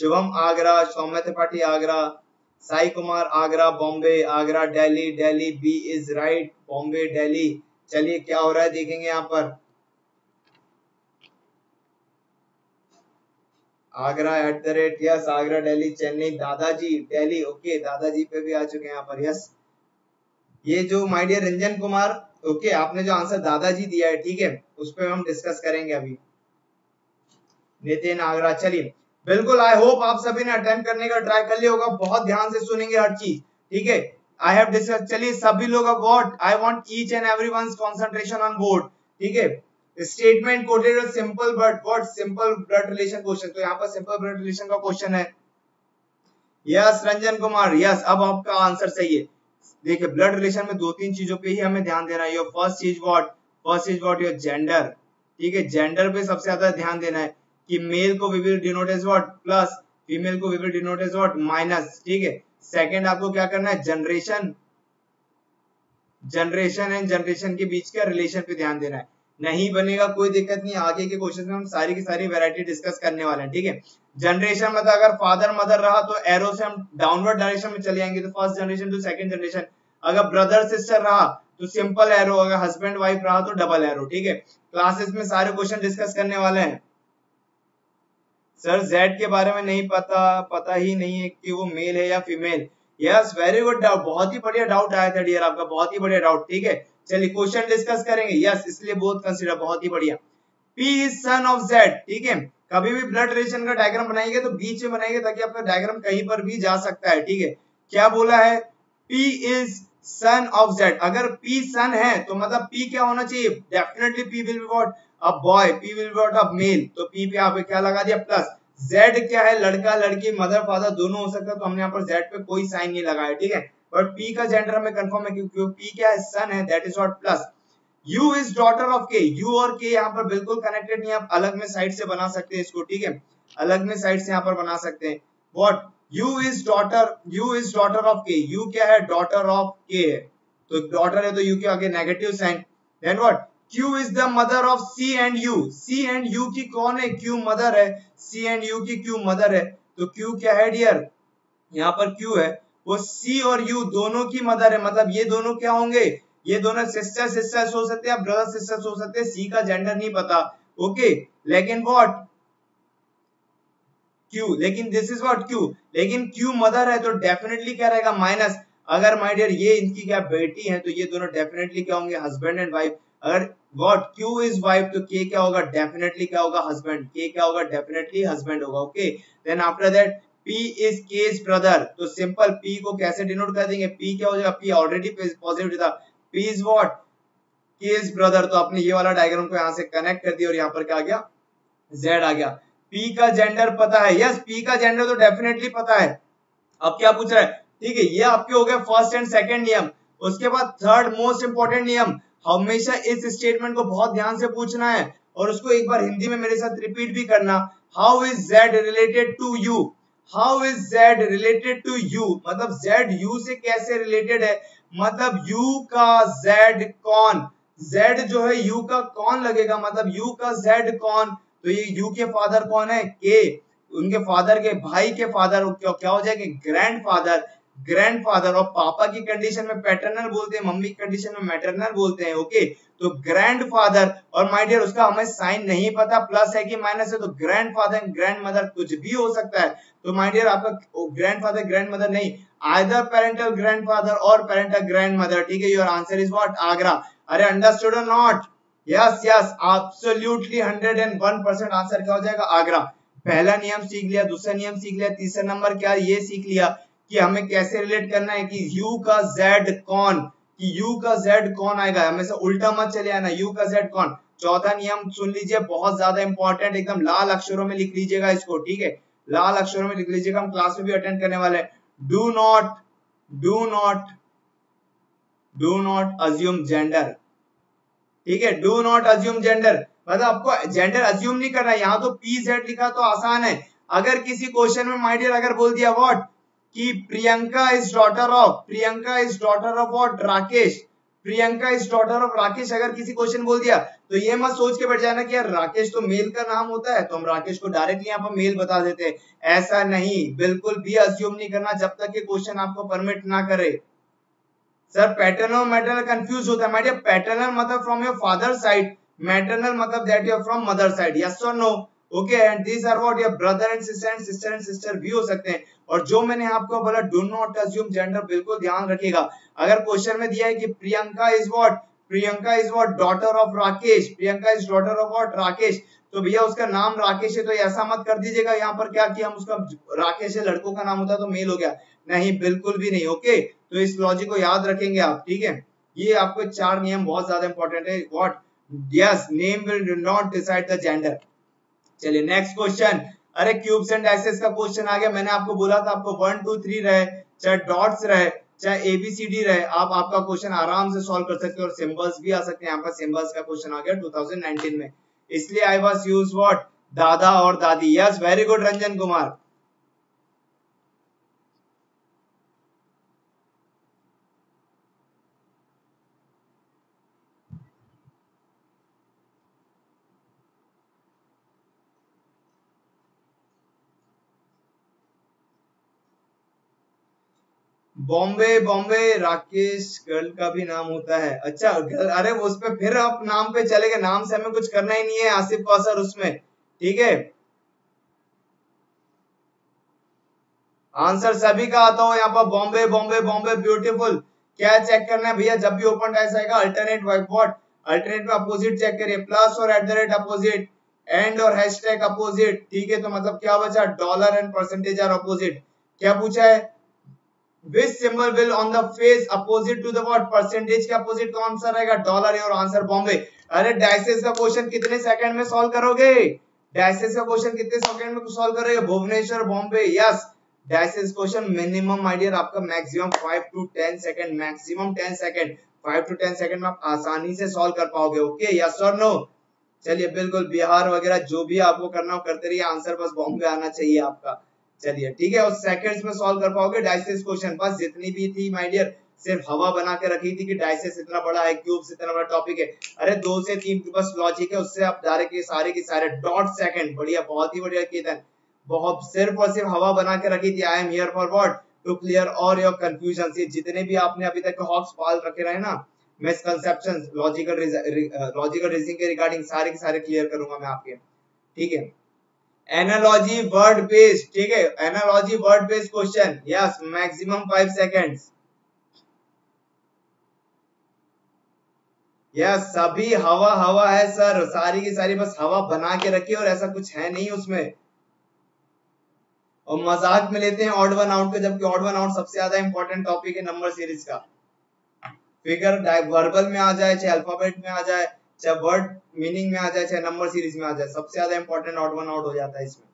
Shubham Agra, Saumya Tripathi Agra, Sai Kumar Agra, Bombay Agra, Delhi Delhi, B is right, Bombay Delhi. चलिए क्या हो रहा है देखेंगे यहाँ पर, Agra at the rate yes Agra Delhi Chennai दादाजी दिल्ली ओके दादाजी पे भी आ चुके हैं यहाँ पर यस। ये जो my dear Ranjan Kumar okay आपने जो आंसर दादाजी दिया है ठीक है उस पर हम डिस्कस करेंगे अभी। नितिन आगरा चलिए बिल्कुल आई होप आप सभी ने अटेम्प्ट करने का ट्राई कर लिया होगा, बहुत ध्यान से सुनेंगे हर चीज ठीक है। आई हैव डिस्कस चलिए सभी लोग अब what I want each and everyone's concentration on board ठीक है। स्टेटमेंट कोटेड और simple but what simple blood relation question तो यहाँ पर सिंपल ब्लड रिलेशन का क्वेश्चन है यस रंजन कुमार यस अब आपका आंसर सही है। देखिए ब्लड रिलेशन में दो तीन चीजों पे ही हमें ध्यान देना है, योर फर्स्ट चीज व्हाट फर्स्ट चीज व्हाट योर जेंडर ठीक है, जेंडर पे सबसे ज्यादा ध्यान देना है कि मेल को we will denote as what plus female को we will denote as what minus ठीक है। सेकंड आपको क्या करना है जनरेशन जनरेशन एंड जनरेशन के बीच का रिलेशन पे ध्यान देना है, नहीं बनेगा कोई दिक्कत नहीं, आगे के क्वेश्चन में हम सारी की सारी वैरायटी डिस्कस करने वाले हैं ठीक है। जनरेशन मतलब अगर फादर मदर रहा तो एरो से हम डाउनवर्ड डायरेक्शन में चले जाएंगे तो first generation to second generation, अगर ब्रदर सिस्टर रहा तो सिंपल एरो, अगर हस्बैंड वाइफ रहा तो डबल एरो ठीक है। क्लासेस में सारे क्वेश्चन डिस्कस करने वाले हैं। सर जेड के बारे में नहीं पता पता ही नहीं है कि वो मेल है या female yes very good doubt बहुत ही बढ़िया डाउट आया था डियर आपका बहुत ही बढ़िया डाउट ठीक है। चलिए क्वेश्चन डिस्कस करेंगे यस इसलिए बोथ कंसीडर बहुत ही बढ़िया। P is son of Z ठीक है, कभी भी ब्लड रिलेशन का डायग्राम बनाएंगे तो बीच में बनाएंगे ताकि आपका डायग्राम कहीं पर भी जा सकता है ठीक है। क्या बोला है P is son of Z, अगर P son है तो मतलब P क्या होना चाहिए definitely P will be what a boy P will be what a male तो P पे आपने क्या लगा दिया प्लस, Z क्या है लड़का लड़की मदर फादर दोनों हो सकता है तो हमने यहाँ पर Z पे कोई साइन नहीं लगाया ठीक है। बट P का जेंडर हमें कंफर्म है क्योंकि P क्या है सन है that is what plus. U is daughter of K, U और K यहाँ पर बिल्कुल कनेक्टेड नहीं, आप अलग में साइड से बना सकते हैं इसको ठीक है, अलग में साइड से यहाँ पर बना सकते हैं। What U is daughter U is daughter of K, U क्या है डॉटर ऑफ K है तो डॉटर है तो U के आगे negative sign. Then what Q is the mother of C and U, C and U की कौन है Q मदर है, C एंड U की Q मदर है तो Q क्या है डियर यहाँ पर Q है वो C और U दोनों की मदर है मतलब ये दोनों क्या होंगे ये दोनों सिस्टर सिस्टर्स हो सकते हैं ब्रदर सिस्टर्स हो सकते हैं, C का जेंडर नहीं पता ओके। लेकिन व्हाट Q लेकिन दिस इज व्हाट Q लेकिन Q मदर है तो डेफिनेटली क्या रहेगा माइनस, अगर माय डियर ये इनकी क्या बेटी है तो ये दोनों डेफिनेटली क्या होंगे हस्बैंड एंड वाइफ, अगर व्हाट Q इज वाइफ तो K क्या होगा डेफिनेटली क्या होगा हस्बैंड, K क्या होगा डेफिनेटली हस्बैंड होगा okay. Then after that P is K's brother तो सिंपल P को कैसे डिनोट कर देंगे P क्या हो जाएगा P ऑलरेडी पॉजिटिव था P is what K's brother तो आपने ये वाला डायग्राम को यहाँ से कनेक्ट कर दिया और यहाँ पर क्या आ गया Z आ गया। P का जेंडर पता है यस yes, P का जेंडर तो डेफिनेटली पता है। अब क्या पूछ रहा है ठीक है ये आपके हो गए फर्स्ट एंड सेकंड नियम, उसके बाद थर्ड मोस्ट इंपोर्टेंट नियम, हमेशा इस स्टेटमेंट को बहुत ध्यान से पूछना है और उसको एक बार हिंदी में मेरे साथ रिपीट भी करना। How is Z related to U, how is Z related to U मतलब Z U से कैसे रिलेटेड है, मतलब U का Z कौन, Z जो है U का कौन लगेगा मतलब U का Z कौन तो ये U के फादर कौन है K, उनके फादर के भाई के फादर क्या, क्या हो जाएंगे ग्रैंड फादर ग्रैंड फादर और पापा की कंडीशन में पैटर्नल बोलते हैं मम्मी की कंडीशन में मैटरनल बोलते हैं ओके। तो ग्रैंड फादर और माय डियर उसका हमें साइन नहीं पता प्लस है कि माइनस है तो grandfather and grandmother कुछ भी हो सकता है तो माय डियर आपका ग्रैंड फादर ग्रैंड मदर नहीं आइदर पेरेंटल ग्रैंड फादर और पेरेंटल ग्रैंड मदर ठीक है। Your answer is what Agra, अरे अंडरस्टूड और not yes yes absolutely hundred and one percent answer क्या हो जाएगा आगरा। पहला नियम सीख लिया, दूसरा नियम सीख लिया, तीसरा नंबर क्या ये सीख लिया कि हमें कैसे रिलेट करना है कि U का Z कौन कि U का Z कौन आएगा, हमेशा उल्टा मत चले आना U का Z कौन। चौथा नियम सुन लीजिए बहुत ज्यादा इंपॉर्टेंट एकदम लाल अक्षरों में लिख लीजिएगा इसको ठीक है, लाल अक्षरों में लिख लीजिएगा, हम क्लास में भी अटेंड करने वाले हैं। Do not do not do not assume gender ठीक है, डू नॉट अज्यूम जेंडर मतलब आपको जेंडर अज्यूम नहीं करना है। यहाँ तो पी जेड लिखा तो आसान है, अगर किसी क्वेश्चन में माय डियर अगर बोल दिया व्हाट कि Priyanka is daughter of Priyanka is daughter of what Rakesh Priyanka is daughter of Rakesh अगर किसी क्वेश्चन बोल दिया तो ये मत सोच के बैठ जाना कि यार राकेश तो मेल का नाम होता है तो हम राकेश को डायरेक्टली यहाँ पर मेल बता देते हैं, ऐसा नहीं, बिल्कुल भी अज्यूम नहीं करना जब तक ये क्वेश्चन आपको परमिट ना करे। सर पैटर्नल और मैटरनल कंफ्यूज होता है, माय डियर पैटर्नल मतलब from your father side, maternal मतलब that you are from mother side yes और no okay and this are what your brother and sister and sister and sister भी हो सकते हैं। और जो मैंने आपको बोला डू नॉट अज्यूम जेंडर, बिल्कुल ध्यान रखिएगा। अगर क्वेश्चन में दिया है कि Priyanka is what, Priyanka is what daughter of Rakesh, Priyanka is daughter of what Rakesh, तो भैया उसका नाम राकेश है तो ऐसा मत कर दीजिएगा यहाँ पर क्या कि हम उसका राकेश है लड़कों का नाम होता तो मेल हो गया, नहीं बिल्कुल भी नहीं। ओके तो इस लॉजिक को याद रखेंगे आप, ठीक है। ये आपको चार नियम बहुत ज्यादा इंपॉर्टेंट है। What yes name will not decide the gender. चलिए नेक्स्ट क्वेश्चन। अरे क्यूब्स एंड डाइसेस का क्वेश्चन आ गया। मैंने आपको बोला था आपको वन टू थ्री रहे चाहे डॉट्स रहे चाहे एबीसीडी रहे आप आपका क्वेश्चन आराम से सॉल्व कर सकते हो और सिंबल्स भी आ सकते हैं। यहाँ पर सिंबल्स का क्वेश्चन आ गया दो हज़ार उन्नीस में, इसलिए आई वाज यूज व्हाट दादा और दादी। Yes very good Ranjan Kumar. Bombay Bombay Rakesh girl का भी नाम होता है। अच्छा गर्ल, अरे उस पे फिर आप नाम पे चले गए, नाम से हमें कुछ करना ही नहीं है आसिफ का असर उसमें, ठीक है। आंसर सभी का आता हो यहाँ पर बॉम्बे बॉम्बे बॉम्बे ब्यूटीफुल। क्या चेक करना है भैया, जब भी ओपन टाइप आएगा अल्टरनेट वाइट बोर्ड, अल्टरनेट में अपोजिट चेक करिए, प्लस और at the rate opposite, and और हैश टैग अपोजिट, ठीक है। तो मतलब क्या बचा dollar and percentage are opposite. क्या पूछा है Which symbol will on the face opposite to the what? Percentage के opposite कौन सा रहेगा? Dollar है और आंसर बॉम्बे। अरे डाइसेस का क्वेश्चन कितने सेकंड में सॉल्व करोगे? डाइसेस का क्वेश्चन कितने सेकंड में सॉल्व करोगे? Bhubaneswar Bombay. Yes dices question minimum idea आपका मैक्सिमम पाँच टू दस सेकंड, मैक्सिमम दस सेकंड, पाँच टू दस सेकंड में आप आसानी से सॉल्व कर पाओगे। ओके यस और नो। चलिए बिल्कुल बिहार वगैरह जो भी आपको करना हो करते रहिए, आंसर बस बॉम्बे आना चाहिए आपका। चलिए ठीक है, और सेकंड्स में सॉल्व कर पाओगे डाइसेस क्वेश्चन। बस जितनी भी थी माय डियर सिर्फ हवा बना के रखी थी कि डाइसेस इतना बड़ा है, क्यूब्स इतना बड़ा टॉपिक है। अरे दो से तीन बस लॉजिक है, उससे आप डायरेक्ट के सारे के सारे डॉट सेकंड। बढ़िया, बहुत ही बढ़िया केतन, बहुत सिर्फ और सिर्फ हवा बना के रखी थी। I am here for what to clear all your confusion. जितने भी आपने अभी तक हॉक्स पाल रखे रहे ना, मिसकंसेप्शन लॉजिकल लॉजिकल रीजनिंग के रिगार्डिंग सारे के सारे क्लियर करूंगा मैं आपके, ठीक है। एनालॉजी वर्ड बेस्ड, ठीक है, analogy word based question. Yes maximum five seconds. Yes सभी हवा हवा है सर, सारी की सारी बस हवा बना के रखिए और ऐसा कुछ है नहीं उसमें। और मजाक में लेते हैं ऑड वन आउट का, जबकि ऑड वन आउट सबसे ज्यादा इंपॉर्टेंट टॉपिक है नंबर सीरीज का। फिगर वर्बल में आ जाए चाहे अल्फाबेट में आ जाए चाहे वर्ड मीनिंग में आ जाए चाहे नंबर सीरीज में आ जाए, सबसे ज्यादा इंपॉर्टेंट ऑड वन आउट हो जाता है इसमें।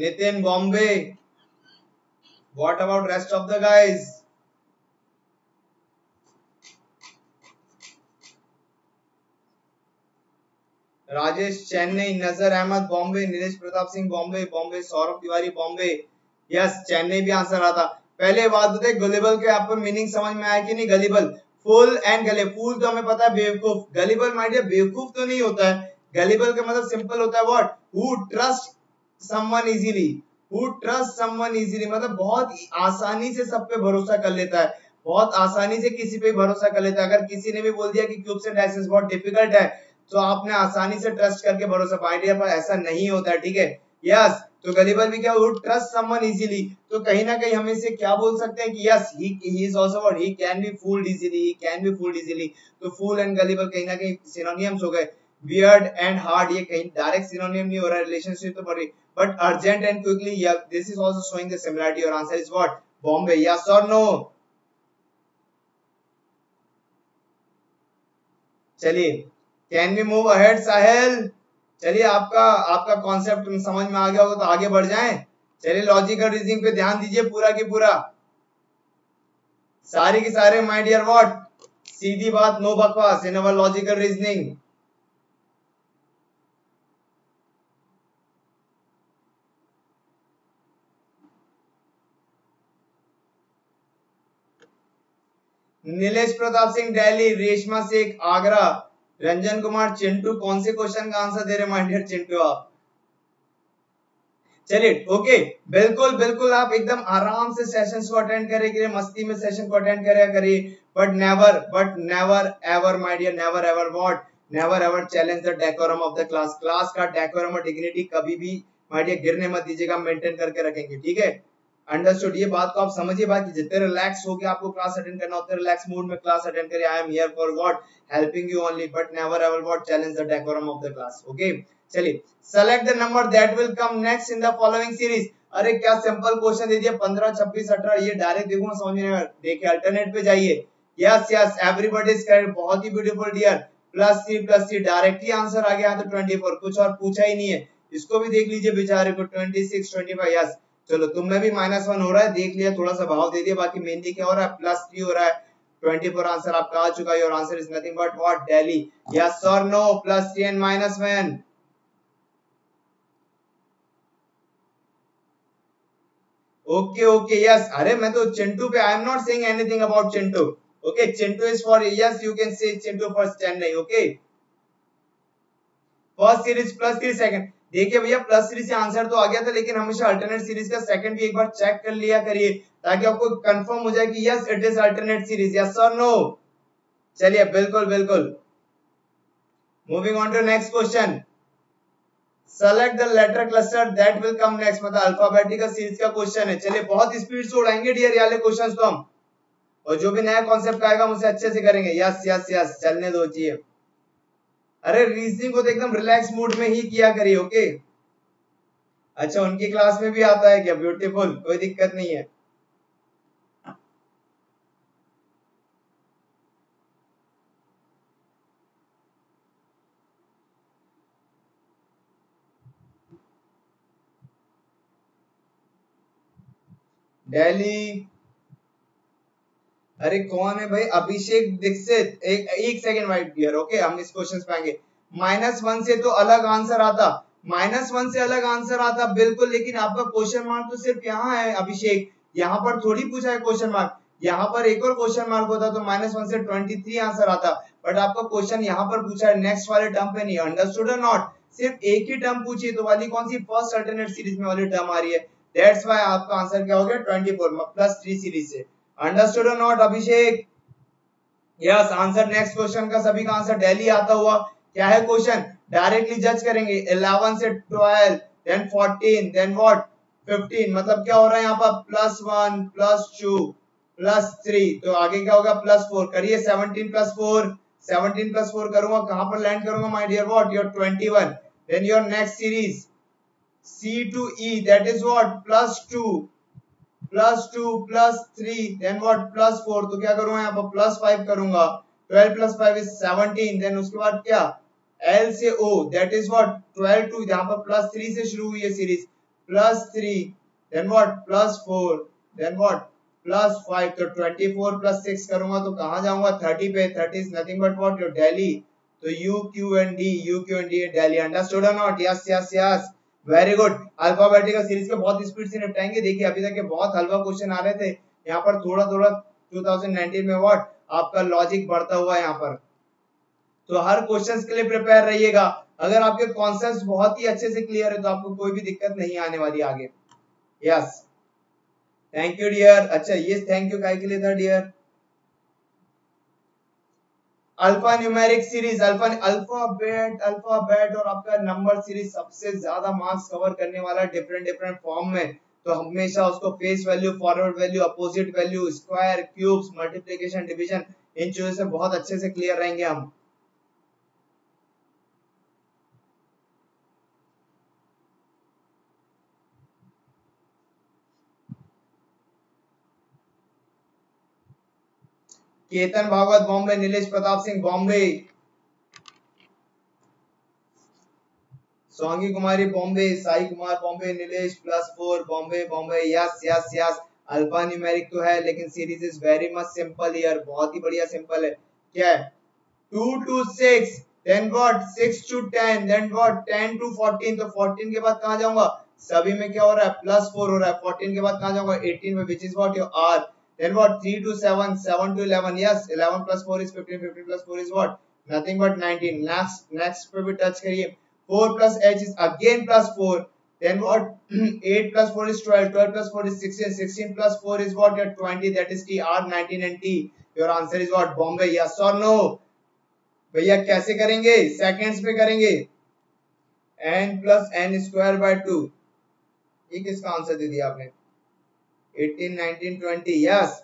Nitin Bombay. What about rest of the guys? Rajesh Chennai. Nazar Ahmad Bombay. Neeraj Pratap Singh Bombay Bombay Saurabh Tiwari Bombay. Yes yes, Chennai भी आंसर आता। पहले बात बताए गलिबल के आपको मीनिंग समझ में आया कि नहीं? गलिबल फूल एंड गले, फूल तो हमें पता है बेवकूफ, गलिबल माय डियर बेवकूफ तो नहीं होता है। गलिबल का मतलब सिंपल होता है what who trust someone easily, who trust someone easily मतलब बहुत आसानी से सब पे भरोसा कर लेता है, बहुत आसानी से किसी पे भरोसा कर लेता है। अगर किसी ने भी बोल दिया कि क्यूब्स एंड डाइसेस बहुत डिफिकल्ट है तो आपने आसानी से ट्रस्ट करके भरोसा पाया डियर, पर ऐसा नहीं होता है, ठीक है। यस तो गलिबल भी क्या ट्रस्ट समवन इजीली, तो कहीं ना कहीं हम इसे क्या बोल सकते हैं कि yes he he is also what he can be fooled easily, he can be fooled easily. तो फूल एंड गलिबल कहीं ना कहीं सिनोनिम्स हो गए। वियर्ड एंड हार्ड ये कहीं डायरेक्ट सिनोनिम नहीं हो रहा रिलेशनशिप तो बड़ी, but urgent and quickly this is also showing the similarity. और answer is what Bombay. Yes और नो। चलिए can we move ahead Sahil? चलिए आपका आपका कॉन्सेप्ट समझ में आ गया होगा तो आगे बढ़ जाएं। चलिए लॉजिकल रीजनिंग पे ध्यान दीजिए पूरा की पूरा, सारे के सारे माय डियर व्हाट सीधी बात नो बकवास in our logical reasoning. Nilesh Pratap Singh Delhi, Reshma Shaikh Agra, Ranjan Kumar Chintu. कौन से क्वेश्चन का आंसर दे रहे माय डियर चिंटू आप? चलिए ओके, बिल्कुल बिल्कुल आप एकदम आराम से सेशंस को अटेंड करें करिए, मस्ती में सेशन को अटेंड करें करिए, but never but never ever my dear never ever what never ever challenge the decorum of the class. Class का डेकोरम और डिग्निटी कभी भी माय डियर गिरने मत दीजिएगा, मेंटेन करके रखेंगे, ठीक है? अंडरस्टूड? ये बात को आप समझिए। बाकी जितने रिलैक्स होके आपको क्लास अटेंड करना होता है, रिलैक्स मूड में क्लास अटेंड करिए। I am here for what helping you only, but never ever what challenge the decorum of the class. Okay चलिए, select the number that will come next in the following series. अरे क्या simple question दे दिए, पंद्रह छब्बीस अठारह, ये direct देखो ना समझ में। देखिए अल्टरनेट पे जाइए। Yes yes everybody is correct, बहुत ही beautiful dear. Plus C plus C directly answer आ गया। तो चौबीस कुछ और पूछा ही नहीं है, इसको भी देख लीजिए बेचारे को। छब्बीस पच्चीस यस। चलो तुम में भी माइनस वन हो रहा है, देख लिया, थोड़ा सा भाव दे दिया। बाकी मेनली क्या हो रहा है, प्लस थ्री हो रहा है। चौबीस आंसर आपका आ चुका है। Your answer is nothing but what Delhi. Yes और no, plus three and minus one. Okay okay yes. अरे मैं तो चिंटू पे, I am not saying anything about Chintu. Okay Chintu is for yes, you can say Chintu for Chennai. Okay first series plus three second. देखिए भैया plus three से answer तो आ गया था, लेकिन हमेशा अल्टरनेट सीरीज का सेकंड भी एक बार चेक कर लिया करिए, ताकि आपको कंफर्म हो जाए कि yes it is alternate series. Yes और नो। चलिए बिल्कुल बिल्कुल, moving on to next question. Select the letter cluster that will come next, मतलब अल्फाबेटिकल सीरीज का क्वेश्चन है। चलिए बहुत स्पीड से उड़ाएंगे डियर वाले क्वेश्चंस तो हम, और जो भी नया कॉन्सेप्ट आएगा उसे अच्छे से करेंगे। यस यस यस, चलने दो जी। अरे रीजनिंग को तो एकदम रिलैक्स मूड में ही किया करिए। ओके अच्छा, उनकी क्लास में भी आता है क्या? ब्यूटीफुल, कोई दिक्कत नहीं है। दिल्ली, अरे कौन है भाई? अभिषेक दीक्षित। एक एक सेकंड वाइट डियर। ओके हम इस क्वेश्चन पे आएंगे। माइनस वन से तो अलग आंसर आता, माइनस वन से अलग आंसर आता बिल्कुल, लेकिन आपका क्वेश्चन मार्क तो सिर्फ यहाँ है अभिषेक, यहाँ पर थोड़ी पूछा है क्वेश्चन मार्क। यहाँ पर एक और क्वेश्चन मार्क होता तो माइनस वन से ट्वेंटी थ्री आंसर आता, बट आपका क्वेश्चन यहाँ पर पूछा है नेक्स्ट वाले टर्म पे नहीं। अंडरस्टूड और नॉट? सिर्फ एक ही टर्म पूछिए, तो वाली कौन सी फर्स्ट अल्टरनेट सीरीज में वाली टर्म आ रही है। दैट्स व्हाई आपका आंसर क्या हो गया, twenty four plus three series से। अंडरस्टूड और not Abhishek? Yes answer next question का, सभी का आंसर दिल्ली आता हुआ। क्या है क्वेश्चन, डायरेक्टली जज करेंगे। इलेवन से twelve, then fourteen, then what fifteen, मतलब क्या हो रहा है यहाँ पर, plus one plus two plus three, तो आगे क्या होगा प्लस फोर करिए। Seventeen plus four, seventeen plus four करूंगा, कहां पर लैंड करूंगा my dear, what your twenty one. Then your next series C to E, that is what plus two plus two plus three, then what plus four, तो क्या करूंगा यहाँ पर plus five करूंगा। Twelve plus five is seventeen, then उसके बाद क्या, L से O, that is what twelve to, यहाँ पर प्लस थ्री से शुरू हुई है series, plus three, then what plus four, then what plus five, तो ट्वेंटी फोर प्लस सिक्स करूंगा, तो कहाँ जाऊंगा थर्टी पे। Thirty is nothing but what your Delhi, तो U Q and D, U Q and D Delhi. Understood और not? Yes yes yes very good. Alphabetical series के बहुत स्पीड से निपटाएंगे। देखिए अभी तक के बहुत हलवा क्वेश्चन आ रहे थे, यहाँ पर थोड़ा थोड़ा दो हज़ार उन्नीस में व्हाट आपका लॉजिक बढ़ता हुआ यहाँ पर। तो हर क्वेश्चन के लिए प्रिपेयर रहिएगा। अगर आपके कॉन्सेप्ट्स बहुत ही अच्छे से क्लियर है तो आपको कोई भी दिक्कत नहीं आने वाली आगे। Yes thank you dear. अच्छा ये थैंक यू काय के लिए था dear? Alpha numeric series, alpha alphabet alphabet और आपका नंबर सीरीज सबसे ज्यादा मार्क्स कवर करने वाला डिफरेंट डिफरेंट फॉर्म में, तो हमेशा उसको face value, forward value, opposite value, square, cubes, multiplication, division, इन चीजों से बहुत अच्छे से क्लियर रहेंगे हम। Ketan Bhagwat Bombay, Nilesh Pratap Singh Bombay, Sohangi Kumari Bombay, Sai Kumar Bombay, Nilesh plus four Bombay Bombay. Yes yes yes alpha numeric तो है, लेकिन series is very much simple यार, बहुत ही बढ़िया सिंपल है। क्या है, two two six, then what six two ten, then what ten two fourteen, तो फोर्टीन के बाद कहाँ जाऊंगा, सभी में क्या हो रहा है प्लस फोर हो रहा है। फोर्टीन के बाद कहाँ जाऊंगा एटीन में, which is what your R, then what three to seven, seven to eleven, yes eleven plus four is fifteen, fifteen plus four is what nothing but nineteen. next next पे भी touch करिए। four plus h is again plus four, Then what? eight plus four is twelve. twelve plus four is sixteen. sixteen plus four is what? Get twenty. That is T. R nineteen and T. Your answer is what? Bombay. Yes or no? भैया कैसे करेंगे? Seconds पे करेंगे. N plus n square by two. ये किसका answer दे दिया आपने? eighteen, nineteen, twenty. Yes.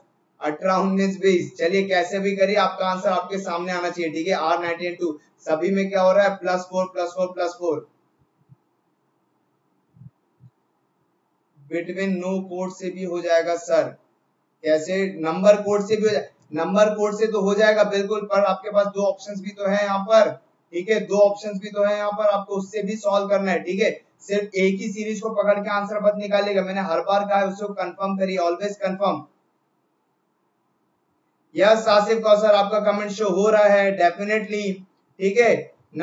अठारह, उन्नीस, बीस. चलिए कैसे भी करिए आपका आंसर आपके सामने आना चाहिए. ठीक है. R nineteen two. सभी में क्या हो रहा है? Plus four plus four plus four. Between no code से भी हो जाएगा सर. कैसे? नंबर कोड से भी हो जाएगा. नंबर कोड से तो हो जाएगा बिल्कुल, पर आपके पास दो ऑप्शंस भी तो है यहाँ पर. ठीक है, दो ऑप्शंस भी तो है यहाँ पर, आपको उससे भी सॉल्व करना है. ठीक है, सिर्फ एक ही सीरीज को पकड़ के आंसर मत निकालेगा. मैंने हर बार कहा है, उसको कंफर्म करिए, always confirm. Yes Asif Kausar, आपका कमेंट शो हो रहा है डेफिनेटली. ठीक है,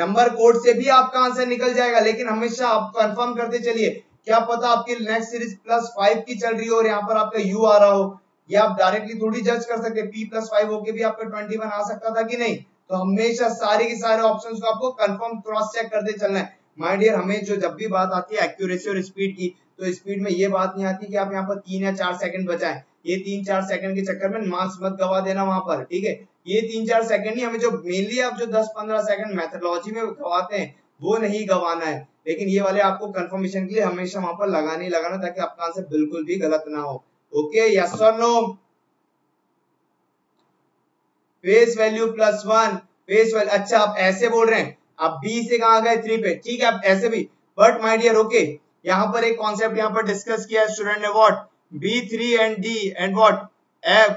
नंबर कोड से भी आपका आंसर निकल जाएगा, लेकिन हमेशा आप कंफर्म करते चलिए. क्या पता आपकी नेक्स्ट सीरीज प्लस फाइव की चल रही हो और यहाँ पर आपका यू आ रहा हो, ये आप डायरेक्टली थोड़ी जज कर सकते. पी प्लस फाइव होके भी आपका ट्वेंटी वन आ सकता था कि नहीं. तो हमेशा सारे के सारे ऑप्शंस को आपको कंफर्म क्रॉस चेक करते चलना है. माय डियर, हमें जो जब भी बात आती है एक्यूरेसी और स्पीड की, तो स्पीड में ये बात नहीं आती कि आप यहाँ पर तीन या चार सेकंड बचाएं. ये तीन चार सेकंड के चक्कर में मार्क्स मत गवा देना वहां पर. ठीक है, ये तीन चार सेकंड नहीं, हमें जो मेनली आप जो दस पंद्रह सेकंड मैथोलॉजी में गवाते हैं वो नहीं गवाना है. लेकिन ये वाले आपको कंफर्मेशन के लिए हमेशा वहां पर लगाना ही लगाना, ताकि आपका आंसर बिल्कुल भी गलत ना हो. ओके, यस और no. Face value plus one. Face value, अच्छा आप ऐसे बोल रहे हैं, आप बी से कहां गए? थ्री पे. ठीक है, आप ऐसे भी, बट माय डियर ओके, यहाँ पर एक कॉन्सेप्ट यहाँ पर डिस्कस किया है स्टूडेंट ने. What? B three and D and what? F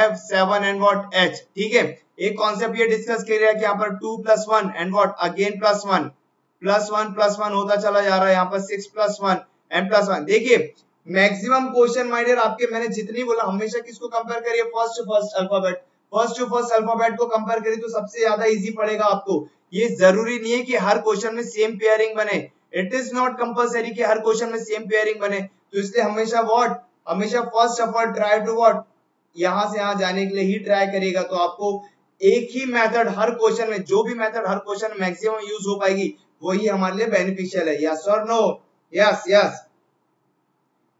F seven and what? H. ठीक है, एक कॉन्सेप्ट ये डिस्कस किया है कि यहाँ पर two plus one and what? Again plus one. Plus one plus one होता चला जा रहा है. यहाँ पर six plus one and plus one. देखिए मैक्सिमम क्वेश्चन माय डियर आपके, मैंने जितनी बोला हमेशा किसको कंपेयर करिए? First to first alphabet. First to first alphabet को कंपेयर करिए तो सबसे ज्यादा इजी पड़ेगा आपको. ये जरूरी नहीं है कि हर क्वेश्चन में सेम पेयरिंग बने. इट इज नॉट कंपल्सरी कि हर क्वेश्चन में सेम पेयरिंग बने. तो इसलिए हमेशा व्हाट, हमेशा first of all try to what, यहाँ से यहाँ जाने के लिए ही ट्राई करेगा. तो आपको एक ही मेथड हर क्वेश्चन में, जो भी मेथड हर क्वेश्चन में मैक्सिमम यूज हो पाएगी, वही हमारे लिए बेनिफिशियल है. यस और नो? Yes yes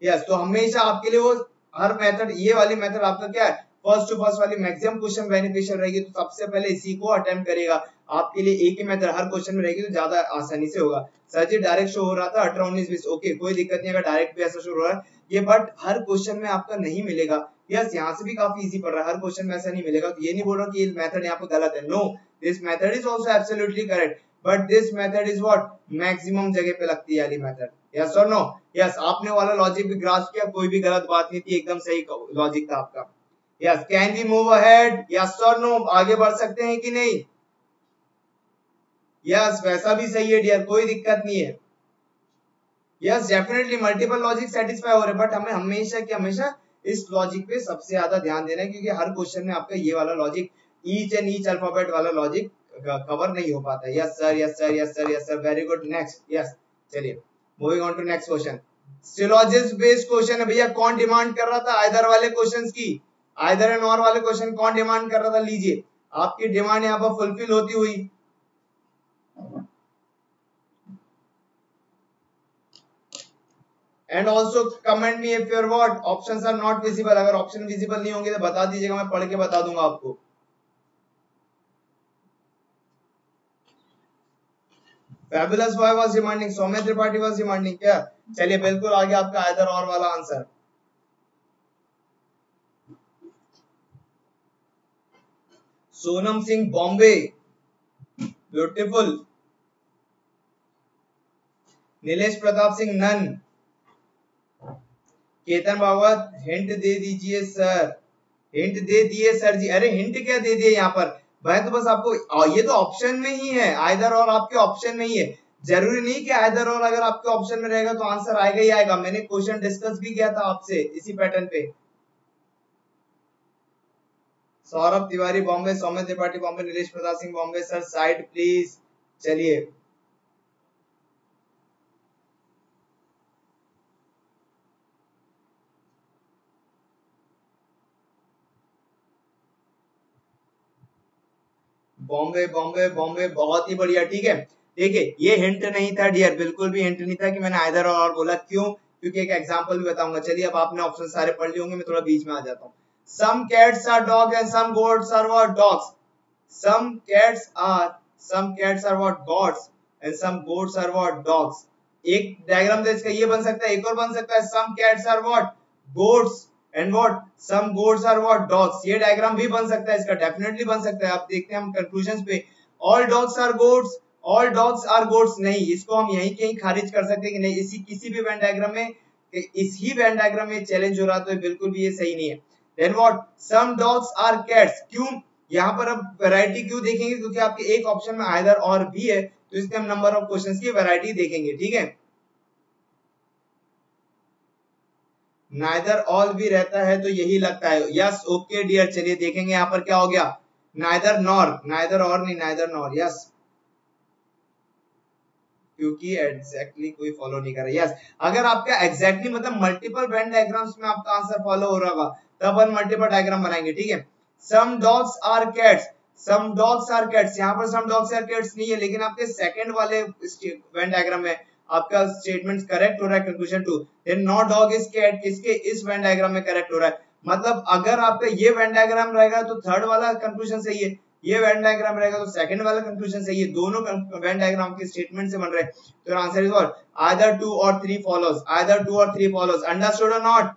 yes. तो हमेशा आपके लिए वो हर मेथड, ये वाली मेथड आपका क्या है? फर्स्ट टू फर्स्ट वाली मैक्सिमम क्वेश्चन बेनिफिशियल रहेगी. तो सबसे पहले इसी को अटेम्प्ट करेगा. आपके लिए एक ही मेथड हर क्वेश्चन में रहेगी तो ज्यादा आसानी से होगा. सर जी डायरेक्ट शो हो रहा था अठारह उन्नीस बीस. ओके, कोई दिक्कत नहीं, अगर डायरेक्ट भी ऐसा शो हो रहा है ये, बट हर क्वेश्चन में आपका नहीं मिलेगा. यस, यहाँ से भी काफी इजी पड़ रहा है, हर क्वेश्चन में ऐसा नहीं मिलेगा. तो ये नहीं बोल रहा कि ये मेथड यहाँ पर गलत है. No, this method is also absolutely correct, but this method is what, maximum जगह पे लगती है वाली मेथड. यस और नो? यस, आपने वाला लॉजिक भी ग्रास्प किया, कोई भी गलत बात नहीं थी, एकदम सही लॉजिक था आपका. Yes, can we move ahead? Yes और नो? आगे बढ़ सकते हैं कि नहीं? यस, वैसा भी सही है डियर, कोई दिक्कत नहीं है. Yes, definitely multiple logic satisfy हो रहे, बट हमें हमेशा की हमेशा इस लॉजिक पे सबसे ज्यादा ध्यान देना है, क्योंकि हर क्वेश्चन में आपका ये वाला logic, each and each alphabet वाला लॉजिक कवर नहीं हो पाता है. Yes sir, yes sir, yes sir, yes sir, very good. Next. Yes, चलिए moving on to next question. Syllogism based question है भैया. कौन डिमांड कर रहा था आइदर वाले क्वेश्चंस की? आइदर एंड और वाले क्वेश्चन कौन डिमांड कर रहा था? लीजिए आपकी डिमांड यहाँ पर फुलफिल होती हुई. And also comment me if your what options are not visible. अगर ऑप्शन विजिबल नहीं होंगे तो बता दीजिएगा, मैं पढ़ के बता दूंगा आपको. Fabulous boy was demanding. Soumya Tripathi was demanding. क्या? चलिए बिल्कुल आगे आपका आइदर और वाला answer. Sonam Singh Bombay, beautiful. Nilesh Pratap Singh none. Ketan Bawat, hint दे दीजिए सर. हिंट दे दिए सर जी. अरे हिंट क्या दे दिए यहाँ पर भाई, तो बस आपको ये तो ऑप्शन में ही है. आइदर और आपके ऑप्शन में ही है. जरूरी नहीं कि आइदर और अगर आपके ऑप्शन में रहेगा तो आंसर आएगा ही आएगा. मैंने क्वेश्चन डिस्कस भी किया था आपसे इसी पैटर्न पे. Saurabh Tiwari Bombay, Saumya Tripathi Bombay, Nilesh Pratap Singh Bombay. Sir side please. चलिए बॉम्बे बॉम्बे बॉम्बे, बहुत ही बढ़िया. ठीक है, ठीक है, ये हिंट नहीं था डियर, बिल्कुल भी हिंट नहीं था कि मैंने आइदर और बोला। क्यों? क्योंकि एक एग्जांपल भी बताऊंगा। चलिए अब आपने ऑप्शन सारे पढ़ लिए होंगे, मैं थोड़ा बीच में आ जाता हूँ। Some cats are dogs and some goats are what dogs, some cats are some cats are what goats and some goats are what dogs. एक डायग्राम से इसका ये बन सकता है, एक और बन सकता है some cats are what goats and what some goats are what dogs. ये डायग्राम भी बन सकता है, इसका डेफिनेटली बन सकता है। आप देखते हैं हम कंक्लूजंस पे, all dogs are goats, all dogs are goats नहीं, इसको हम यहीं कहीं खारिज कर सकते हैं कि नहीं, इसी किसी भी वेन डायग्राम में, इस ही वेन डायग्राम में चैलेंज हो रहा, तो बिल्कुल भी ये सही नहीं है। Then what some dogs are cats, क्यों? यहाँ पर अब वैरायटी क्यों देखेंगे, क्योंकि आपके एक ऑप्शन में आइदर और भी है, तो इससे हम नंबर ऑफ क्वेश्चंस की वैरायटी देखेंगे। ठीक है, नाइदर ऑल भी रहता है तो यही लगता है। यस, ओके डियर, चलिए देखेंगे यहाँ पर क्या हो गया। नाइदर नॉर, नाइदर और नहीं, नाइदर नॉर। यस, क्योंकि एग्जैक्टली exactly कोई फॉलो नहीं कर रहा। Yes yes. अगर आपका एग्जैक्टली exactly, मतलब मल्टीपल वेन डायग्राम्स में आपका आंसर फॉलो हो रहा होगा तब हम मल्टीपल डायग्राम बनाएंगे। ठीक है, some dogs are cats, some dogs are cats, यहाँ पर सम डॉग्स आर कैट्स नहीं है, लेकिन आपके सेकंड वाले वेन डायग्राम में आपका स्टेटमेंट करेक्ट हो रहा है, conclusion two. Then no dog is cat किसके इस वेन डायग्राम में करेक्ट हो रहा है, मतलब अगर आपका ये वेन डायग्राम रहेगा तो थर्ड वाला कंक्लूजन सही है, ये वेन डायग्राम रहेगा तो सेकंड वाला कंक्लूजन सही है, दोनों वेन डायग्राम के स्टेटमेंट से बन रहे हैं, तो answer is what either two और थ्री फॉलोस, आइदर टू और थ्री फॉलोस। अंडरस्टूड और नॉट?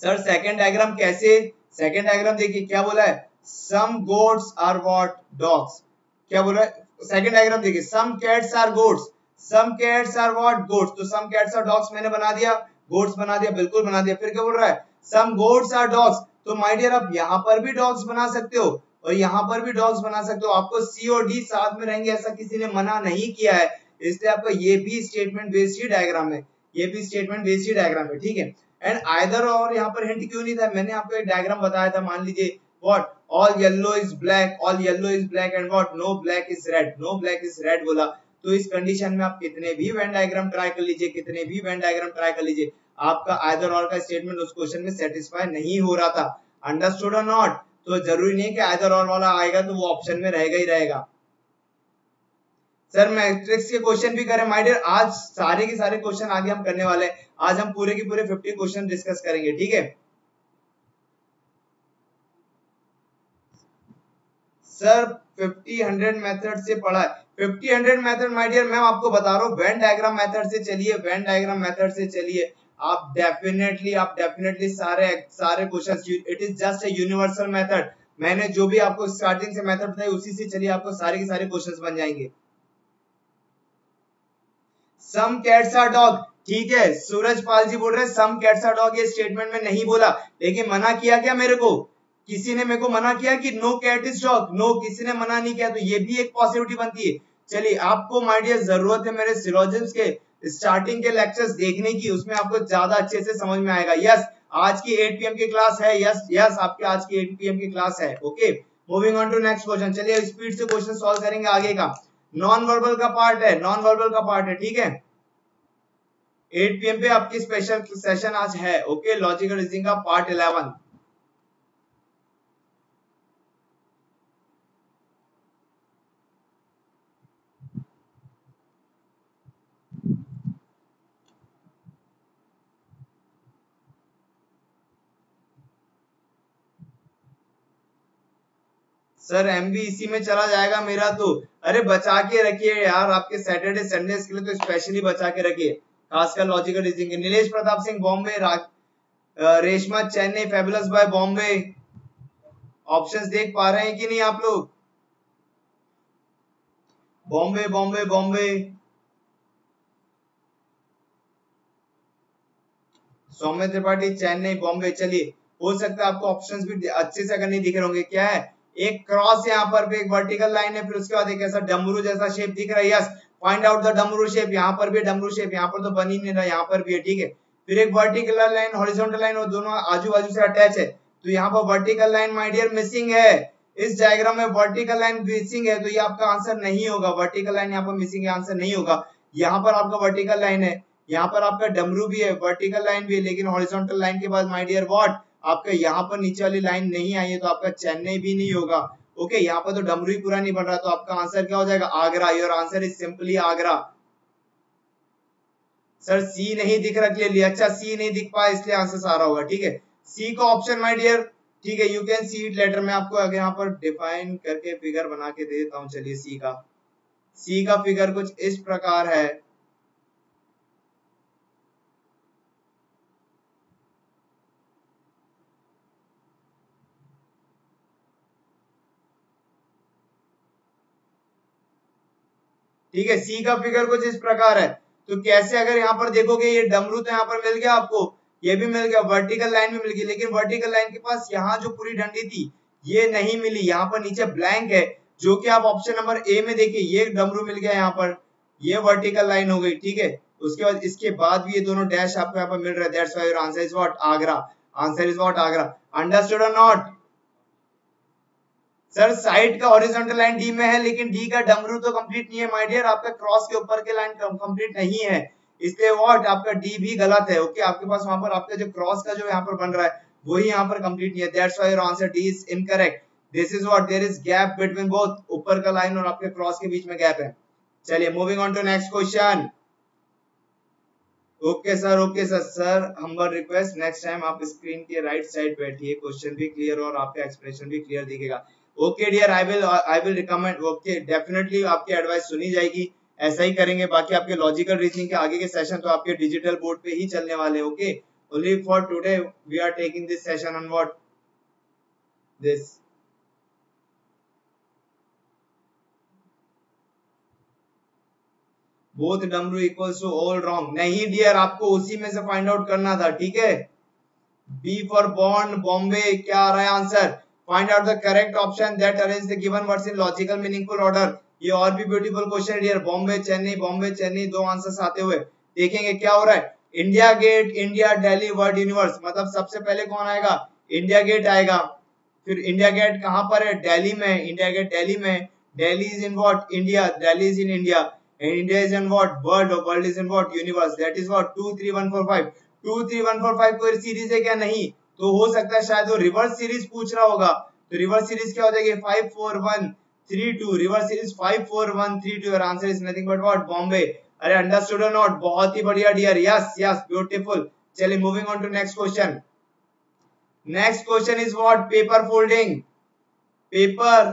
सर सेकंड डायग्राम कैसे, सेकंड डायग्राम देखिए क्या बोला है, some goats are what dogs, क्या बोला है सेकंड डायग्राम देखिए, some cats are goats, some cats are what goats, तो सम कैट्स आर डॉग्स मैंने बना दिया, गोट्स बना दिया, बिल्कुल बना दिया। फिर क्या बोल रहा है, सम गोट्स आर डॉग्स, तो माय डियर आप यहाँ पर भी डॉग्स बना सकते हो और यहाँ पर भी डॉग्स बना सकते हो, आपको सी और डी साथ में रहेंगे, ऐसा किसी ने मना नहीं किया है, इसलिए आपका ये भी स्टेटमेंट बेस्ड ही डायग्राम है, ये भी स्टेटमेंट बेस्ड ही डायग्राम है। ठीक है, एंड आइदर और यहाँ पर हिंट क्यों नहीं था, मैंने आपको एक डायग्राम बताया था, मान लीजिए what all yellow is black, all yellow is black and what no black is red, no black is red बोला, तो इस कंडीशन में आप कितने भी वेन डायग्राम ट्राई कर लीजिए, कितने भी वेन डायग्राम ट्राई कर लीजिए, आपका आइदर और का स्टेटमेंट उस क्वेश्चन में सेटिस्फाई नहीं हो रहा था। अंडरस्टूड और नॉट? तो जरूरी नहीं कि आइदर और वाला आएगा तो वो ऑप्शन में रहेगा ही रहेगा। सर मैट्रिक्स के क्वेश्चन भी करें, माय डियर आज सारे के सारे क्वेश्चन आगे हम करने वाले हैं, आज हम पूरे के पूरे पचास क्वेश्चन डिस्कस करेंगे। ठीक है सर, फिफ्टी हंड्रेड मेथड से पढ़ा है, fifty hundred method my dear ma'am आपको बता रहा हूँ, वेन डायग्राम मेथड से चलिए, वेन डायग्राम मेथड से चलिए, आप डेफिनेटली आप डेफिनेटली सारे सारे question, it is just a universal method, मैंने जो भी आपको स्टार्टिंग से मेथड बताई उसी से चलिए आपको सारे के सारे क्वेश्चंस बन जाएंगे। सम कैट्स आर डॉग, ठीक है सूरज पाल जी बोल रहे हैं सम कैट्स आर डॉग, ये स्टेटमेंट में नहीं बोला, लेकिन मना किया क्या मेरे को, किसी ने मेरे को मना किया कि no cat is dog, no किसी ने मना नहीं किया, तो ये भी एक पॉसिबिलिटी बनती है। चलिए आपको माय डियर जरूरत है मेरे सिलोजिम्स के स्टार्टिंग के लेक्चर्स देखने की, उसमें आपको ज्यादा अच्छे से समझ में आएगा। यस आज की एट पी एम की क्लास है, यस यस आपके आज की एट पी एम की क्लास है। Okay moving on to next question, चलिए स्पीड से क्वेश्चन सॉल्व करेंगे आगे का, नॉन वर्बल का पार्ट है, नॉन वर्बल का पार्ट है। ठीक है एट पी एम पे आपकी स्पेशल सेशन आज है। ओके लॉजिकल रीजनिंग का पार्ट इलेवन, सर एमबी इसी में चला जाएगा मेरा तो, अरे बचा के रखिए यार, आपके सैटरडे संडे के लिए तो स्पेशली बचा के रखिए, खासकर लॉजिकल रीजनिंग के। Nilesh Pratap Singh Bombay, Reshma Chennai, fabulous by Bombay, options देख पा रहे हैं कि नहीं आप लोग? बॉम्बे बॉम्बे बॉम्बे, सौम्य त्रिपाठी चेन्नई बॉम्बे। चलिए हो सकता है आपको ऑप्शंस भी अच्छे से अगर नहीं दिख रहे होंगे, क्या है एक क्रॉस यहाँ पर भी, एक वर्टिकल लाइन है, फिर उसके बाद एक ऐसा डमरू जैसा शेप दिख रहा है। Yes find out the damru shape, यहाँ पर भी डमरू शेप, यहाँ पर तो बन ही नहीं रहा, यहाँ पर भी है। ठीक है फिर एक वर्टिकल लाइन, हॉरिजॉन्टल लाइन, और दोनों आजू बाजू से अटैच है, तो यहाँ पर vertical line my dear missing है, इस डायग्राम में वर्टिकल लाइन मिसिंग है, तो ये आपका आंसर नहीं होगा, वर्टिकल लाइन यहाँ पर मिसिंग है, आंसर नहीं होगा। यहाँ पर आपका वर्टिकल लाइन है, यहाँ पर आपका डमरू भी है, वर्टिकल लाइन भी है, लेकिन हॉरिजॉन्टल लाइन के बाद माय डियर व्हाट आपका यहाँ पर नीचे वाली लाइन नहीं आई है, तो आपका चेन्नई भी नहीं होगा। ओके, यहाँ पर तो डमरू ही पूरा नहीं बन रहा, तो आपका आंसर क्या हो जाएगा? Agra. Your answer is simply Agra. Sir C नहीं दिख रहा क्लियरली, अच्छा सी नहीं दिख पाया इसलिए आंसर सारा होगा, ठीक है सी का ऑप्शन माय डियर, ठीक है you can see it later. मैं आपको अगर यहाँ पर डिफाइन करके फिगर बना के दे देता हूँ। चलिए सी का सी का फिगर कुछ इस प्रकार है, ठीक है सी का फिगर कुछ इस प्रकार है। तो कैसे अगर यहाँ पर देखोगे ये डमरू तो यहाँ पर मिल गया आपको, ये भी मिल गया, वर्टिकल लाइन भी मिल गई, लेकिन वर्टिकल लाइन के पास यहाँ जो पूरी डंडी थी ये नहीं मिली, यहाँ पर नीचे ब्लैंक है जो कि आप ऑप्शन नंबर ए में देखिए ये डमरू मिल गया यहाँ पर, ये वर्टिकल लाइन हो गई, ठीक है उसके बाद इसके बाद भी ये दोनों डैश आपको यहाँ पर मिल रहा है। That's why your answer is what? Agra. Answer is what? Agra. Understood और नॉट? सर साइड का हॉरिजॉन्टल लाइन डी में है लेकिन डी का डमरू तो कंप्लीट नहीं है माय डियर, आपका क्रॉस के ऊपर के लाइन कंप्लीट नहीं है, इसलिए व्हाट आपका डी भी गलत है। ओके, आपके पास वहां पर आपका जो क्रॉस का जो यहाँ पर बन रहा है वही यहाँ पर कंप्लीट नहीं है। That's why your answer D is incorrect. This is what there is gap between both, ऊपर का लाइन और आपके क्रॉस के बीच में गैप है। चलिए moving on to next question. Okay sir, okay sir, sir humble request next time आप स्क्रीन के राइट साइड बैठिए, क्वेश्चन भी क्लियर और आपका एक्सप्रेशन भी क्लियर दिखेगा। Okay dear, I will I will recommend, okay definitely आपकी एडवाइस सुनी जाएगी, ऐसा ही करेंगे। बाकी आपके लॉजिकल रीजनिंग के आगे के सेशन तो आपके डिजिटल बोर्ड पे ही चलने वाले। Okay, only for today we are taking this session on what this. Both damru equals to all wrong. नहीं डियर, आपको उसी में से फाइंड आउट करना था, ठीक है। बी फॉर बॉन्ड बॉम्बे, क्या आ रहा है answer? Find out the correct option that arrange the given words in logical meaningful order. ये और भी beautiful question dear. Bombay Chennai, Bombay Chennai, दो आंसर्स आते हुए देखेंगे क्या हो रहा है। India Gate, India Delhi, world universe, मतलब सबसे पहले कौन आएगा? इंडिया गेट आएगा। फिर इंडिया गेट कहां पर है? दिल्ली में। इंडिया गेट दिल्ली में, Delhi is in what? India. Delhi is in India and India is in what? World, or world is in what? Universe. That is what? two three one four five. two three one four five कोई series है क्या? नहीं, तो हो सकता है शायद वो रिवर्स सीरीज पूछ रहा होगा, तो रिवर्स सीरीज क्या हो जाएगी? five four one three two, reverse series five four one three two। और answer is nothing but what? Bombay. अरे अंडरस्टूड और नॉट? बहुत ही बढ़िया डियर, यस यस ब्यूटीफुल। चलिए moving on to next question. Next question is what? Paper folding, paper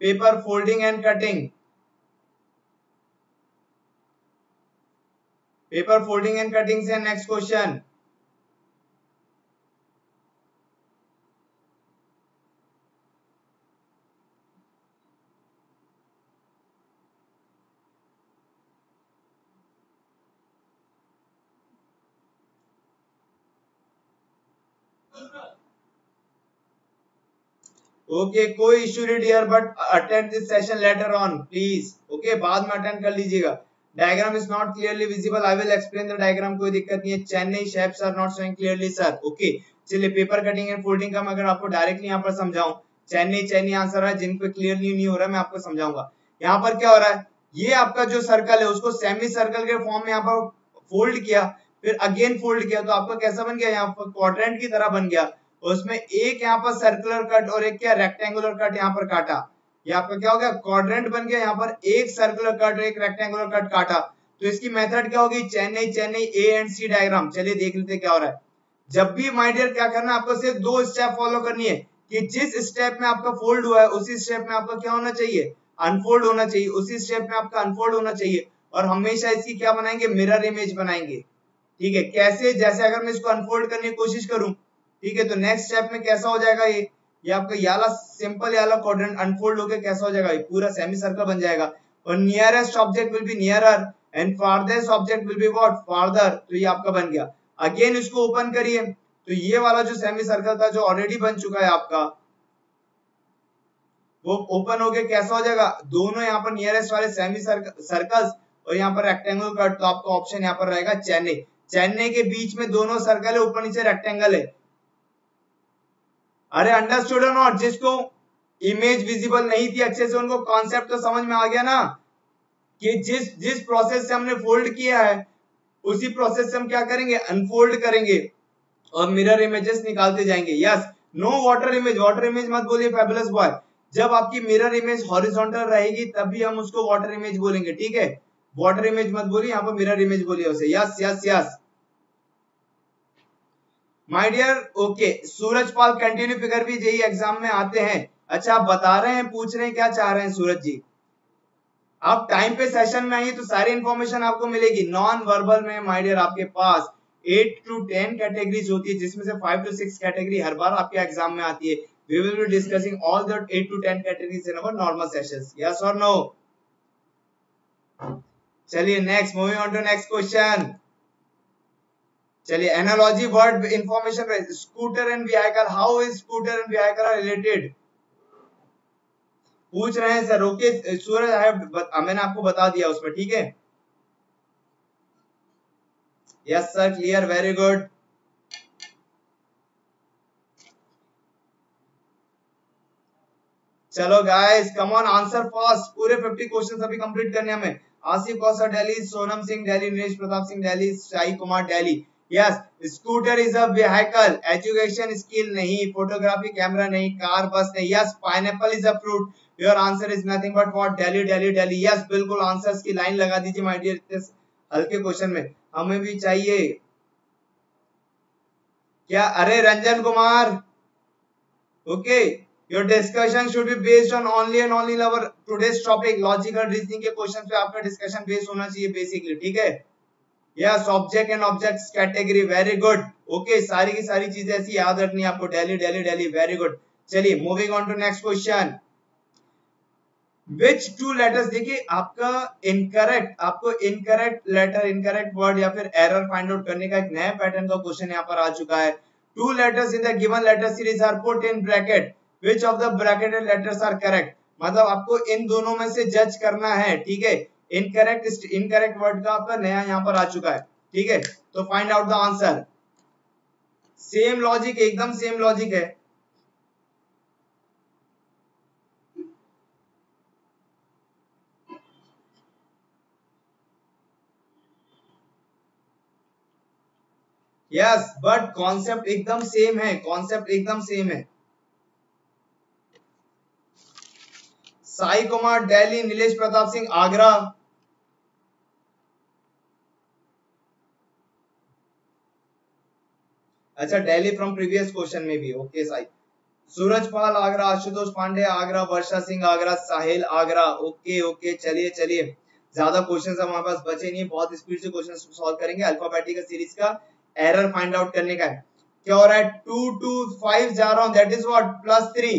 paper folding and cutting, paper folding and cutting से next question. Okay, कोई issue नहीं dear, but attend this session later on please. Okay, बाद में attend कर लीजिएगा। Diagram is not clearly visible. I will explain the diagram. कोई दिक्कत नहीं है। Chennai shapes are not showing clearly, sir. Okay. चलिए paper cutting and folding का मैं अगर आपको डायरेक्टली यहाँ पर समझाऊं, Chennai Chennai आंसर है, जिन पे क्लियरली नहीं हो रहा है मैं आपको समझाऊंगा। यहाँ पर क्या हो रहा है? ये आपका जो सर्कल है उसको सेमी सर्कल के फॉर्म में यहाँ पर फोल्ड किया, फिर अगेन फोल्ड किया, तो आपका कैसा बन गया? यहाँ पर क्वाड्रेंट की तरह बन गया। उसमें एक यहाँ पर सर्कुलर कट और एक क्या रेक्टेंगुलर कट यहाँ पर काटा। ये आपका क्या हो गया? क्वाड्रेंट बन गया। यहाँ पर एक सर्कुलर कट और एक रेक्टेंगुलर कट काटा, तो इसकी मेथड क्या होगी? Chennai Chennai A and C diagram. चलिए देख लेते क्या हो रहा है। जब भी माय डियर क्या करना है आपको, सिर्फ दो स्टेप फॉलो करनी है कि जिस स्टेप में आपका फोल्ड हुआ है उसी स्टेप में आपका क्या होना चाहिए? अनफोल्ड होना चाहिए। उसी स्टेप में आपका अनफोल्ड होना चाहिए, और हमेशा इसकी क्या बनाएंगे? मिरर इमेज बनाएंगे, ठीक है। कैसे? जैसे अगर मैं इसको अनफोल्ड करने की कोशिश करूं, ठीक है, तो नेक्स्ट स्टेप में कैसा हो जाएगा? ये ये आपका याला सिंपल याला क्वाड्रेंट अनफोल्ड होके कैसा हो जाएगा? ये पूरा सेमी सर्कल बन जाएगा। और nearest object will be nearer and farthest object will be what? Farther. तो ये आपका बन गया। अगेन इसको ओपन करिए, तो ये वाला जो सेमी सर्कल था जो ऑलरेडी बन चुका है आपका, वो ओपन होके कैसा हो जाएगा? दोनों यहाँ पर नियरेस्ट वाले सेमी सर्कल और यहाँ पर रेक्टेंगल कट, तो आपका ऑप्शन यहाँ पर रहेगा चेन्नई। चेन्नई के बीच में दोनों सर्कल है, ऊपर नीचे रेक्टेंगल है। अरे अंडरस्टूड और नॉट? जिसको इमेज विजिबल नहीं थी अच्छे से, उनको कॉन्सेप्ट तो समझ में आ गया ना कि जिस जिस प्रोसेस से हमने फोल्ड किया है उसी प्रोसेस से हम क्या करेंगे? अनफोल्ड करेंगे और मिरर इमेजेस निकालते जाएंगे। Yes, no water image, water image मत बोलिए फैबुलस बॉय। जब आपकी मिरर इमेज हॉरिजॉन्टल रहेगी तभी हम उसको वाटर इमेज बोलेंगे। ठीक है, वाटर इमेज मत बोलिए, यहाँ पर मिरर इमेज बोलिए उसे। Yes yes yes my dear, okay Surajpal continue figure भी जेई एग्जाम में आते हैं। अच्छा आप बता रहे हैं, पूछ रहे हैं, क्या चाह रहे हैं सूरज जी? आप टाइम पे सेशन में आइए तो सारी इंफॉर्मेशन आपको मिलेगी। नॉन वर्बल में माय डियर आपके पास एट टू टेन कैटेगरीज होती है, जिसमें से फाइव टू सिक्स कैटेगरी हर बार आपके एग्जाम में आती है। We will be discussing all that eight to ten categories in our normal sessions. Yes और नो? चलिए next, moving on to next question. चलिए analogy word information, scooter and vehicle, how is scooter and vehicle are related, पूछ रहे हैं sir. Okay Suraj, I have मैंने आपको बता दिया उसमें। ठीक है, yes sir clear, very good. चलो guys come on answer fast, पूरे पचास क्वेश्चन अभी कंप्लीट करने हमें। Asif Kausar Delhi, Sonam Singh Delhi, Naresh Pratap Singh Delhi, Shahi Kumar Delhi. Yes, scooter is a vehicle, education skill नहीं, फोटोग्राफी कैमरा नहीं, कार बस नहीं। Yes, pineapple is a fruit, your answer is nothing but what, Delhi Delhi Delhi. Yes बिल्कुल, आंसर्स की लाइन लगा दीजिए माय डियर, इतने हल्के क्वेश्चन में हमें भी चाहिए क्या? अरे Ranjan Kumar, okay your discussion should be based on only and only our today's topic. Logical reasoning के क्वेश्चन पे आपका डिस्कशन बेस्ड होना चाहिए बेसिकली। ठीक है, yes object and objects category, very good. Okay सारी की सारी चीजें ऐसी याद रखनी है आपको, daily daily daily, very good. चलिए moving on to next question, which two letters. देखिए आपका इनकरेक्ट, आपको इनकरेक्ट लेटर, इनकरेक्ट वर्ड या फिर एरर फाइंड आउट करने का एक नया पैटर्न का क्वेश्चन यहाँ पर आ चुका है। Two letters in the given letter series are put in bracket, which of the bracketed letters are correct, मतलब आपको इन दोनों में से जज करना है। ठीक है, इनकरेक्ट इनकरेक्ट वर्ड का आपका नया यहाँ पर आ चुका है। ठीक है, तो find out the answer. Same logic, एकदम सेम लॉजिक है। यस बट कॉन्सेप्ट एकदम सेम है, कॉन्सेप्ट एकदम सेम है। साई कुमार दिल्ली, नीलेश प्रताप सिंह आगरा। अच्छा दिल्ली फ्रॉम प्रीवियस क्वेश्चन में भी, okay Sai. Surajpal Agra, Ashutosh Pandey Agra, Varsha Singh Agra, Sahil Agra. Okay okay चलिए चलिए, ज्यादा क्वेश्चन हमारे पास बचे नहीं, बहुत स्पीड से क्वेश्चन सॉल्व करेंगे। अल्फाबेटिकल सीरीज का एरर फाइंड आउट करने का है। क्या हो रहा है? टू टू फाइव जा रहा हूं, that is what, plus three.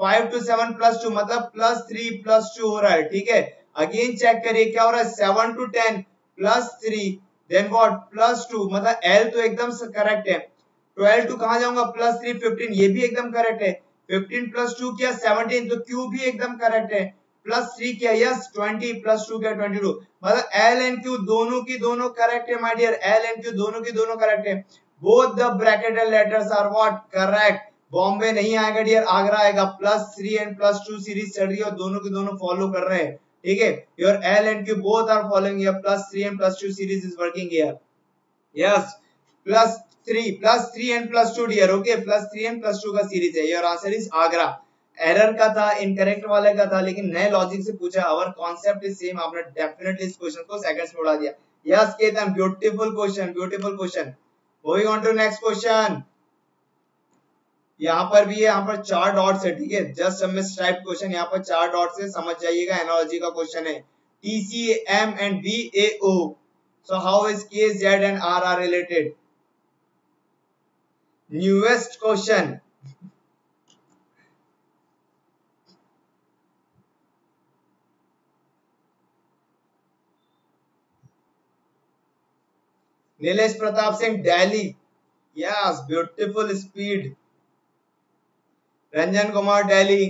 Five to seven plus two, मतलब प्लस थ्री प्लस टू हो रहा है। ठीक है, अगेन चेक करिए क्या हो रहा है, seven to ten plus three, then what, plus two, मतलब एल तो एकदम करेक्ट है। ट्वेल्व टू कहां जाऊंगा, प्लस थ्री, फिफ्टीन, ये भी एकदम करेक्ट है। फिफ्टीन प्लस टू किया सेवनटीन, तो क्यू भी एकदम करेक्ट है। प्लस थ्री किया, यस, ट्वेंटी प्लस टू किया ट्वेंटी टू, मतलब एल एंड क्यू दोनों की दोनों करेक्ट है my dear, L and Q दोनों की दोनों करेक्ट है। Both the bracketed letters are what, correct. Bombay नहीं आएगा डियर, आगरा आएगा। Plus three and plus two series चल रही है और दोनों के दोनों फॉलो कर रहे हैं। ठीक है, your L and Q both are following here, plus three and plus two series is working here. Yes, plus three plus three and plus two dear, okay, plus three and plus two का series है। Your answer is Agra. Error का था, incorrect वाले का था, लेकिन नए logic से पूछा, आवर कॉन्सेप्ट इज सेम। आपने डेफिनेटली इस क्वेश्चन को सेकंड्स में उड़ा दिया। Yes Ketan, beautiful question, beautiful question. Moving on to next question, यहाँ पर भी है, यहाँ पर चार डॉट्स है। ठीक है, जस्ट मिस टाइप क्वेश्चन, यहाँ पर चार डॉट्स है, समझ जाइएगा, एनालॉजी का क्वेश्चन है। T C M and V A O, so how is K Z and R R related? Newest question, Nilesh Pratap Singh Delhi, yes beautiful speed. Ranjan Kumar Delhi,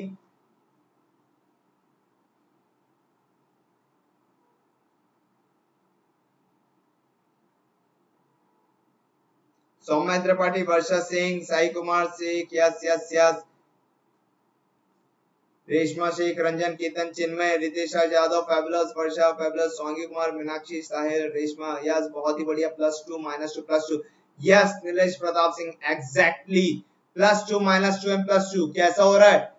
Saumya Tripathi, Varsha Singh, Sai Kumar Shaikh, yes yes yes, Reshma Shaikh, Ranjan, Ketan, Chinmay, Ritesha Yadav, fabulous, Varsha, fabulous, Songi Kumar, Meenakshi, Sahil, Reshma, yes बहुत ही बढ़िया। Plus two minus two plus two, yes Nilesh Pratap Singh, exactly, plus two minus two and plus two. कैसा हो रहा है?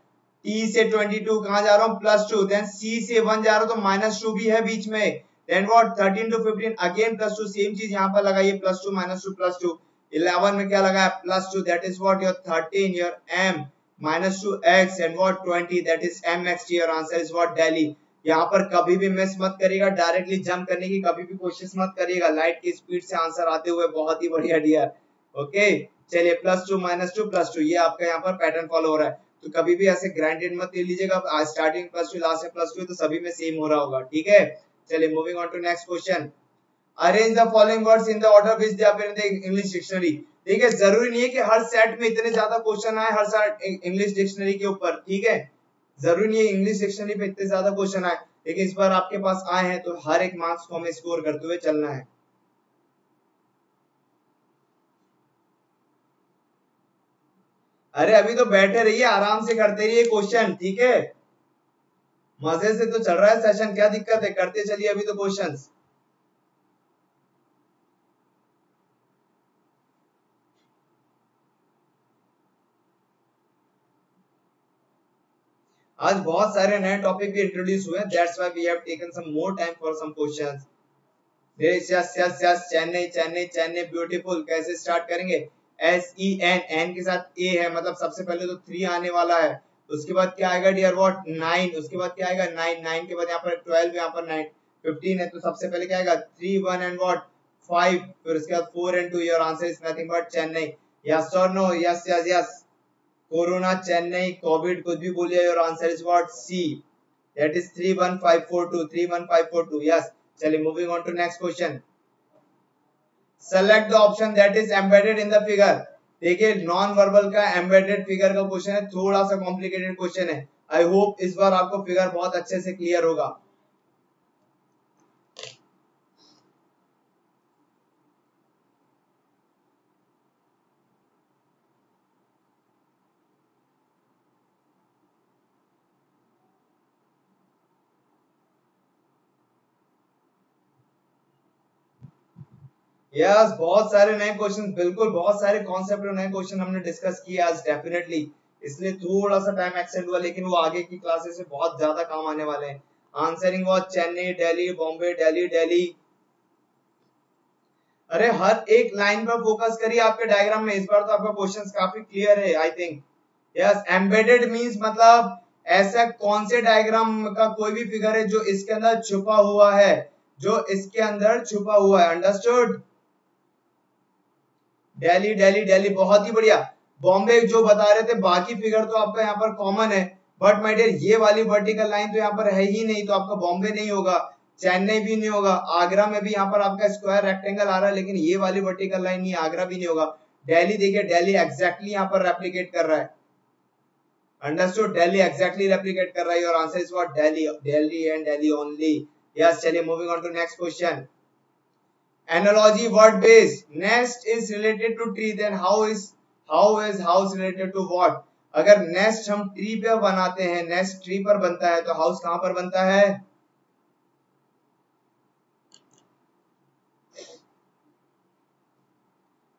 E से बाईस कहाँ जा रहा हूँ प्लस टू, देन C से वन जा रहा हूँ तो माइनस टू भी है बीच में, then what thirteen to fifteen again plus two, same चीज यहाँ पर लगाइए plus two minus two plus two, eleven में क्या लगाया plus two, that is what your thirteen your m minus two x and what twenty that is mx, your answer is what Delhi. यहाँ पर कभी भी मिस मत करिएगा, डायरेक्टली जंप करने की कभी भी कोशिश मत करिएगा, लाइट की स्पीड से आंसर आते हुए बहुत ही बढ़िया डियर। ओके चलिए plus two minus two plus two, ये आपका यहाँ पर पैटर्न फॉलो हो रहा है, तो कभी भी ऐसे ग्रांटेड मत ले लीजिएगा, स्टार्टिंग प्लस टू लास्ट में प्लस टू तो सभी में सेम हो रहा होगा, ठीक है। चलिए moving on to next question, arrange the following words in the order which they appear in the English dictionary. ठीक है, जरूरी नहीं है कि हर सेट में इतने ज्यादा क्वेश्चन आए हर सेट इंग्लिश डिक्शनरी के ऊपर, ठीक है, जरूरी नहीं है इंग्लिश डिक्शनरी पे इतने ज्यादा क्वेश्चन आए, लेकिन इस बार आपके पास आए हैं तो हर एक मार्क्स को हमें स्कोर करते हुए चलना है। अरे अभी तो बैठे रहिए, आराम से करते रहिए क्वेश्चन, ठीक है, मजे से तो चल रहा है सेशन, क्या दिक्कत है, करते चलिए अभी तो क्वेश्चंस। आज बहुत सारे नए टॉपिक भी इंट्रोड्यूस हुए हैं, that's why we have taken some more time for some questions. Yes yes yes yes Chennai Chennai Chennai beautiful, कैसे स्टार्ट करेंगे, एस ई एन एन के साथ ए है, मतलब सबसे पहले तो थ्री आने वाला है, उसके बाद क्या आएगा डियर व्हाट नाइन, उसके बाद क्या आएगा नाइन, नाइन के बाद यहाँ पर ट्वेल्व, यहाँ पर नाइन फिफ्टीन है, तो सबसे पहले क्या आएगा three one and what five, फिर उसके बाद four and two, your answer is nothing but Chennai. Yes और no, yes yes yes corona Chennai covid कुछ भी बोलिए, your answer is what C, that is three one five four two three one five four two. Yes चलिए moving on to next question, select the option that is embedded in the figure. देखिए non verbal का embedded figure का question है, थोड़ा सा complicated question है, I hope इस बार आपको फिगर बहुत अच्छे से क्लियर होगा। यस yes, बहुत सारे नए क्वेश्चन, बिल्कुल बहुत सारे कॉन्सेप्ट और नए क्वेश्चन हमने डिस्कस किए आज डेफिनेटली, इसलिए थोड़ा सा टाइम एक्सटेंड हुआ, लेकिन वो आगे की क्लासेस में बहुत ज्यादा काम आने वाले हैं। Answering was Chennai Delhi Bombay Delhi Delhi. अरे हर एक लाइन पर फोकस करिए आपके डायग्राम में, इस बार तो आपका क्वेश्चन काफी क्लियर है I think. Yes embedded means मतलब ऐसा कौन से डायग्राम का कोई भी फिगर है जो इसके अंदर छुपा हुआ है, जो इसके अंदर छुपा हुआ है, अंडरस्टूड। दिल्ली दिल्ली दिल्ली बहुत ही बढ़िया। बॉम्बे जो बता रहे थे, बाकी फिगर तो आपका यहाँ पर कॉमन है, बट माय डियर ये वाली वर्टिकल लाइन तो यहाँ पर है ही नहीं, तो आपका बॉम्बे नहीं होगा, चेन्नई भी नहीं होगा, आगरा में भी यहाँ पर आपका स्क्वायर रेक्टेंगल आ रहा है, लेकिन ये वाली वर्टिकल लाइन नहीं, आगरा भी नहीं होगा। दिल्ली देखिए दिल्ली एग्जैक्टली यहाँ पर रेप्लिकेट कर रहा है, अंडरस्टूड, दिल्ली एग्जैक्टली रेप्लिकेट कर रहा है, your answer is what Delhi, Delhi and Delhi only. Yes चलिए moving on to next question, analogy word based, nest is related to tree, then how is how is house related to what। अगर nest हम tree पे बनाते हैं, nest tree पर बनता है, तो house कहाँ पर बनता है।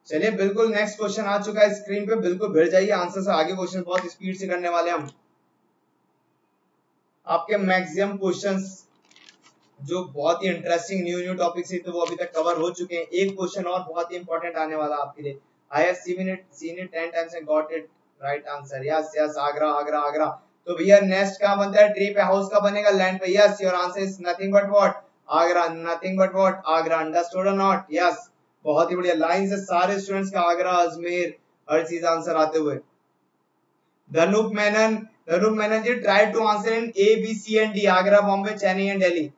चलिए बिल्कुल नेक्स्ट क्वेश्चन आ चुका है स्क्रीन पे, बिल्कुल भिड़ जाइए आंसर से, आगे क्वेश्चन बहुत स्पीड से करने वाले हम, आपके मैक्सिमम क्वेश्चंस जो बहुत ही इंटरेस्टिंग न्यू न्यू टॉपिक्स है तो वो अभी तक कवर हो चुके हैं। एक क्वेश्चन और बहुत ही इंपॉर्टेंट आने वाला आपके लिए, I have seen it, seen it ten times and got it right answer। Yes, yes, Agra Agra Agra. तो भैया नेस्ट कहाँ बनता है, ट्री पे, हाउस का बनेगा लैंड पे। Yes your answer is nothing but what Agra, nothing but what Agra, understood और नॉट। यस बहुत ही बढ़िया, लाइन से सारे स्टूडेंट्स का आगरा अजमेर हर चीज आंसर आते हुए। Dhanup Menon, Dhanup Menon ji try to answer in A B C and D, Agra Bombay Chennai and Delhi.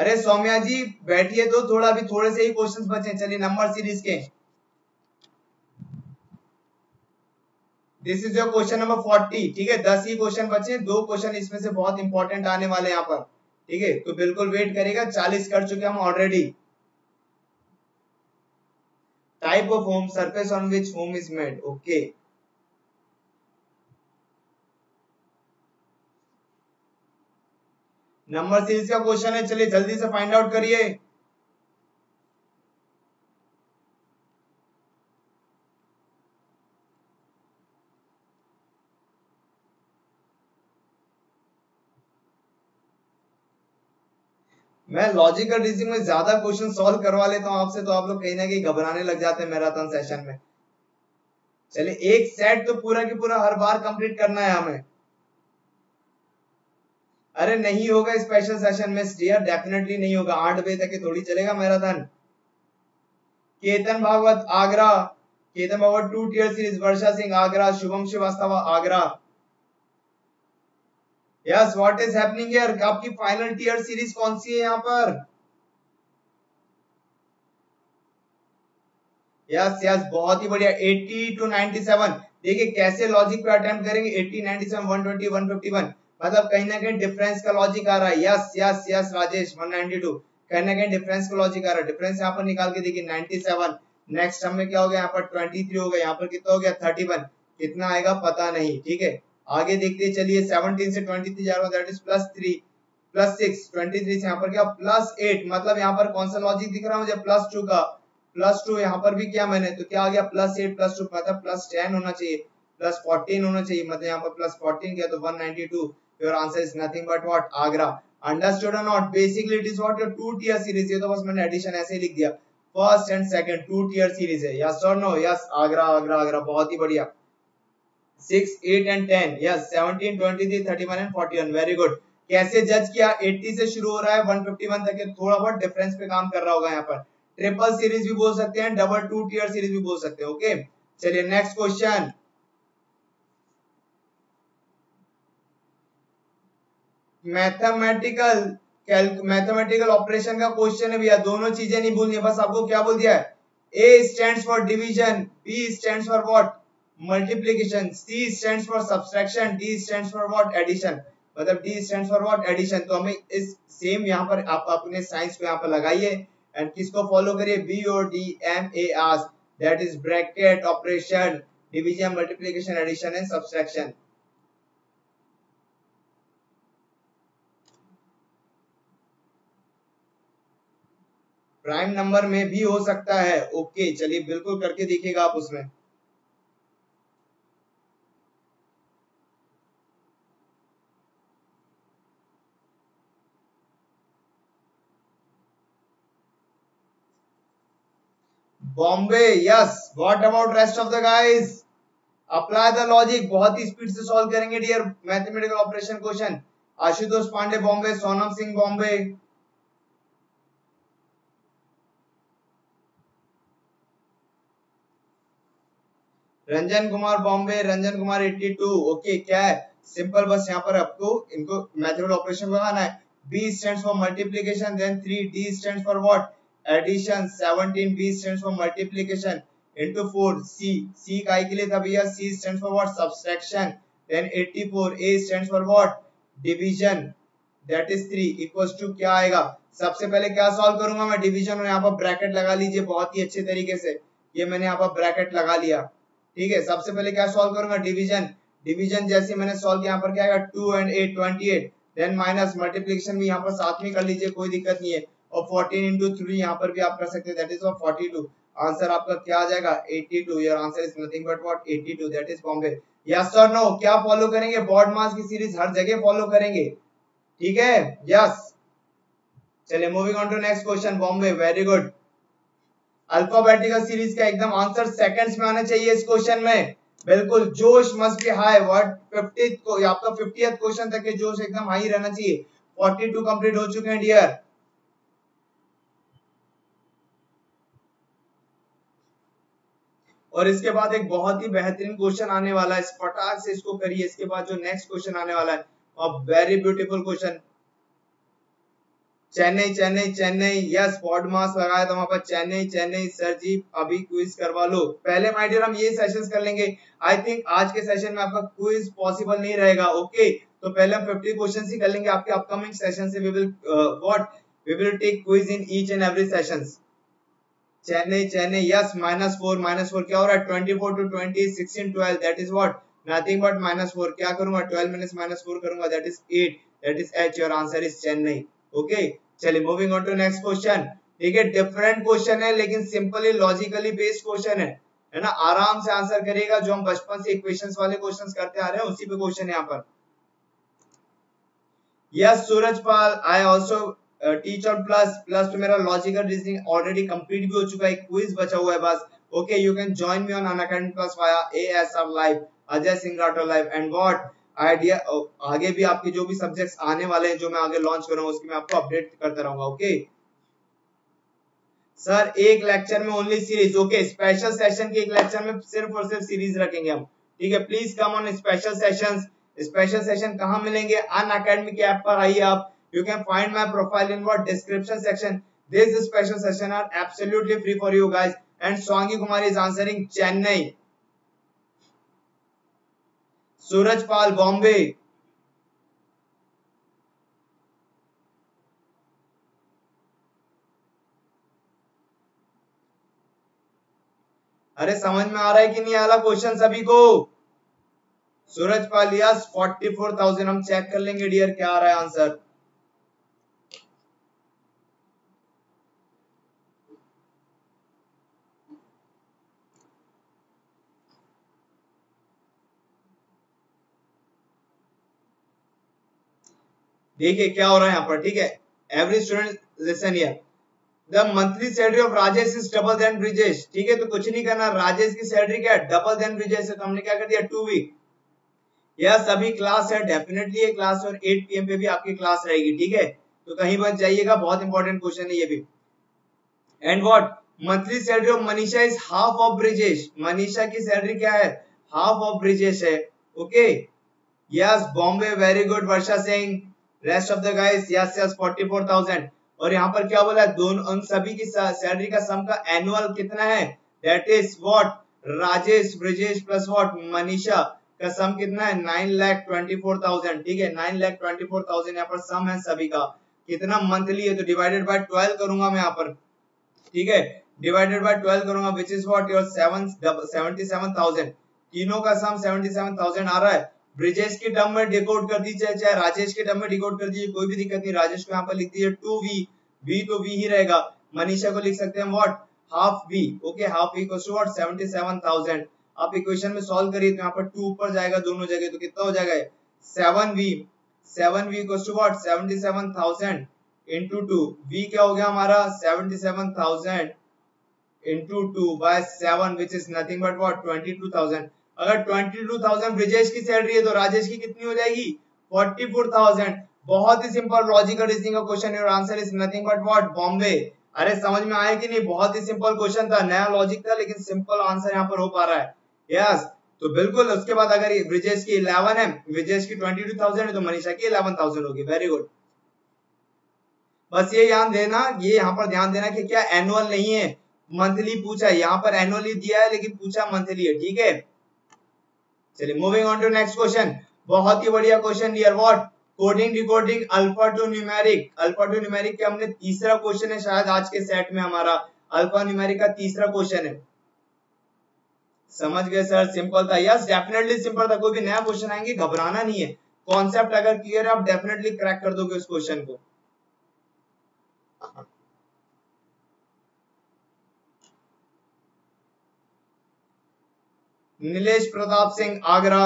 अरे सौम्या जी बैठिए तो थोड़ा, अभी थोड़े से ही क्वेश्चंस बचे हैं, चलिए नंबर सीरीज के। This is your question number चालीस, ठीक है, दस ही क्वेश्चन बचे हैं, दो क्वेश्चन इसमें से बहुत इंपॉर्टेंट आने वाले हैं यहाँ पर, ठीक है, तो बिल्कुल वेट करेगा। चालीस कर चुके हम already. Type of home, surface on which home is made, okay. Number series का क्वेश्चन है, चलिए जल्दी से फाइंड आउट करिए। मैं लॉजिकल रीजनिंग में ज्यादा क्वेश्चन सॉल्व करवा लेता हूँ आपसे तो आप लोग कहीं ना कहीं घबराने लग जाते हैं मैराथन सेशन में। चलिए एक सेट तो पूरा की पूरा हर बार कंप्लीट करना है हमें। अरे नहीं होगा स्पेशल सेशन में डियर, डेफिनेटली नहीं होगा। आठ बजे तक थोड़ी चलेगा marathon. Ketan Bhagwat Agra, Ketan Bhagwat two tier series, Varsha Singh Agra, Shubham Srivastava Agra. Yes what is happening here, आपकी फाइनल टीयर सीरीज कौन सी है यहाँ पर? यस यस बहुत ही बढ़िया। अस्सी टू सत्तानवे, देखिए कैसे लॉजिक पे अटेम्प्ट करेंगे। अस्सी, सत्तानवे, एक सौ बीस, एक सौ इक्यावन, मतलब कहीं ना कहीं डिफरेंस का लॉजिक आ रहा है। यस यस यस राजेश एक सौ बानवे, कहीं ना कहीं डिफरेंस का लॉजिक आ रहा है। डिफरेंस यहाँ पर निकाल के देखिए सत्तानवे, नेक्स्ट हम में क्या हो गया यहाँ पर तेईस हो गया, यहाँ पर कितना हो गया इकतीस, कितना आएगा पता नहीं। ठीक है आगे देखते चलिए। सत्रह से तेईस जा रहा हूं, that is plus three plus six, तेईस से यहाँ पर क्या प्लस एट, मतलब यहाँ पर कौन सा लॉजिक दिख रहा है मुझे? प्लस टू का। प्लस टू यहाँ पर भी किया मैंने तो क्या आ गया प्लस एट प्लस टू, मतलब प्लस टेन होना चाहिए, प्लस फोर्टीन होना चाहिए, मतलब यहाँ पर प्लस फोर्टीन किया तो एक सौ बानवे। Your answer is nothing but what? Agra. Understood or not? Basically, it is what your two-tier series है तो बस मैंने addition ऐसे ही लिख दिया। First and second two-tier series है। Yes or no? Yes. Agra, Agra, Agra. बहुत ही बढ़िया। Six, eight and ten. Yes. Seventeen, twenty-three, thirty-one and forty-one. Very good. कैसे judge किया? अस्सी से शुरू हो रहा है, एक सौ इक्यावन तक के थोड़ा बहुत difference पे काम कर रहा होगा यहाँ पर। Triple series भी बोल सकते हैं, double two-tier series भी बोल सकते हैं। Okay? चलिए next question. Mathematical mathematical operation का क्वेश्चन है भैया, दोनों चीजें नहीं भूलनी है। बस आपको क्या बोल दिया है? A stands for division, B stands for what? Multiplication, C stands for subtraction, D stands for what? Addition, मतलब D stands for what? Addition. तो हमें इस सेम यहाँ पर आप अपने साइंस में यहाँ पर लगाइए एंड किसको फॉलो करिए? B O D M A R, that is bracket operation, division, multiplication, addition and subtraction. Prime number में भी हो सकता है। ओके चलिए बिल्कुल करके देखिएगा आप उसमें। Bombay yes what about rest of the guys? Apply the logic, बहुत ही स्पीड से सॉल्व करेंगे dear mathematical operation question. Ashutosh Pandey Bombay, Sonam Singh Bombay. Ranjan Kumar Bombay, Ranjan Kumar बयासी। ओके क्या है? सिंपल बस यहाँ पर आपको इनको मैथमेटिकल ऑपरेशन बनाना है। B stands for multiplication, then three, D stands for what? Addition, seventeen, B stands for multiplication into four, C, C काय के लिए था भैया? C stands for what? Subtraction, then eighty-four, A stands for what? Division, that is three, equals to क्या आएगा? सबसे पहले क्या सॉल्व करूंगा मैं? डिविजन। और यहाँ पर ब्रैकेट लगा लीजिए बहुत ही अच्छे तरीके से, ये मैंने यहाँ पर ब्रैकेट लगा लिया। ठीक है सबसे पहले क्या सॉल्व करूंगा? डिवीजन। डिवीजन जैसे मैंने सॉल्व किया यहाँ पर क्या आएगा? टू एंड एट अट्ठाईस, देन माइनस मल्टीप्लिकेशन भी यहाँ पर साथ में कर लीजिए कोई दिक्कत नहीं है, और फोर्टीन इंटू थ्री यहाँ पर भी आप कर सकते हैं, that is forty two. Answer आपका क्या आ जाएगा? Eighty two. Your answer is nothing but what? Eighty two, that is Bombay. Yes और नो? क्या फॉलो करेंगे? बॉड मास की सीरीज हर जगह फॉलो करेंगे। ठीक है यस। चलिए moving on to next question. Bombay very good. Alphabetical series का एकदम आंसर सेकंड्स में आना चाहिए इस क्वेश्चन में। बिल्कुल जोश मस्ट बी हाई। व्हाट? पचासवें को आपका पचासवें क्वेश्चन तक के जोश एकदम हाई रहना चाहिए। बयालीस कंप्लीट हो चुके हैं डियर। और इसके बाद एक बहुत ही बेहतरीन क्वेश्चन आने वाला है, फटाक से इसको करिए। इसके बाद जो नेक्स्ट क्वेश्चन आने वाला है और very beautiful question. Chennai Chennai Chennai yes BODMAS लगाया था वहां पर। चेन्नई चेन्नई सर जी अभी क्विज करवा लो। पहले माय डियर हम ये सेशंस कर लेंगे। आई थिंक आज के सेशन में आपका क्विज पॉसिबल नहीं रहेगा। ओके तो पहले हम पचास क्वेश्चंस ही कर लेंगे आपके अपकमिंग सेशन से। We will what we will take quiz in each and every sessions. Chennai Chennai yes minus four minus four क्या हो रहा है? चौबीस टू बीस, सोलह, बारह, that is what? Nothing but minus four. क्या करूंगा? बारह माइनस फोर करूंगा, दैट इज आठ, that is H. Your answer is Chennai. Okay okay, चलिए moving on to next question. देखिए डिफरेंट क्वेश्चन है लेकिन सिंपली लॉजिकली बेस्ड क्वेश्चन है, है ना? आराम से आंसर करिएगा। जो हम बचपन से इक्वेशंस वाले क्वेश्चंस करते आ रहे हैं उसी पे क्वेश्चन है यहाँ पर। Yes Surajpal I also teacher plus plus तो मेरा लॉजिकल रीजनिंग ऑलरेडी कंप्लीट भी हो चुका है, क्विज बचा हुआ है बस। Okay, you can join me on अनअकैडमी plus via ASR live Ajay Singh Rathore live and what idea. आगे भी आपके जो भी सब्जेक्ट्स आने वाले हैं जो मैं आगे लॉन्च कर रहा हूं उसकी मैं आपको अपडेट करता रहूंगा। ओके सर, एक लेक्चर में only series. Okay, special session के एक लेक्चर में सिर्फ और सिर्फ सीरीज रखेंगे हम, ठीक है। Please come on special sessions. Special session कहाँ मिलेंगे? अनअकैडमी के ऐप पर आइए आप। You can find my profile in what description section. This special session are absolutely free for you guys. And Swangi Kumari is answering Chennai. Suraj Pal Bombay. अरे समझ में आ रहा है कि नहीं आ रहा क्वेश्चन सभी को? Suraj Pal yes forty four thousand. हम चेक कर लेंगे डियर क्या आ रहा है आंसर। देखिए क्या हो रहा है यहाँ पर, ठीक है। Every student listen here, the monthly salary of Rajesh is double than Brijesh, ठीक है। तो कुछ नहीं करना, राजेश की सैलरी क्या है? डबल देन ब्रिजेश है, तो हमने क्या कर दिया? Two week. यस, अभी क्लास है, डेफिनेटली ये क्लास और एट पी एम पे भी आपकी क्लास रहेगी, ठीक है। तो कहीं बच जाइएगा, बहुत इंपॉर्टेंट क्वेश्चन है ये भी। And what monthly salary of Manisha is half of Brijesh. Manisha की सैलरी क्या है? हाफ ऑफ ब्रिजेश है। Okay yes Bombay, very good Varsha Singh, rest of the guys yes yes forty four thousand. और यहाँ पर क्या बोला? दोनों उन सभी की सैलरी का सम का एनुअल कितना है? That is what Rajesh Brijesh plus what Manisha का सम कितना है? Nine lakh twenty four thousand, ठीक है। Nine lakh twenty four thousand यहाँ पर सम है सभी का। कितना मंथली है? तो डिवाइडेड बाय ट्वेल्व करूंगा मैं यहाँ पर, ठीक है। डिवाइडेड बाय ट्वेल्व करूंगा which is what your seven seventy seven thousand. तीनों का सम सेवेंटी सेवन थाउजेंड आ रहा है। ब्रिजेश के टर्म में डिकोड कर दीजिए, चाहे राजेश के टर्म में डिकोड कर दीजिए, कोई भी दिक्कत नहीं। राजेश को यहाँ पर लिख दीजिए टू वी, वी तो वी ही रहेगा। मनीषा को लिख सकते हैं what half V. Okay, half V equals to what seventy seven thousand. आप इक्वेशन में सॉल्व करिए तो यहाँ पर टू ऊपर जाएगा दोनों जगह, तो कितना हो जाएगा? Seven V, seven V equals to what seventy seven thousand into two. V क्या हो गया हमारा? Seventy seven thousand into two by seven which is nothing but what twenty two thousand. अगर ट्वेंटी टू थाउजेंड ब्रिजेश की salary है तो राजेश की कितनी हो जाएगी? Forty four thousand. बहुत ही सिंपल लॉजिकल रीजनिंग का क्वेश्चन है और answer is nothing but what Bombay. अरे समझ में आया कि नहीं? बहुत ही सिंपल क्वेश्चन था, नया लॉजिक था, लेकिन सिंपल आंसर यहाँ पर हो पा रहा है। यस, तो बिल्कुल। उसके बाद अगर ब्रिजेश की इलेवन है, ब्रिजेश की ट्वेंटी टू थाउजेंड है, तो मनीषा की इलेवन थाउजेंड होगी। वेरी गुड, बस ये ध्यान देना, ये यहाँ पर ध्यान देना कि क्या एनुअल नहीं है, मंथली पूछा है। यहाँ पर एनुअली दिया है लेकिन पूछा मंथली है, ठीक है। चलिए moving on to next question. बहुत ही बढ़िया question dear. What coding decoding alpha to numeric. Alpha to numeric के हमने तीसरा क्वेश्चन है शायद आज के सेट में हमारा, अल्फा न्यूमेरिक का तीसरा क्वेश्चन है। समझ गए सर? सिंपल था। यस, डेफिनेटली सिंपल था, कोई भी नया क्वेश्चन आएंगे घबराना नहीं है। कॉन्सेप्ट अगर क्लियर है आप डेफिनेटली क्रैक कर दोगे उस क्वेश्चन को। Nilesh Pratap Singh Agra,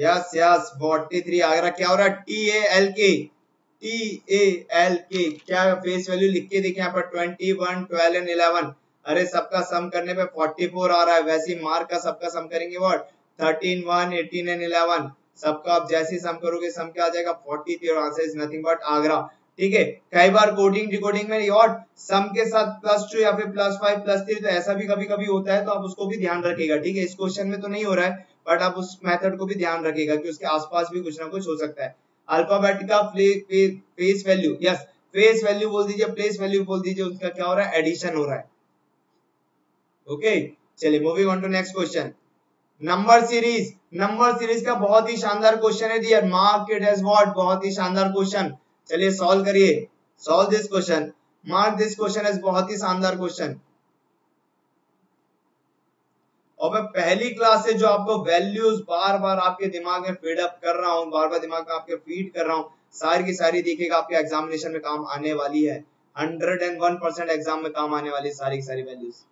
yes yes forty three Agra. क्या हो रहा है? T A L K, T A L K. क्या फेस वैल्यू लिख के देखें यहाँ पर? Twenty one, twelve and eleven. अरे सबका सम करने पे फोर्टी फोर आ रहा है। वैसे ही मार्क का सबका सम करेंगे what thirteen, one, eighteen and eleven. सबका आप जैसे सम करोगे सम क्या आ जाएगा? फोर्टी थ्री और answer is nothing but Agra, ठीक है। कई बार कोडिंग डिकोडिंग में और सम के साथ प्लस टू या फिर प्लस फाइव प्लस थ्री तो ऐसा भी कभी कभी होता है, तो आप उसको भी ध्यान रखिएगा, ठीक है। इस क्वेश्चन में तो नहीं हो रहा है बट आप उस मेथड को भी ध्यान रखिएगा कि उसके आसपास भी कुछ ना कुछ हो सकता है। अल्फाबेट का face value, yes face value बोल दीजिए, प्लेस वैल्यू बोल दीजिए, उसका क्या हो रहा है? एडिशन हो रहा है। ओके चलिए moving on to next question. Number series, number series का बहुत ही शानदार क्वेश्चन है dear. Mark it as what, बहुत ही शानदार क्वेश्चन। चलिए सॉल्व करिए, solve this question, mark this question as बहुत ही शानदार क्वेश्चन। और मैं पहली क्लास से जो आपको वैल्यूज बार बार आपके दिमाग में फीड अप कर रहा हूँ, बार बार दिमाग में आपके फीड कर रहा हूँ, सारी की सारी देखिएगा आपके एग्जामिनेशन में काम आने वाली है। Hundred and one percent exam में काम आने वाली सारी की सारी values.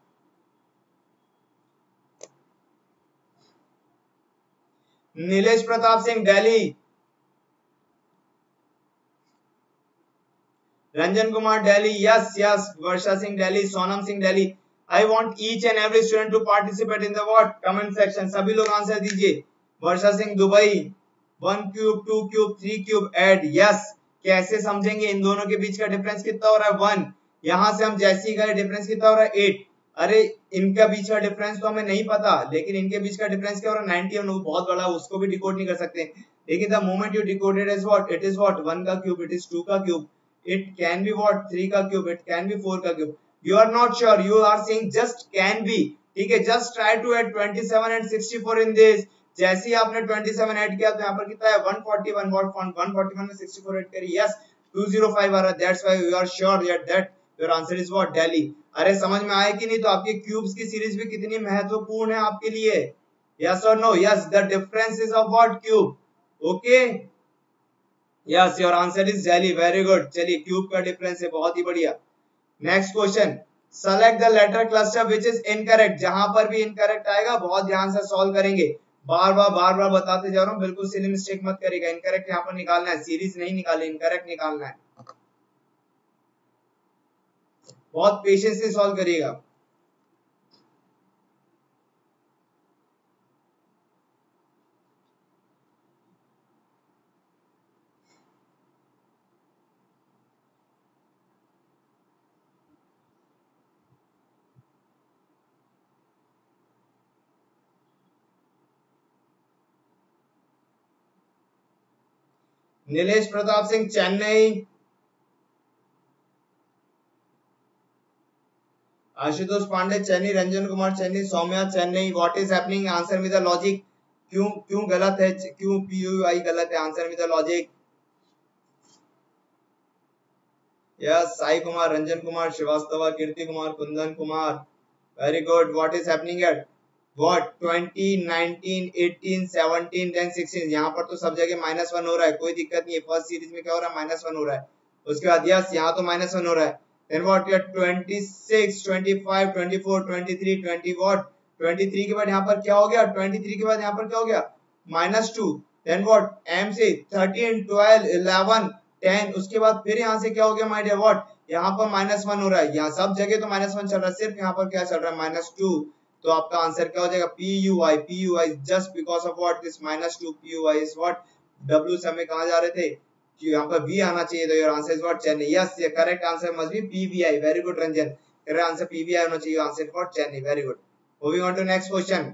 Nilesh Pratap Singh Delhi, Ranjan Kumar Delhi, yes yes Varsha Singh Delhi, Sonam Singh Delhi. I want each and every student to participate in the what comment section, सभी लोग आंसर दीजिए। Varsha Singh Dubai, one cube two cube three cube add, yes. कैसे समझेंगे इन दोनों के बीच का डिफरेंस कितना हो रहा है, वन। यहाँ से हम जैसी गए डिफरेंस कितना हो रहा है, एट। अरे इनका बीच का डिफरेंस तो हमें नहीं पता, लेकिन इनके बीच का डिफरेंस क्या हो रहा है, नाइंटी, और बहुत बड़ा, उसको भी डिकोड नहीं कर सकते। लेकिन the moment you decoded is what, it is what one का क्यूब, इट इज टू का cube, it can be what three का cube, it can be four का cube. You are not sure, you are saying just can be, ठीक है। Just try to add twenty seven and sixty four in this. जैसे ही आपने twenty seven add किया तो यहां पर कितना है, one forty one, what one forty one में सिक्सटी फोर ऐड करी, यस, टू जीरो फाइव आ रहा है। That's why you are sure that that your answer is what Delhi. अरे समझ में आया कि नहीं, तो आपके क्यूब्स की सीरीज भी कितनी महत्वपूर्ण है आपके लिए, यस और no, yes. The difference is of what cube, okay, yes, your answer is Delhi, very good. चलिए, क्यूब का डिफरेंस है, बहुत ही बढ़िया। Next question, select the letter cluster which is incorrect, जहां पर भी इनकरेक्ट आएगा बहुत ध्यान से सॉल्व करेंगे। बार बार बार बार बताते जा रहा हूं, बिल्कुल सिली मिस्टेक मत करेगा। इनकरेक्ट यहाँ पर निकालना है, सीरीज नहीं निकाले, इनकरेक्ट निकालना है, बहुत पेशेंस से सॉल्व करिएगा। Nilesh Pratap Singh Chennai, Ashutosh Pandey Chennai, Ranjan Kumar Chennai, Saumya Chennai. What is happening, answer with the logic. क्यों क्यों गलत है, क्यों पी यू आई गलत है, answer with the logic, yes. Sai Kumar, Ranjan Kumar Srivastava, Kirti Kumar, Kundan Kumar, very good. What is happening at What twenty, nineteen, eighteen, seventeen, then sixteen. यहाँ पर तो सब जगह माइनस वन हो रहा है, कोई दिक्कत नहीं है। फर्स्ट सीरीज में क्या हो रहा है, माइनस वन हो रहा है, उसके बाद यस यहाँ तो माइनस वन हो रहा है। देन व्हाट यार, twenty six, twenty five, twenty four, twenty three, twenty what twenty three के बाद यहाँ पर क्या हो गया, ट्वेंटी थ्री के बाद यहाँ पर क्या हो गया, minus two. Then what M से थर्टीन, ट्वेल्व, इलेवन, टेन, उसके बाद फिर यहाँ से क्या हो गया माय डियर, व्हाट यहाँ पर माइनस वन हो रहा है, यहाँ सब जगह तो माइनस वन चल रहा है, सिर्फ यहाँ पर क्या चल रहा है, माइनस टू। तो आपका आंसर क्या हो जाएगा, P U I, P U I just because of what this minus two, P U I is what W से हमें कहां जा रहे थे, कि यहां पर बी आना चाहिए, तो your answer is what Chennai, yes. ये correct answer must be P V I, very good Ranjan, correct answer P V I होना चाहिए, answer is what Chennai, very good. Moving on to next question,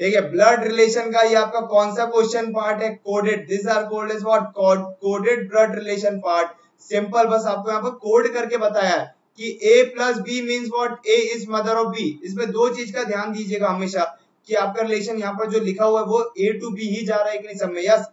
ठीक है। ब्लड रिलेशन का ये आपका कौन सा क्वेश्चन पार्ट है, coded, this are cold is what coded blood relation part. Simple, बस आपको यहां पर कोड करके बताया है कि a plus B means what a is mother of b। इसमें दो चीज का ध्यान दीजिएगा हमेशा, कि आपका रिलेशन यहाँ पर जो लिखा हुआ है वो a टू b ही जा रहा है कि नहीं, सब में, yes.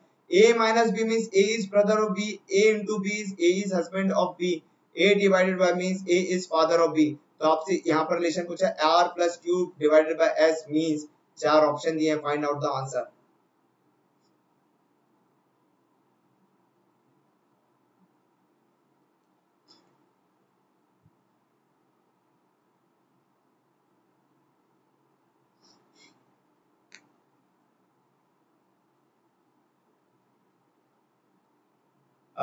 a minus b means a is brother of b, a into b is a is husband of b, a divided by means a is father of b। तो आपसे यहाँ पर रिलेशन पूछा है, r plus q divided by s means, चार option दिए हैं, find out the answer.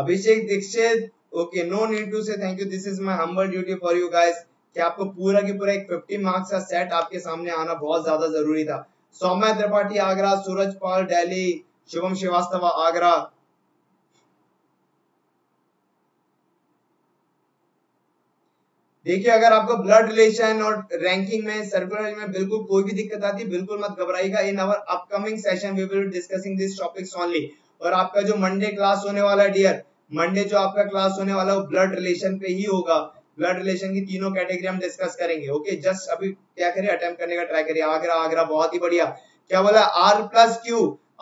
Abhishek Dixit, okay, no need to say thank you, this is my humble duty for you guys, कि आपको पूरा के पूरा एक फिफ्टी मार्क्स का सेट आपके सामने आना बहुत ज्यादा जरूरी था। सौम्या त्रिपाठी आगरा, सूरज पाल दिल्ली, शुभम श्रीवास्तव आगरा, देखिए अगर आपको ब्लड रिलेशन और रैंकिंग में, सर्कुलर में बिल्कुल कोई भी दिक्कत आती, बिल्कुल मत घबराइएगा। In our upcoming session we will discussing this topics only. और आपका जो मंडे क्लास होने वाला है डियर, मंडे जो आपका क्लास होने वाला है वो ब्लड रिलेशन पे ही होगा। ब्लड रिलेशन की तीनों कैटेगरी हम डिस्कस करेंगे, ओके। जस्ट अभी क्या करिए, अटेम्प्ट करने का ट्राई करिए। आगरा आगरा, बहुत ही बढ़िया। क्या बोला, R plus Q,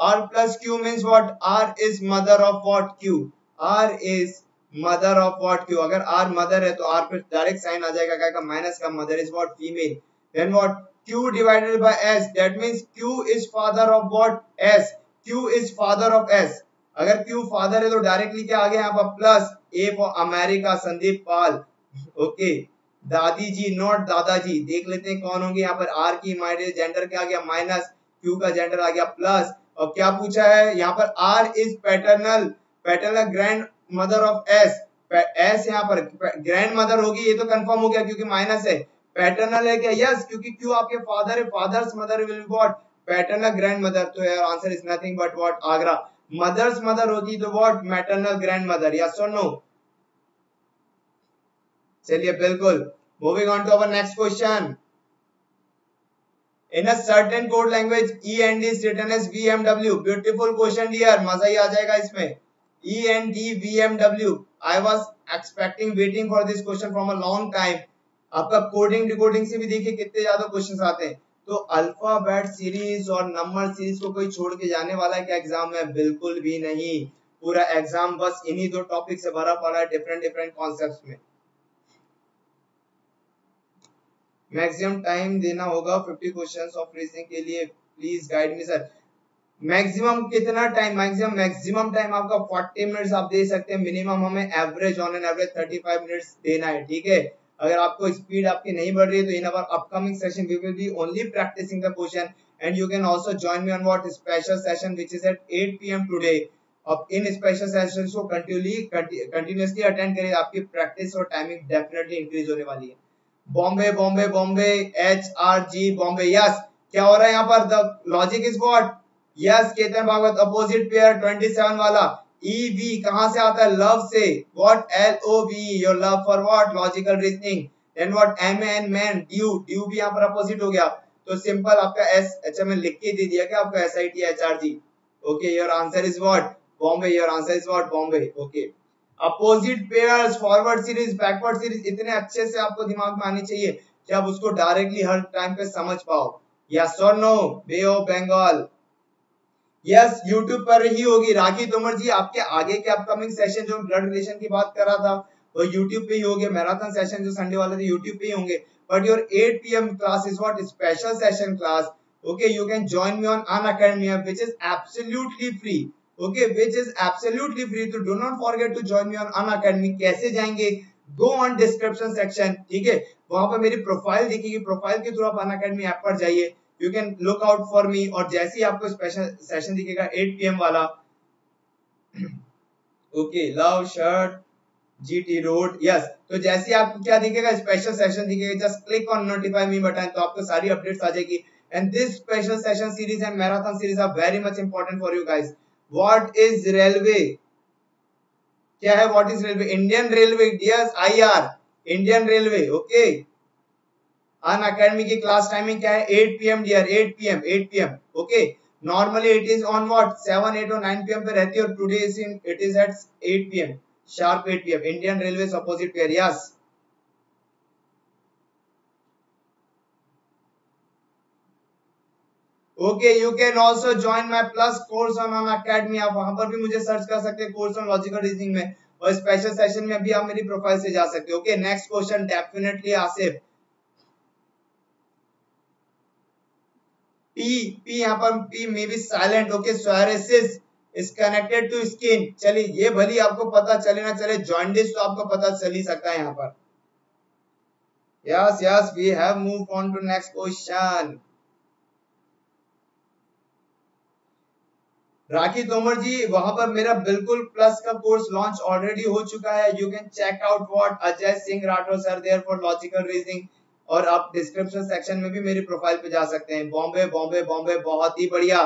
R plus Q means what, R is mother of what Q, R is mother of what Q. अगर आर मदर है तो आर पे डायरेक्ट साइन आ जाएगा क्या का, माइनस का, mother is what female. Then what Q divided by S, that means Q is father of what S, Q is father of S। अगर Q father है तो डायरेक्टली क्या आ गया यहाँ पर, plus. A for America, Sandeep Pal, okay. दादी जी नॉट दादाजी, देख लेते हैं कौन होंगे यहाँ पर। R की जेंडर क्या आ गया, माइनस, Q का जेंडर आ गया प्लस, और क्या पूछा है यहाँ पर, R is paternal, paternal grand mother of S, S यहाँ पर ग्रैंड मदर होगी, ये तो कंफर्म हो गया क्योंकि माइनस है। पैटर्नल है क्या, यस, क्योंकि क्यों आपके फादर है, father's mother will be what, paternal grand mother. तो यार answer is nothing but what Agra, mother's mother होती तो what maternal grand mother, yes और नो। चलिए बिल्कुल, moving on to our next question. In a certain code language, E and D is written as V M W. Beautiful question dear, मजा ही आ जाएगा इसमें। E and D V M W. I was expecting, waiting for this question from a long time. आपका coding, decoding से भी देखिए कितने ज्यादा questions आते हैं। तो अल्फाबेट सीरीज और नंबर सीरीज को कोई छोड़ के जाने वाला है क्या एग्जाम में? बिल्कुल भी नहीं, पूरा एग्जाम बस इन्हीं दो टॉपिक से भरा पड़ा है, डिफरेंट डिफरेंट कॉन्सेप्ट्स में। मैक्सिमम टाइम देना होगा फिफ्टी क्वेश्चंस ऑफ रीजनिंग के लिए, please guide me sir. Maximum कितना टाइम, मैक्सिमम मैक्सिमम टाइम आपका फोर्टी मिनट्स आप दे सकते हैं, मिनिमम हमें average on an average thirty five minutes देना है, ठीक है। अगर आपको स्पीड आपकी नहीं बढ़ रही है तो in our upcoming session we will be only practicing the question and you can also join me on what special session which is at eight P M today. अब इन स्पेशल सेशंस को continuously continuously attend करिए, आपकी practice और timing definitely increase होने वाली है। Bombay Bombay Bombay, H R G Bombay, yes. क्या हो रहा है यहाँ पर, the logic is what, yes Ketan Bhagwat, opposite pair twenty seven वाला। ई वी कहाँ से आता है, लव से, what L O V, your love for what logical reasoning. Then what M N man, due, due भी यहाँ पर अपोजिट हो गया। तो सिंपल आपका एस एच एम लिख के दे दिया क्या आपका S I T H R G, okay. Your answer is what Bombay, your answer is what Bombay, okay. Opposite pairs, forward series, backward series इतने अच्छे से आपको दिमाग में आनी चाहिए कि आप उसको डायरेक्टली हर टाइम पे समझ पाओ, यस और no. Bay of Bengal, yes, YouTube पर ही होगी। राखी तोमर जी, आपके आगे के अपकमिंग सेशन जो ब्लड रिलेशन की बात कर रहा था वो यूट्यूब पे ही होंगे, मैराथन सेशन जो संडे वाले थे यूट्यूब पे ही होंगे। But your eight P M class is what special session class, okay. You can join me on अनअकैडमी which is absolutely free, okay, which is absolutely free. तो do not forget to join me on अनअकैडमी। कैसे जाएंगे, go on description section, ठीक है, वहां पर मेरी profile दिखेगी, profile के थ्रू आप अनअकैडमी ऐप पर जाइए, you can look out for me. और जैसे ही आपको स्पेशल सेशन दिखेगा एट पी एम वाला, okay, love shirt GT road, yes, तो जैसे ही आपको क्या दिखेगा, स्पेशल सेशन दिखेगा, just click on notify me button, तो आपको सारी अपडेट्स आ जाएगी। And this special session series and marathon series are very much important for you guys. What is railway? क्या है What is railway? Indian Railway, dears, I R, Indian Railway, okay। Unacademy की class timing क्या है? Eight P M dear, eight P M, eight P M, okay। Normally it is on what? Seven, eight और nine P M पे रहती है और today is in, it is at eight P M, sharp eight P M. Indian Railways opposite pair, yes। Okay, you can also join my plus course on अनअकैडमी, आप वहां पर भी मुझे search कर सकते हैं कोर्स ऑन लॉजिकल रीजनिंग में, और स्पेशल सेशन में भी आप मेरी प्रोफाइल से जा सकते हो, okay. Next question definitely Asif, P P यहां पर P may be silent, okay. Psoriasis is connected to skin, चलिए ये भली आपको पता चले ना चले, जॉन्डिस तो आपको पता चल ही सकता है यहां पर, yes yes. We have moved on to next question. Rakhi Tomar ji, वहां पर मेरा बिल्कुल प्लस का कोर्स लॉन्च ऑलरेडी हो चुका है, you can check out what Ajay Singh Rathore sir there for logical reasoning, और आप डिस्क्रिप्शन सेक्शन में भी मेरी प्रोफाइल पे जा सकते हैं। बॉम्बे बॉम्बे बॉम्बे, बहुत ही बढ़िया।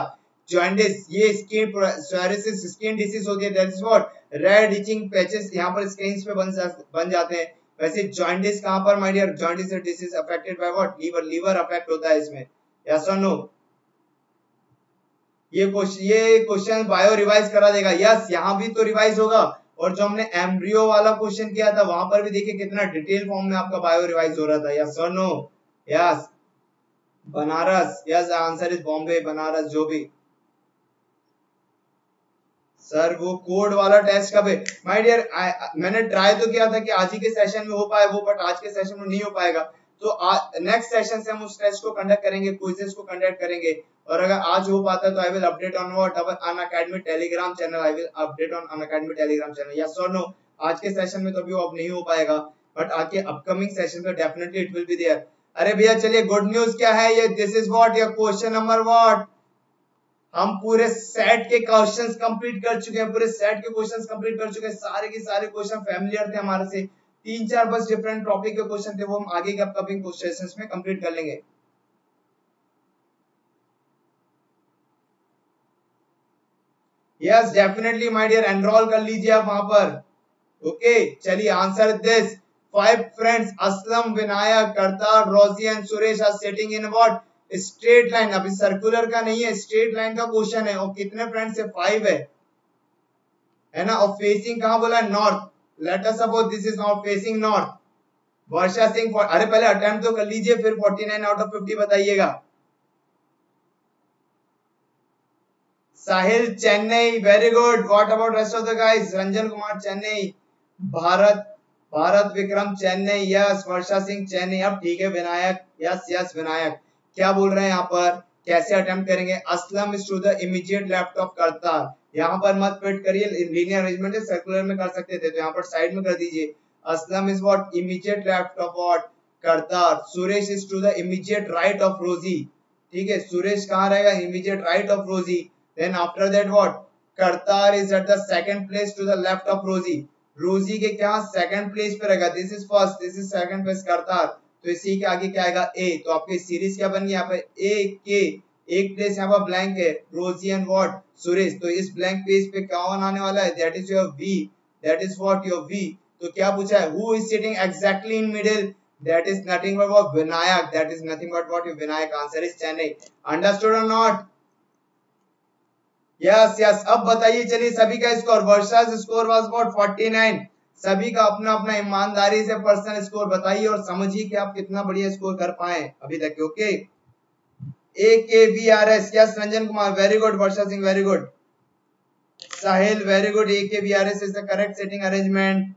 जॉन्डिस, ये स्किन सोरेसिस स्किन डिसीज होती है, that is what red itching patches यहां पर स्किन्स पे बन बन जाते हैं। वैसे जॉन्डिस कहां पर my dear, jaundice disease affected by what liver, liver affect होता है इसमें, यस और नो। ये क्वेश्चन ये क्वेश्चन बायो रिवाइज करा देगा, यस, यहाँ भी तो रिवाइज होगा। और जो हमने एम्ब्रियो वाला क्वेश्चन किया था वहां पर भी देखिए कितना डिटेल फॉर्म में आपका बायो रिवाइज हो रहा था, यस और no, yes. Banaras, yes, answer is Bombay, Banaras जो भी। सर वो कोड वाला टेस्ट कब है माय डियर, मैंने ट्राई तो किया था कि आज ही के सेशन में हो पाए वो, बट आज के सेशन में नहीं हो पाएगा, तो नेक्स्ट सेशन से हम उस टेस्ट को कंडक्ट करेंगे, क्विज़ेस को कंडक्ट करेंगे। और अगर आज हो पाता है तो I will update on what our अनअकैडमी Telegram channel, I will update on अनअकैडमी Telegram channel, yes और नो। आज के सेशन में तो अभी वो अब नहीं हो पाएगा, बट आज के अपकमिंग सेशन में definitely it will be there. अरे भैया चलिए, गुड न्यूज क्या है ये, this is what your question number what हम पूरे सेट के क्वेश्चंस कंप्लीट कर चुके हैं, पूरे सेट के क्वेश्चंस कंप्लीट कर चुके हैं। सारे के सारे क्वेश्चन फैमिलियर थे हमारे से, तीन चार बस डिफरेंट टॉपिक के क्वेश्चन थे, वो हम आगे के अपकमिंग क्वेश्चंस में कंप्लीट कर लेंगे। Yes definitely my dear, enrol कर लीजिए आप वहां पर। ओके चलिए answer this. Five friends Aslam, Vinayak, Kartar, Rosie and Suresh are setting in what? Straight line. अभी सर्कुलर का नहीं है, स्ट्रेट लाइन का क्वेश्चन है। और कितने फ्रेंड्स से? फाइव है, है ना। और फेसिंग कहां बोला? North. Let us suppose this is not facing north. Varsha Singh, अरे पहले अटेम्प्ट तो कर लीजिए, फिर forty nine out of fifty बताइएगा। Sahil Chennai, very good. What about rest of the guys? Ranjan Kumar Chennai, Bharat Bharat Vikram Chennai, yes. Varsha Singh Chennai, अब ठीक है। Vinayak, yes yes Vinayak. क्या बोल रहे हैं यहाँ पर? कैसे अटेम्प्ट करेंगे? Aslam is to the immediate left of Kartar. यहाँ पर मत फिट करिए, लीनियर अरेंजमेंट है, सर्कुलर में कर सकते थे तो यहाँ पर साइड में कर दीजिए। Aslam is what immediate left of what Kartar. Suresh is to the immediate right of Rosie. ठीक है, सुरेश कहाँ रहेगा? Immediate right of Rosie. Then after that what Kartar is at the second place to the left of Rosie. Rosie के क्या second place पे रहेगा? This is first, this is second place Kartar. तो इसी के आगे क्या आएगा? ए। तो आपकी सीरीज क्या बन गई यहाँ पर? ए के एक प्लेस यहाँ पर ब्लैंक है, रोजी एंड व्हाट सुरेश। तो इस ब्लैंक पेज पे कौन आने वाला है? That is your V, that is what your V. तो क्या पूछा है? Who is sitting exactly in middle? That is nothing but what Vinayak, that is nothing but what your Vinayak. Answer is Chennai. Understood और नॉट? Yes yes. अब बताइए, चलिए सभी का score. Varsha score was what forty nine. सभी का अपना अपना ईमानदारी से पर्सनल स्कोर बताइए और समझिए कि आप कितना बढ़िया स्कोर कर पाए अभी तक। Okay A K V R S, yes Ranjan Kumar, very good. Varsha Singh, very good. Sahil, very good. A K V R S is the correct setting arrangement.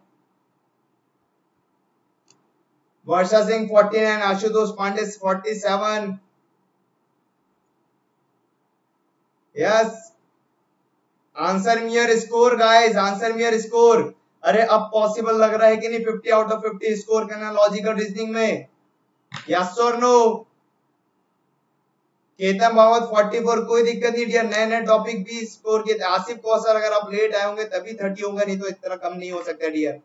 Varsha Singh forty nine, Ashutosh Pandey forty seven, yes. Answer me your score guys, answer me your score. अरे अब possible लग रहा है कि नहीं fifty out of fifty score करना logical reasoning में? Yes और no? Ketan Bhavat forty four, कोई दिक्कत नहीं डियर, नए नए टॉपिक भी स्कोर किए। आसिफ कौसर, अगर आप लेट आए होंगे तभी थर्टी होगा, नहीं तो इतना कम नहीं हो सकता dear.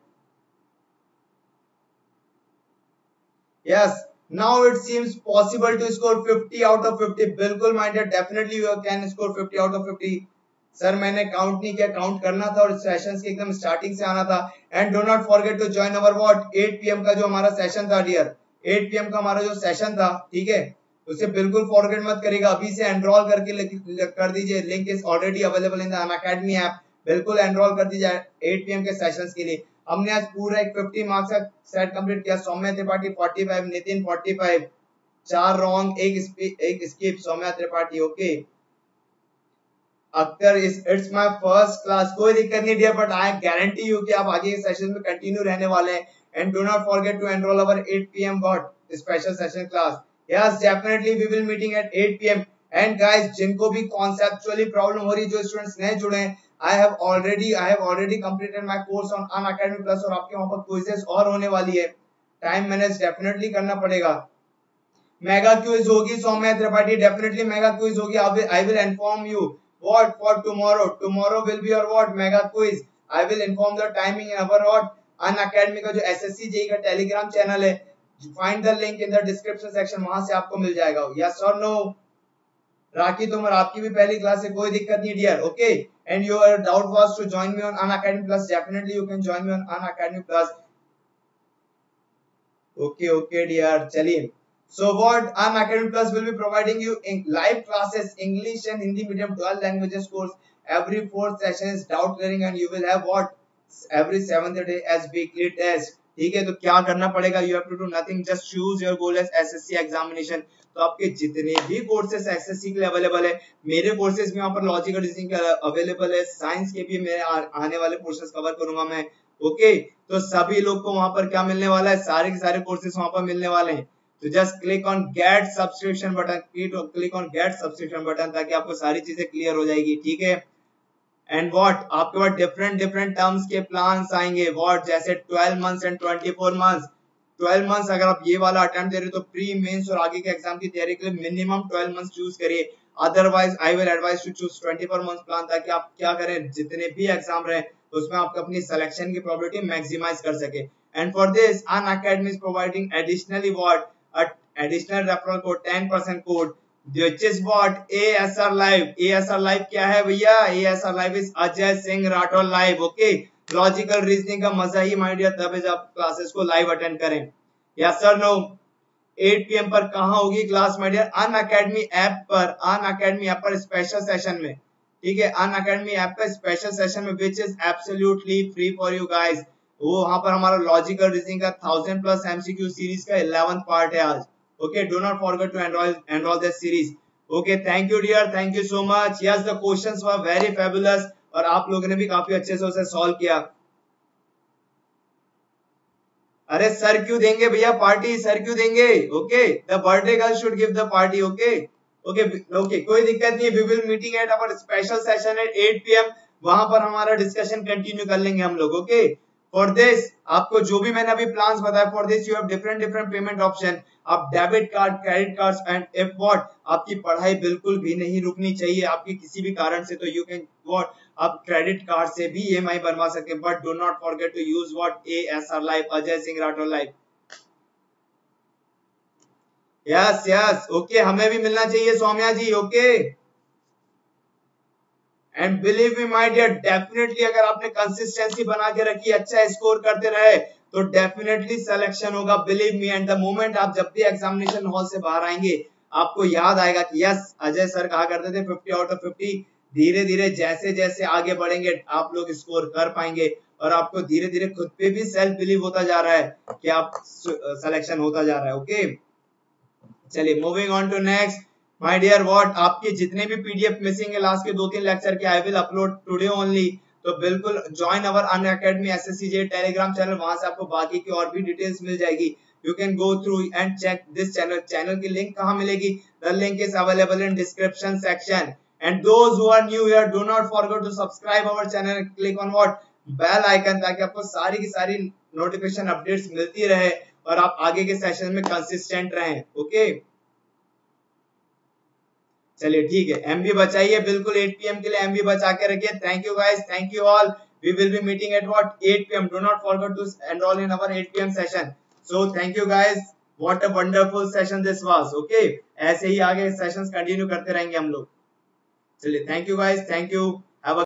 Yes now it seems possible to score fifty out of fifty. बिल्कुल my dear, definitely you can score fifty out of fifty. Sir मैंने काउंट नहीं किया, काउंट करना था और सेशंस के एकदम स्टार्टिंग से आना था। And do not forget to join our what eight P M का जो हमारा सेशन था डियर, एट पी एम का हमारा जो सेशन था, ठीक है, उसे बिल्कुल फॉरगेट मत करिएगा। अभी से एनरोल करके कर दीजिए, link is already available in the अनअकैडमी app. बिल्कुल एनरोल कर दीजिए एट पी एम के सेशंस के लिए। हमने आज पूरा एक फिफ्टी मार्क्स का सेट कंप्लीट किया। Saumya Tripathi forty five, Nitin forty five, चार रॉन्ग एक एक skip, Saumya Tripathi. Okay Akhtar, it's my first class, कोई दिक्कत नहीं dear, but I guarantee you कि आप आगे के सेशन में कंटिन्यू रहने वाले हैं। And do not forget to enrol our eight P M what special session class. Yes definitely we will meeting at eight P M. And guys, जिनको भी कॉन्सेप्चुअली प्रॉब्लम हो रही है, जो स्टूडेंट्स नए जुड़े हैं, I have already I have already completed my course on अनअकैडमी plus, और आपके वहां पर क्विजेस और होने वाली है। टाइम मैनेज डेफिनेटली करना पड़ेगा। मेगा क्विज होगी Saumya Tripathi, definitely mega quiz होगी। I will inform you what for tomorrow tomorrow will be your what mega quiz. I will inform the timing in our what Unacademy का जो S S C J E का Telegram channel है, find the link in the description section, वहां से आपको मिल जाएगा। yes or no? राकी तोमर, आपकी भी पहली क्लास है, कोई दिक्कत नहीं dear. Okay and your doubt was to join me on Unacademy Plus, definitely you can join me on Unacademy Plus। Okay okay dear, चलिए। So what Unacademy Plus will be providing you in live classes, English and Hindi medium twelve languages course. Every fourth session is doubt clearing and you will have what every seventh day as weekly test. ठीक है, तो क्या करना पड़ेगा? You have to do nothing, just choose your goal as S S C examination. तो आपके जितने भी कोर्सेज S S C के लिए अवेलेबल है, मेरे कोर्सेज में यहाँ पर लॉजिकल रीजनिंग के अवेलेबल है, साइंस के भी मेरे आने वाले कोर्सेज कवर करूंगा मैं। Okay okay? तो सभी लोग को वहाँ पर क्या मिलने वाला है? सारे के सारे कोर्सेज वहाँ पर मिलने वाले हैं। तो just click on get subscription button, click on get subscription button, ताकि आपको सारी चीजें क्लियर हो जाएगी। ठीक है एंड व्हाट आपके पास डिफरेंट डिफरेंट टर्म्स के प्लान्स आएंगे, व्हाट जैसे twelve months and twenty four months. Twelve months अगर आप ये वाला अटेम्प्ट दे रहे हो तो प्री मेंस और आगे के एग्जाम की तैयारी के लिए मिनिमम ट्वेल्व मंथ्स चूज करिए। Otherwise I will advise to choose twenty per month plan, ताकि आप क्या करें जितने भी एग्जाम रहे उसमें आप अपनी सिलेक्शन की प्रोबेबिलिटी मैक्सिमाइज कर सके। And for this अनअकैडमी is providing additionally what additional referral code ten percent code which is what A S R live. A S R live क्या है भैया? A S R live is Ajay Singh Rathore live. Okay, logical reasoning का मजा ही my dear तब है जब classes को live attend करें। Yes sir no. Eight P M पर कहां होगी class my dear? अनअकैडमी app पर, अनअकैडमी ऐप पर स्पेशल सेशन में, ठीक है, अनअकैडमी ऐप पर स्पेशल सेशन में which is absolutely free for you guys. वो वहां पर हमारा लॉजिकल रीजनिंग का थाउजेंड प्लस एमसीक्यू सीरीज का इलेवेंथ पार्ट है आज। Okay, do not forget to enroll enroll this series. Okay, thank you dear, thank you so much. Yes, the questions were very fabulous और आप लोगों ने भी काफी अच्छे से उसे सॉल्व किया। अरे सर क्यों देंगे भैया पार्टी, सर क्यों देंगे? Okay, the birthday girl should give the party. Okay, okay, okay, कोई दिक्कत नहीं। We will meeting at our special session at eight p m वहाँ पर हमारा डिस्कशन कंटिन्यू कर लेंगे हम लोग। Okay, for this आपको जो भी मैंने अभी प्लान्स बताए for this you have different different payment option। आप debit card, credit cards and if what, आपकी पढ़ाई बिल्कुल भी नहीं रुकनी चाहिए आपके किसी भी कारण से, तो यू कैन व्हाट आप क्रेडिट कार्ड से भी ई एम आई बनवा सकते हैं, but do not forget to use what A S R live Ajay Singh Rathore live. Yes yes okay, हमें भी मिलना चाहिए Saumya ji. Okay and believe me my dear, definitely अगर आपने कंसिस्टेंसी बना के रखी, अच्छा स्कोर करते रहे तो डेफिनेटली सिलेक्शन होगा, believe me. And the moment आप जब भी एग्जामिनेशन हॉल से बाहर आएंगे आपको याद आएगा कि यस अजय सर कहा करते थे फिफ्टी आउट ऑफ फिफ्टी। धीरे धीरे जैसे जैसे आगे बढ़ेंगे आप लोग स्कोर कर पाएंगे और आपको धीरे धीरे खुद पे भी सेल्फ बिलीव होता जा रहा है कि आप सिलेक्शन होता जा रहा है। ओके चलिए moving on to next my dear what, आपके जितने भी पीडीएफ मिसिंग है लास्ट के दो तीन लेक्चर के, I will upload today only. तो बिल्कुल join our अनअकैडमी S S C J E Telegram channel, वहां से आपको बाकी की और भी डिटेल्स मिल जाएगी। You can go through and check this channel. Channel की लिंक कहां मिलेगी? The link is available in description section. And those who are new here do not forget to subscribe our channel, click on what bell icon, ताकि आपको सारी की सारी notification updates मिलती रहे और आप आगे के सेशन में कंसिस्टेंट रहें। ओके चलिए ठीक है, एमबी बचाइए बिल्कुल, एट पी एम के लिए एमबी बचा के रखिए। Thank you guys, thank you all. We will be meeting at what eight P M. Do not forget to enrol in our eight P M session. So thank you guys, what a wonderful session this was. Okay ऐसे ही आगे sessions continue करते रहेंगे हम लोग। चलिए thank you guys, thank you.